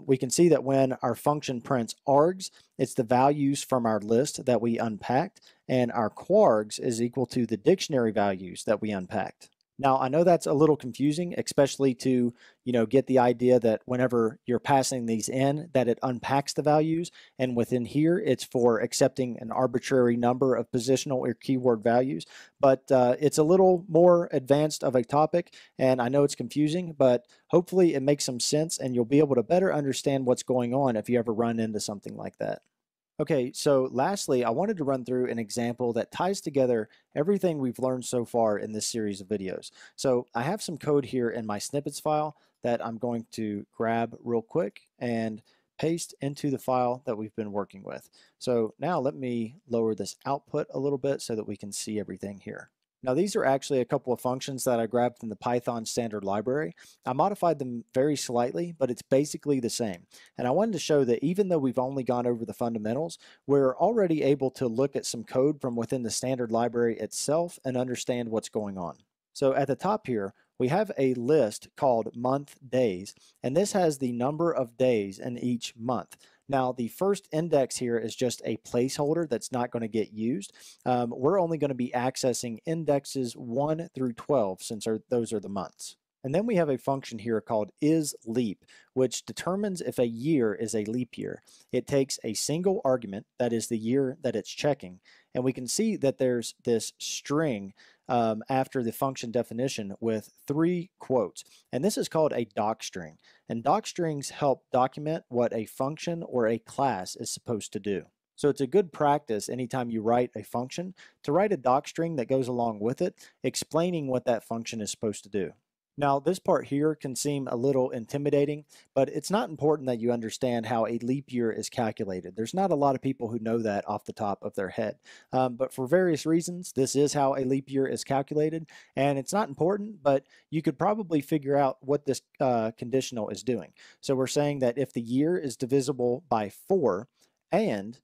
We can see that when our function prints args, it's the values from our list that we unpacked, and our quargs is equal to the dictionary values that we unpacked. Now, I know that's a little confusing, especially to, get the idea that whenever you're passing these in, that it unpacks the values. And within here, it's for accepting an arbitrary number of positional or keyword values. But it's a little more advanced of a topic, and I know it's confusing, but hopefully it makes some sense and you'll be able to better understand what's going on if you ever run into something like that. Okay, so lastly, I wanted to run through an example that ties together everything we've learned so far in this series of videos. So I have some code here in my snippets file that I'm going to grab real quick and paste into the file that we've been working with. So now let me lower this output a little bit so that we can see everything here. Now these are actually a couple of functions that I grabbed from the Python standard library. I modified them very slightly, but it's basically the same. And I wanted to show that even though we've only gone over the fundamentals, we're already able to look at some code from within the standard library itself and understand what's going on. So at the top here, we have a list called month days, and this has the number of days in each month. Now, the first index here is just a placeholder that's not going to get used. We're only going to be accessing indexes 1 through 12 since those are the months. And then we have a function here called isLeap, which determines if a year is a leap year. It takes a single argument, that is the year that it's checking, and we can see that there's this string after the function definition with 3 quotes. And this is called a docstring. And docstrings help document what a function or a class is supposed to do. So it's a good practice anytime you write a function to write a docstring that goes along with it, explaining what that function is supposed to do. Now, this part here can seem a little intimidating, but it's not important that you understand how a leap year is calculated. There's not a lot of people who know that off the top of their head. But for various reasons, this is how a leap year is calculated, and it's not important, but you could probably figure out what this conditional is doing. So we're saying that if the year is divisible by 4 and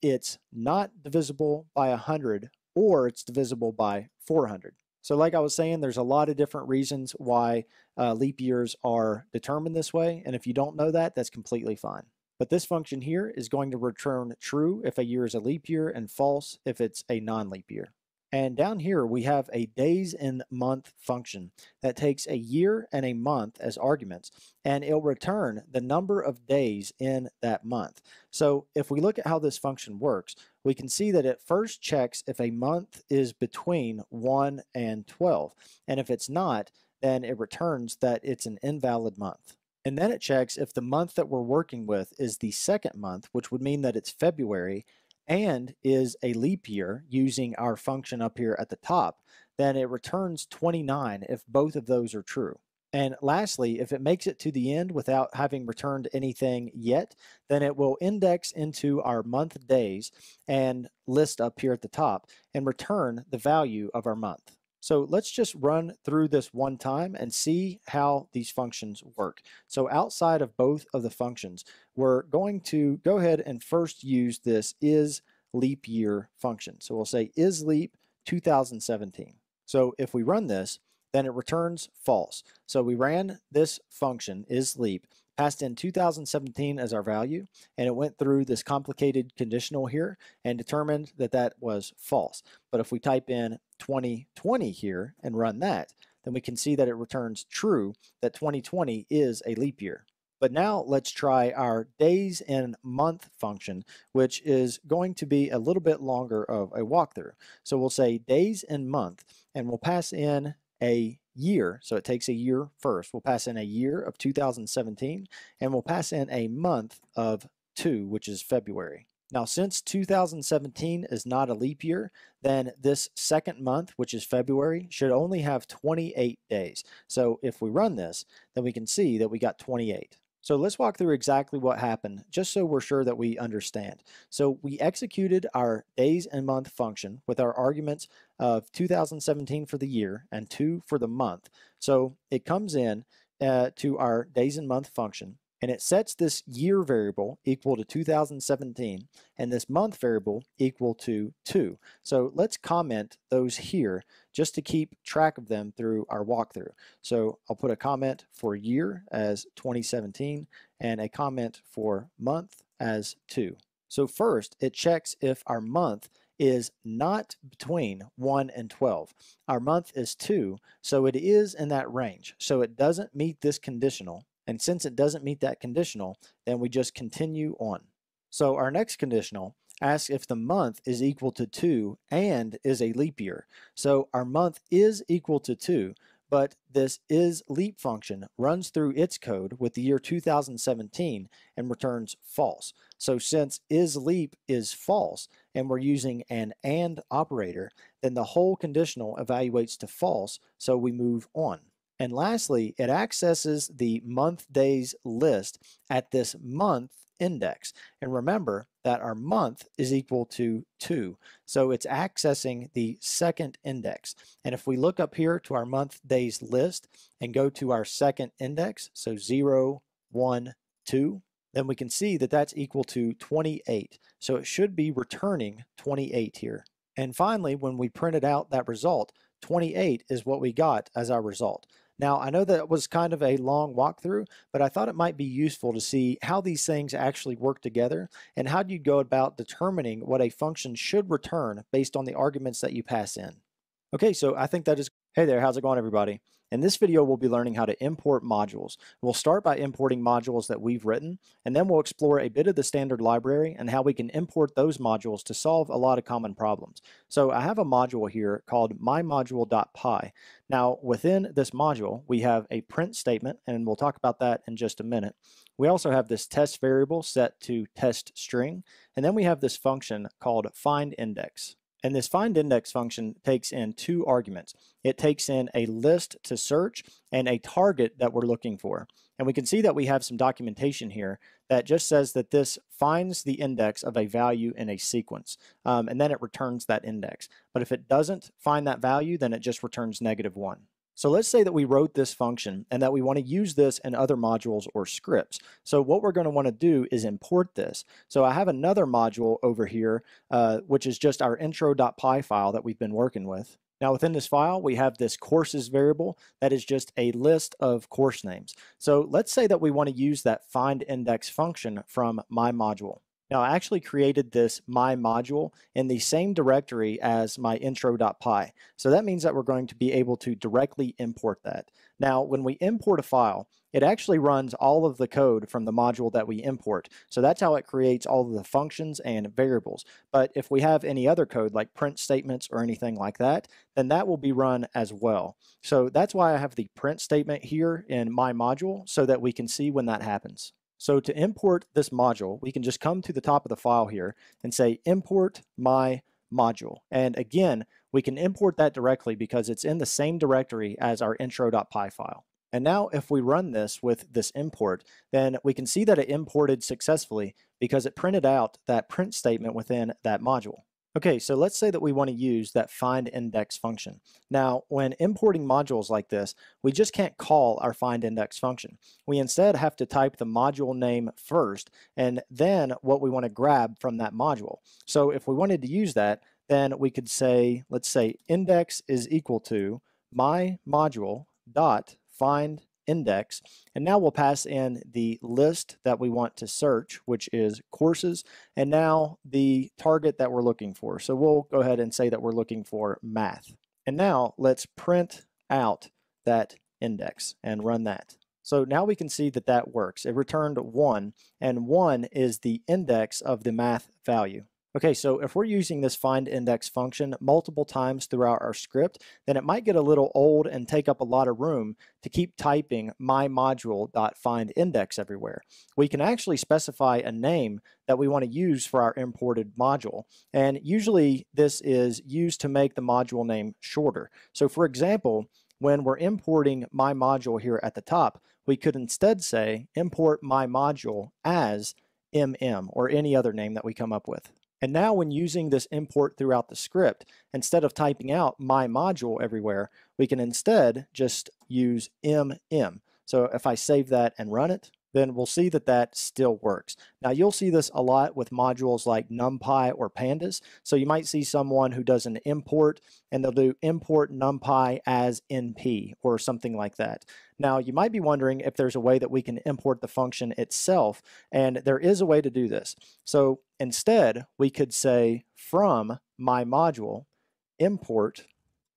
it's not divisible by 100 or it's divisible by 400. So like I was saying, there's a lot of different reasons why leap years are determined this way. And if you don't know that, that's completely fine. But this function here is going to return true if a year is a leap year and false if it's a non-leap year. And down here, we have a days in month function that takes a year and a month as arguments, and it'll return the number of days in that month. So if we look at how this function works, we can see that it first checks if a month is between 1 and 12, and if it's not, then it returns that it's an invalid month. And then it checks if the month that we're working with is the second month, which would mean that it's February, and is a leap year using our function up here at the top, then it returns 29 if both of those are true. And lastly, if it makes it to the end without having returned anything yet, then it will index into our month days and list up here at the top and return the value of our month. So let's just run through this one time and see how these functions work. So outside of both of the functions, we're going to go ahead and first use this is leap year function. So we'll say is leap 2017. So if we run this, then it returns false. So we ran this function is leap, passed in 2017 as our value, and it went through this complicated conditional here and determined that that was false. But if we type in 2020 here and run that, then we can see that it returns true, that 2020 is a leap year. But now let's try our days and month function, which is going to be a little bit longer of a walkthrough. So we'll say days and month, and we'll pass in a year, so it takes a year first. We'll pass in a year of 2017, and we'll pass in a month of 2, which is February. Now, since 2017 is not a leap year, then this second month, which is February, should only have 28 days. So if we run this, then we can see that we got 28. So let's walk through exactly what happened, just so we're sure that we understand. So we executed our days and month function with our arguments of 2017 for the year and 2 for the month. So it comes in to our days and month function, and it sets this year variable equal to 2017 and this month variable equal to 2. So let's comment those here just to keep track of them through our walkthrough. So I'll put a comment for year as 2017 and a comment for month as 2. So first it checks if our month is not between 1 and 12. Our month is 2, so it is in that range. So it doesn't meet this conditional. And since it doesn't meet that conditional, then we just continue on. So our next conditional asks if the month is equal to 2 and is a leap year. So our month is equal to 2, but this is leap function runs through its code with the year 2017 and returns false. So since is leap is false and we're using an and operator, then the whole conditional evaluates to false, so we move on. And lastly, it accesses the month days list at this month index. And remember that our month is equal to 2. So it's accessing the second index. And if we look up here to our month days list and go to our second index, so 0, 1, 2, then we can see that that's equal to 28. So it should be returning 28 here. And finally, when we printed out that result, 28 is what we got as our result. Now, I know that was kind of a long walkthrough, but I thought it might be useful to see how these things actually work together and how you go about determining what a function should return based on the arguments that you pass in. Okay, so I think that is... Hey there, how's it going, everybody? In this video, we'll be learning how to import modules. We'll start by importing modules that we've written, and then we'll explore a bit of the standard library and how we can import those modules to solve a lot of common problems. So I have a module here called mymodule.py. Now, within this module, we have a print statement, and we'll talk about that in just a minute. We also have this test variable set to test string, and then we have this function called findIndex. And this findIndex function takes in 2 arguments. It takes in a list to search and a target that we're looking for. And we can see that we have some documentation here that just says that this finds the index of a value in a sequence, and then it returns that index. But if it doesn't find that value, then it just returns -1. So let's say that we wrote this function and that we want to use this in other modules or scripts. So what we're going to want to do is import this. So I have another module over here, which is just our intro.py file that we've been working with. Now within this file, we have this courses variable that is just a list of course names. So let's say that we want to use that findIndex function from my module. Now, I actually created this my module in the same directory as my intro.py. So that means that we're going to be able to directly import that. Now, when we import a file, it actually runs all of the code from the module that we import. So that's how it creates all of the functions and variables. But if we have any other code like print statements or anything like that, then that will be run as well. So that's why I have the print statement here in my module so that we can see when that happens. So to import this module, we can just come to the top of the file here and say import my module. And again, we can import that directly because it's in the same directory as our intro.py file. And now if we run this with this import, then we can see that it imported successfully because it printed out that print statement within that module. Okay, so let's say that we want to use that find index function. Now, when importing modules like this, we just can't call our find index function. We instead have to type the module name first, and then what we want to grab from that module. So if we wanted to use that, then we could say, let's say index is equal to my module dot find index, and now we'll pass in the list that we want to search, which is courses, and now the target that we're looking for. So we'll go ahead and say that we're looking for math. And now let's print out that index and run that. So now we can see that that works. It returned 1, and 1 is the index of the math value. Okay, so if we're using this find index function multiple times throughout our script, then it might get a little old and take up a lot of room to keep typing my module.findIndex everywhere. We can actually specify a name that we want to use for our imported module. And usually this is used to make the module name shorter. So for example, when we're importing my module here at the top, we could instead say import my module as MM or any other name that we come up with. And now when using this import throughout the script, instead of typing out my module everywhere, we can instead just use MM. So if I save that and run it, then we'll see that that still works. Now you'll see this a lot with modules like NumPy or Pandas. So you might see someone who does an import and they'll do import NumPy as NP or something like that. Now you might be wondering if there's a way that we can import the function itself, and there is a way to do this. So instead we could say from my module import,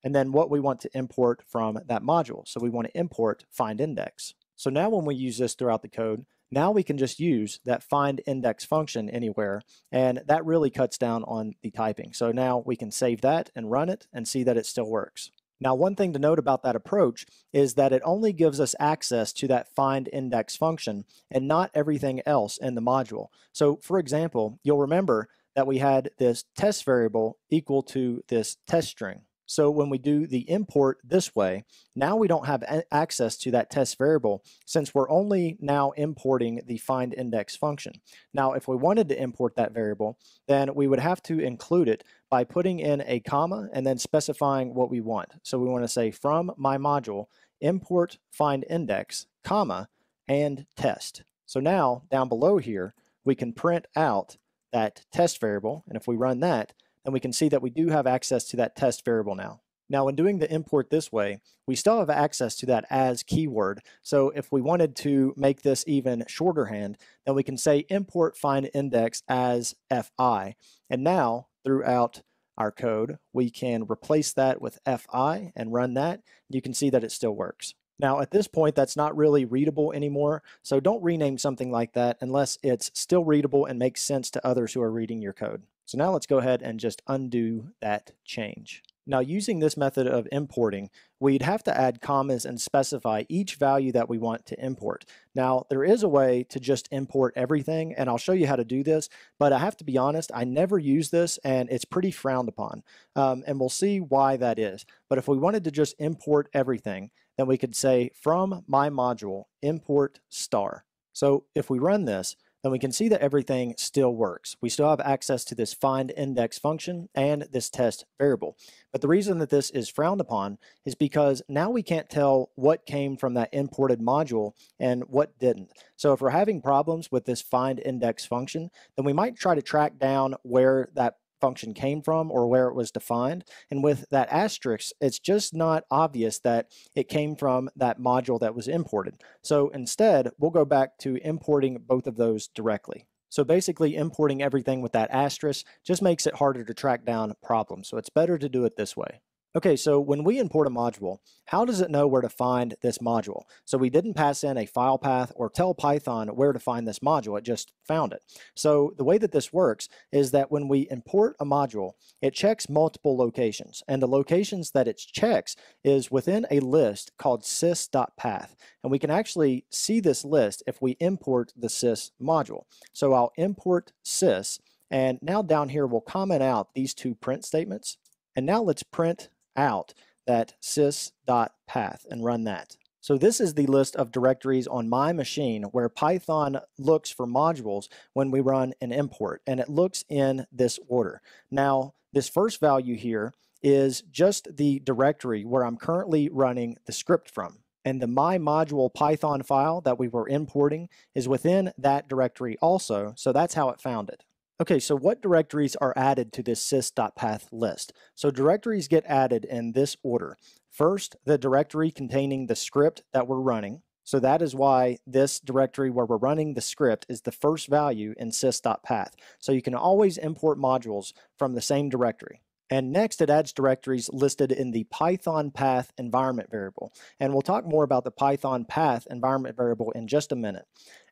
and then what we want to import from that module. So we want to import findIndex. So now when we use this throughout the code, now we can just use that find index function anywhere, and that really cuts down on the typing. So now we can save that and run it and see that it still works. Now, one thing to note about that approach is that it only gives us access to that find index function and not everything else in the module. So for example, you'll remember that we had this test variable equal to this test string. So when we do the import this way, now we don't have access to that test variable since we're only now importing the find index function. Now, if we wanted to import that variable, then we would have to include it by putting in a comma and then specifying what we want. So we want to say from my module, import find index, comma, and test. So now down below here, we can print out that test variable. And if we run that, and we can see that we do have access to that test variable now. Now, when doing the import this way, we still have access to that as keyword. So if we wanted to make this even shorterhand, then we can say import find index as fi. And now throughout our code, we can replace that with fi and run that. You can see that it still works. Now, at this point, that's not really readable anymore, so don't rename something like that unless it's still readable and makes sense to others who are reading your code. So now let's go ahead and just undo that change. Now, using this method of importing, we'd have to add commas and specify each value that we want to import. Now, there is a way to just import everything, and I'll show you how to do this, but I have to be honest, I never use this, and it's pretty frowned upon, and we'll see why that is. But if we wanted to just import everything, then we could say from my module, import star. So if we run this, then we can see that everything still works. We still have access to this find index function and this test variable. But the reason that this is frowned upon is because now we can't tell what came from that imported module and what didn't. So if we're having problems with this find index function, then we might try to track down where that function came from or where it was defined. And with that asterisk, it's just not obvious that it came from that module that was imported. So instead, we'll go back to importing both of those directly. So basically importing everything with that asterisk just makes it harder to track down problems. So it's better to do it this way. Okay, so when we import a module, how does it know where to find this module? So we didn't pass in a file path or tell Python where to find this module, it just found it. So the way that this works is that when we import a module, it checks multiple locations, and the locations that it checks is within a list called sys.path, and we can actually see this list if we import the sys module. So I'll import sys, and now down here we'll comment out these two print statements, and now let's print out that sys.path and run that. So this is the list of directories on my machine where Python looks for modules when we run an import, and it looks in this order. Now, this first value here is just the directory where I'm currently running the script from. And the my module Python file that we were importing is within that directory also, so that's how it found it. Okay, so what directories are added to this sys.path list? So directories get added in this order. First, the directory containing the script that we're running. So that is why this directory where we're running the script is the first value in sys.path. So you can always import modules from the same directory. And next, it adds directories listed in the Python path environment variable. And we'll talk more about the Python path environment variable in just a minute.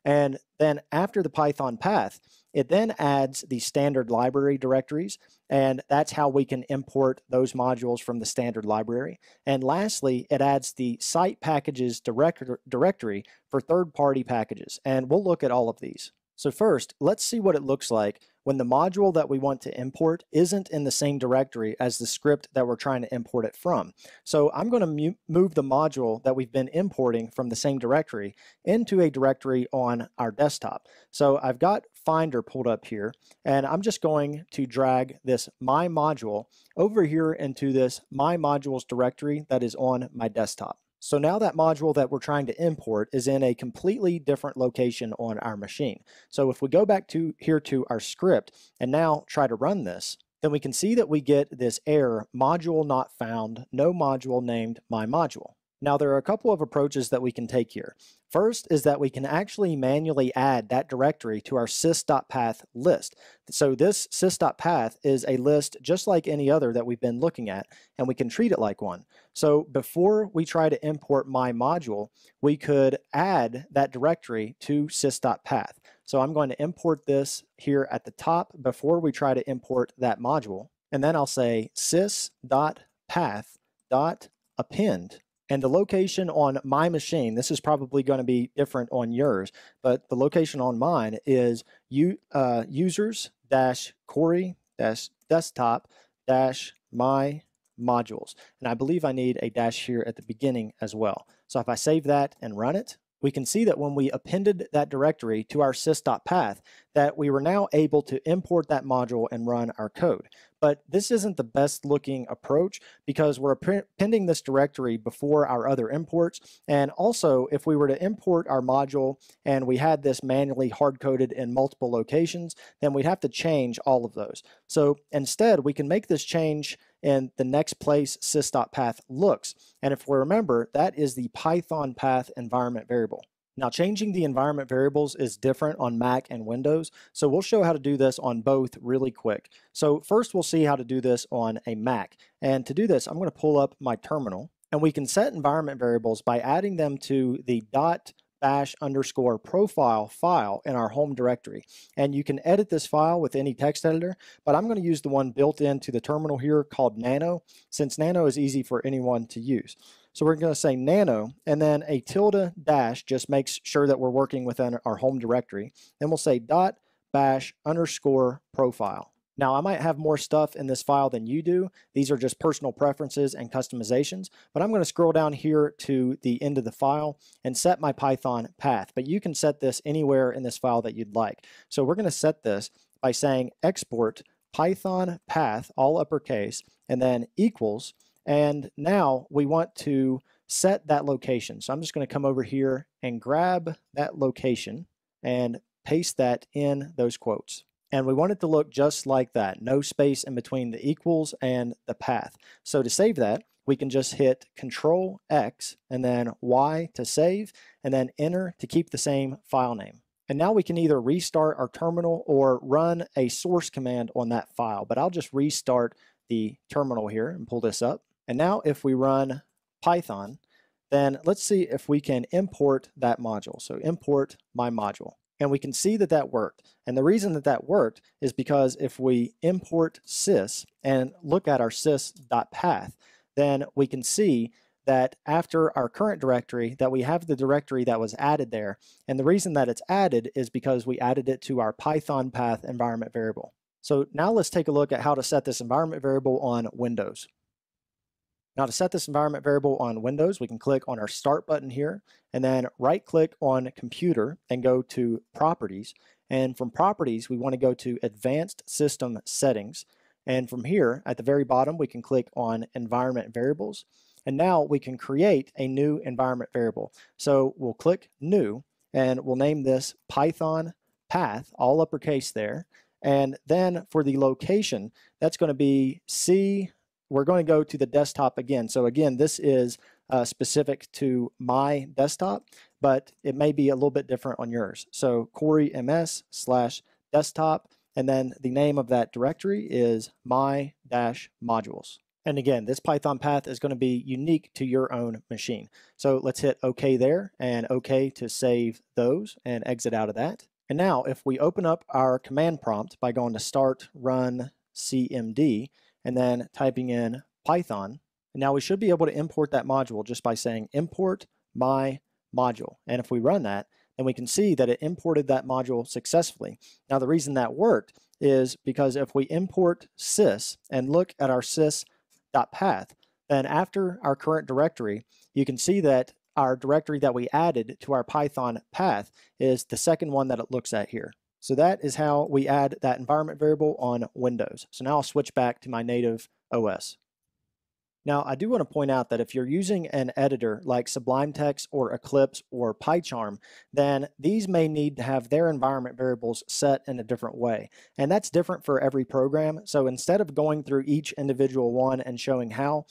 And then after the Python path, it then adds the standard library directories, and that's how we can import those modules from the standard library. And lastly, it adds the site packages directory for third-party packages. And we'll look at all of these. So first, let's see what it looks like when the module that we want to import isn't in the same directory as the script that we're trying to import it from. So I'm going to move the module that we've been importing from the same directory into a directory on our desktop. So I've got Finder pulled up here, and I'm just going to drag this My Module over here into this My Modules directory that is on my desktop. So now that module that we're trying to import is in a completely different location on our machine. So if we go back to here to our script and now try to run this, then we can see that we get this error, module not found, no module named my module. Now there are a couple of approaches that we can take here. First is that we can actually manually add that directory to our sys.path list. So this sys.path is a list just like any other that we've been looking at, and we can treat it like one. So before we try to import my module, we could add that directory to sys.path. So I'm going to import this here at the top before we try to import that module, and then I'll say sys.path.append. And the location on my machine, this is probably going to be different on yours, but the location on mine is users-corey-desktop-my-modules. And I believe I need a dash here at the beginning as well. So if I save that and run it, we can see that when we appended that directory to our sys.path, that we were now able to import that module and run our code. But this isn't the best looking approach because we're appending this directory before our other imports. And also, if we were to import our module and we had this manually hard-coded in multiple locations, then we'd have to change all of those. So instead, we can make this change in the next place sys.path looks. And if we remember, that is the Python path environment variable. Now, changing the environment variables is different on Mac and Windows, so we'll show how to do this on both really quick. So first, we'll see how to do this on a Mac. And to do this, I'm going to pull up my terminal, and we can set environment variables by adding them to the .bash_profile file in our home directory. And you can edit this file with any text editor, but I'm going to use the one built into the terminal here called nano, since nano is easy for anyone to use. So we're going to say nano, and then a tilde dash just makes sure that we're working within our home directory. Then we'll say .bash_profile. Now, I might have more stuff in this file than you do. These are just personal preferences and customizations, but I'm going to scroll down here to the end of the file and set my Python path, but you can set this anywhere in this file that you'd like. So we're going to set this by saying export Python path, all uppercase, and then equals, and now we want to set that location. So I'm just going to come over here and grab that location and paste that in those quotes. And we want it to look just like that, no space in between the equals and the path. So to save that, we can just hit Control X and then Y to save, and then Enter to keep the same file name. And now we can either restart our terminal or run a source command on that file, but I'll just restart the terminal here and pull this up. And now if we run Python, then let's see if we can import that module. So import my module. And we can see that that worked. And the reason that that worked is because if we import sys and look at our sys.path, then we can see that after our current directory that we have the directory that was added there. And the reason that it's added is because we added it to our Python path environment variable. So now let's take a look at how to set this environment variable on Windows. Now to set this environment variable on Windows, we can click on our Start button here and then right click on Computer and go to Properties. And from Properties, we want to go to Advanced System Settings. And from here at the very bottom, we can click on Environment Variables. And now we can create a new environment variable. So we'll click New and we'll name this Python Path, all uppercase there. And then for the location, that's going to be C. We're going to go to the desktop again. So again, this is specific to my desktop, but it may be a little bit different on yours. So CoreyMS/desktop, and then the name of that directory is my-modules. And again, this Python path is going to be unique to your own machine. So let's hit OK there and OK to save those and exit out of that. And now if we open up our command prompt by going to start run cmd and then typing in Python, now we should be able to import that module just by saying import my module. And if we run that, then we can see that it imported that module successfully. Now the reason that worked is because if we import sys and look at our sys.path, then after our current directory, you can see that our directory that we added to our Python path is the second one that it looks at here. So that is how we add that environment variable on Windows. So now I'll switch back to my native OS. Now I do want to point out that if you're using an editor like Sublime Text or Eclipse or PyCharm, then these may need to have their environment variables set in a different way. And that's different for every program. So instead of going through each individual one and showing how,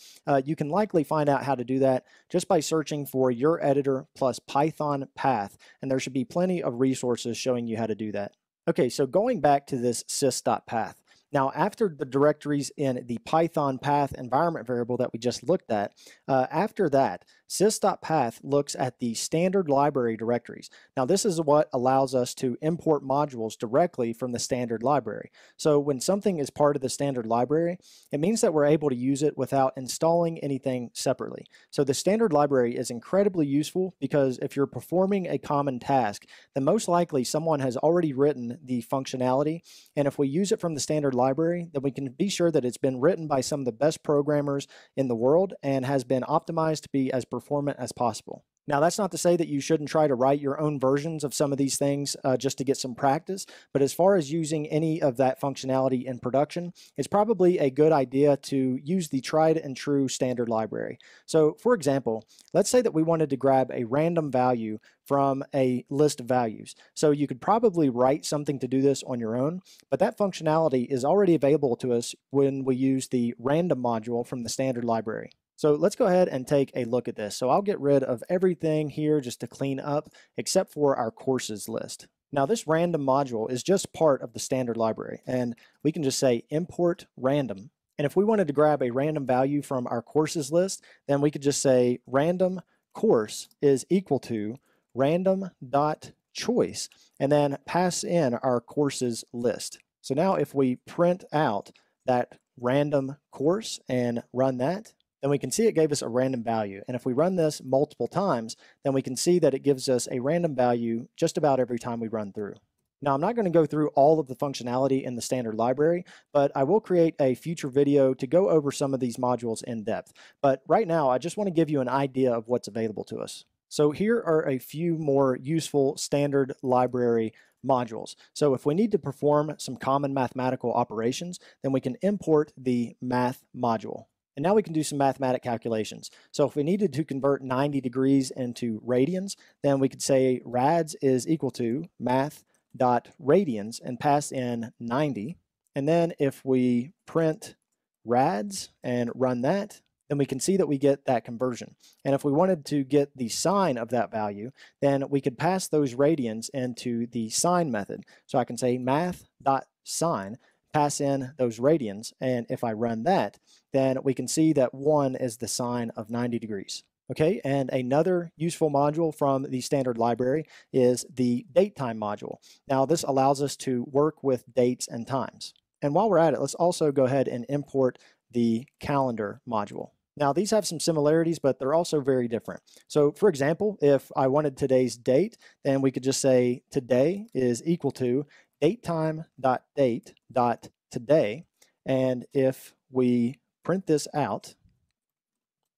you can likely find out how to do that just by searching for your editor plus Python path. And there should be plenty of resources showing you how to do that. Okay, so going back to this sys.path. Now, after the directories in the Python path environment variable that we just looked at, after that, sys.path looks at the standard library directories. Now, this is what allows us to import modules directly from the standard library. So when something is part of the standard library, it means that we're able to use it without installing anything separately. So the standard library is incredibly useful because if you're performing a common task, then most likely someone has already written the functionality. And if we use it from the standard library, then we can be sure that it's been written by some of the best programmers in the world and has been optimized to be as performant as possible. Now, that's not to say that you shouldn't try to write your own versions of some of these things just to get some practice, but as far as using any of that functionality in production, it's probably a good idea to use the tried and true standard library. So for example, let's say that we wanted to grab a random value from a list of values. So you could probably write something to do this on your own, but that functionality is already available to us when we use the random module from the standard library. So let's go ahead and take a look at this. So I'll get rid of everything here just to clean up, except for our courses list. Now this random module is just part of the standard library, and we can just say import random. And if we wanted to grab a random value from our courses list, then we could just say random course is equal to random.choice, and then pass in our courses list. So now if we print out that random course and run that, then we can see it gave us a random value. And if we run this multiple times, then we can see that it gives us a random value just about every time we run through. Now, I'm not going to go through all of the functionality in the standard library, but I will create a future video to go over some of these modules in depth. But right now, I just want to give you an idea of what's available to us. So here are a few more useful standard library modules. So if we need to perform some common mathematical operations, then we can import the math module. And now we can do some mathematic calculations. So if we needed to convert 90 degrees into radians, then we could say rads is equal to math.radians and pass in 90. And then if we print rads and run that, then we can see that we get that conversion. And if we wanted to get the sine of that value, then we could pass those radians into the sine method. So I can say math.sine, pass in those radians, and if I run that, then we can see that 1 is the sine of 90 degrees. Okay, and another useful module from the standard library is the datetime module. Now this allows us to work with dates and times. And while we're at it, let's also go ahead and import the calendar module. Now these have some similarities, but they're also very different. So for example, if I wanted today's date, then we could just say today is equal to datetime.date.today, and if we print this out,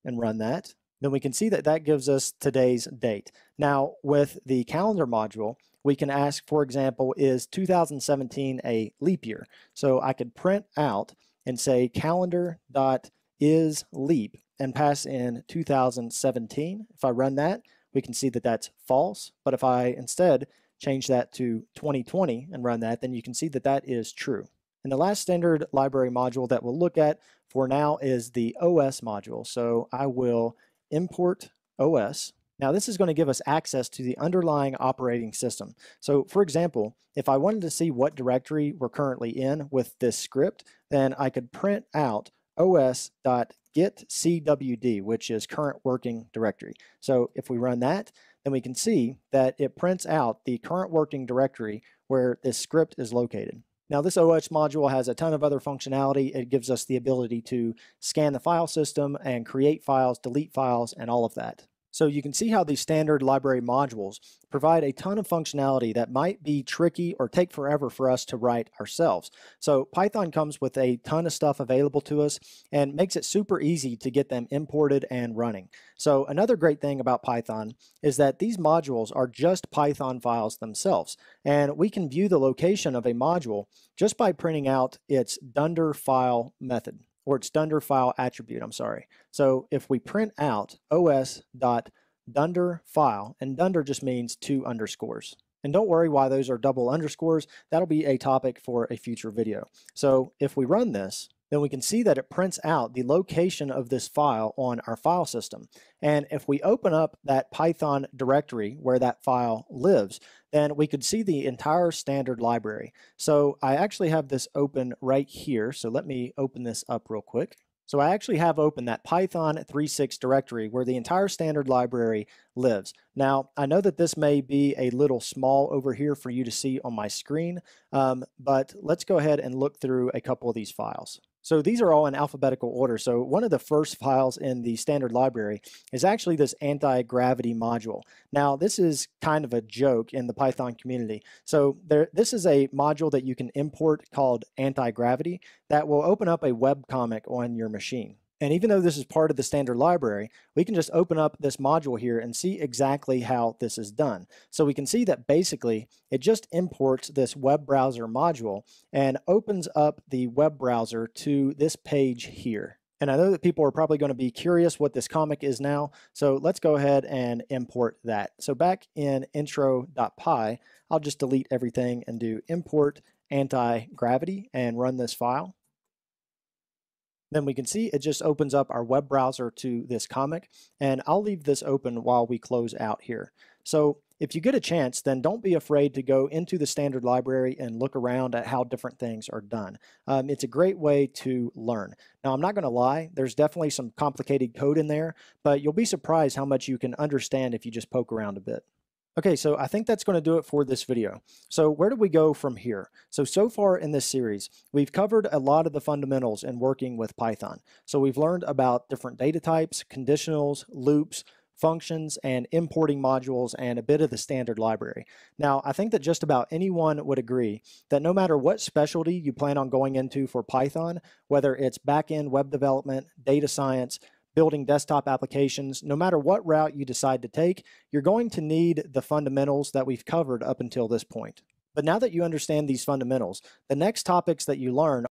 and run that, then we can see that that gives us today's date. Now, with the calendar module, we can ask, for example, is 2017 a leap year? So I could print out and say calendar.isLeap and pass in 2017. If I run that, we can see that that's false. But if I instead change that to 2020 and run that, then you can see that that is true. And the last standard library module that we'll look at for now is the OS module. So I will import OS. Now this is going to give us access to the underlying operating system. So for example, if I wanted to see what directory we're currently in with this script, then I could print out os.getcwd, which is current working directory. So if we run that, then we can see that it prints out the current working directory where this script is located. Now this OS module has a ton of other functionality. It gives us the ability to scan the file system and create files, delete files, and all of that. So you can see how these standard library modules provide a ton of functionality that might be tricky or take forever for us to write ourselves. So Python comes with a ton of stuff available to us and makes it super easy to get them imported and running. So another great thing about Python is that these modules are just Python files themselves, and we can view the location of a module just by printing out its dunder file method. Or its dunder file attribute, I'm sorry. So if we print out os.dunder file, and dunder just means 2 underscores. And don't worry why those are double underscores, that'll be a topic for a future video. So if we run this, then we can see that it prints out the location of this file on our file system. And if we open up that Python directory where that file lives, then we could see the entire standard library. So I actually have this open right here. So let me open this up real quick. So I actually have open that Python 3.6 directory where the entire standard library lives. Now, I know that this may be a little small over here for you to see on my screen, but let's go ahead and look through a couple of these files. So these are all in alphabetical order. So one of the first files in the standard library is actually this anti-gravity module. Now this is kind of a joke in the Python community. So this is a module that you can import called anti-gravity that will open up a webcomic on your machine. And even though this is part of the standard library, we can just open up this module here and see exactly how this is done. So we can see that basically it just imports this web browser module and opens up the web browser to this page here. And I know that people are probably going to be curious what this comic is now, so let's go ahead and import that. So back in intro.py, I'll just delete everything and do import anti-gravity and run this file. Then we can see it just opens up our web browser to this comic, and I'll leave this open while we close out here. So if you get a chance, then don't be afraid to go into the standard library and look around at how different things are done. It's a great way to learn. Now, I'm not going to lie, there's definitely some complicated code in there, but you'll be surprised how much you can understand if you just poke around a bit. Okay, so I think that's going to do it for this video. So where do we go from here? So far in this series, we've covered a lot of the fundamentals in working with Python. So we've learned about different data types, conditionals, loops, functions, and importing modules, and a bit of the standard library. Now, I think that just about anyone would agree that no matter what specialty you plan on going into for Python, whether it's back-end web development, data science, building desktop applications, no matter what route you decide to take, you're going to need the fundamentals that we've covered up until this point. But now that you understand these fundamentals, the next topics that you learn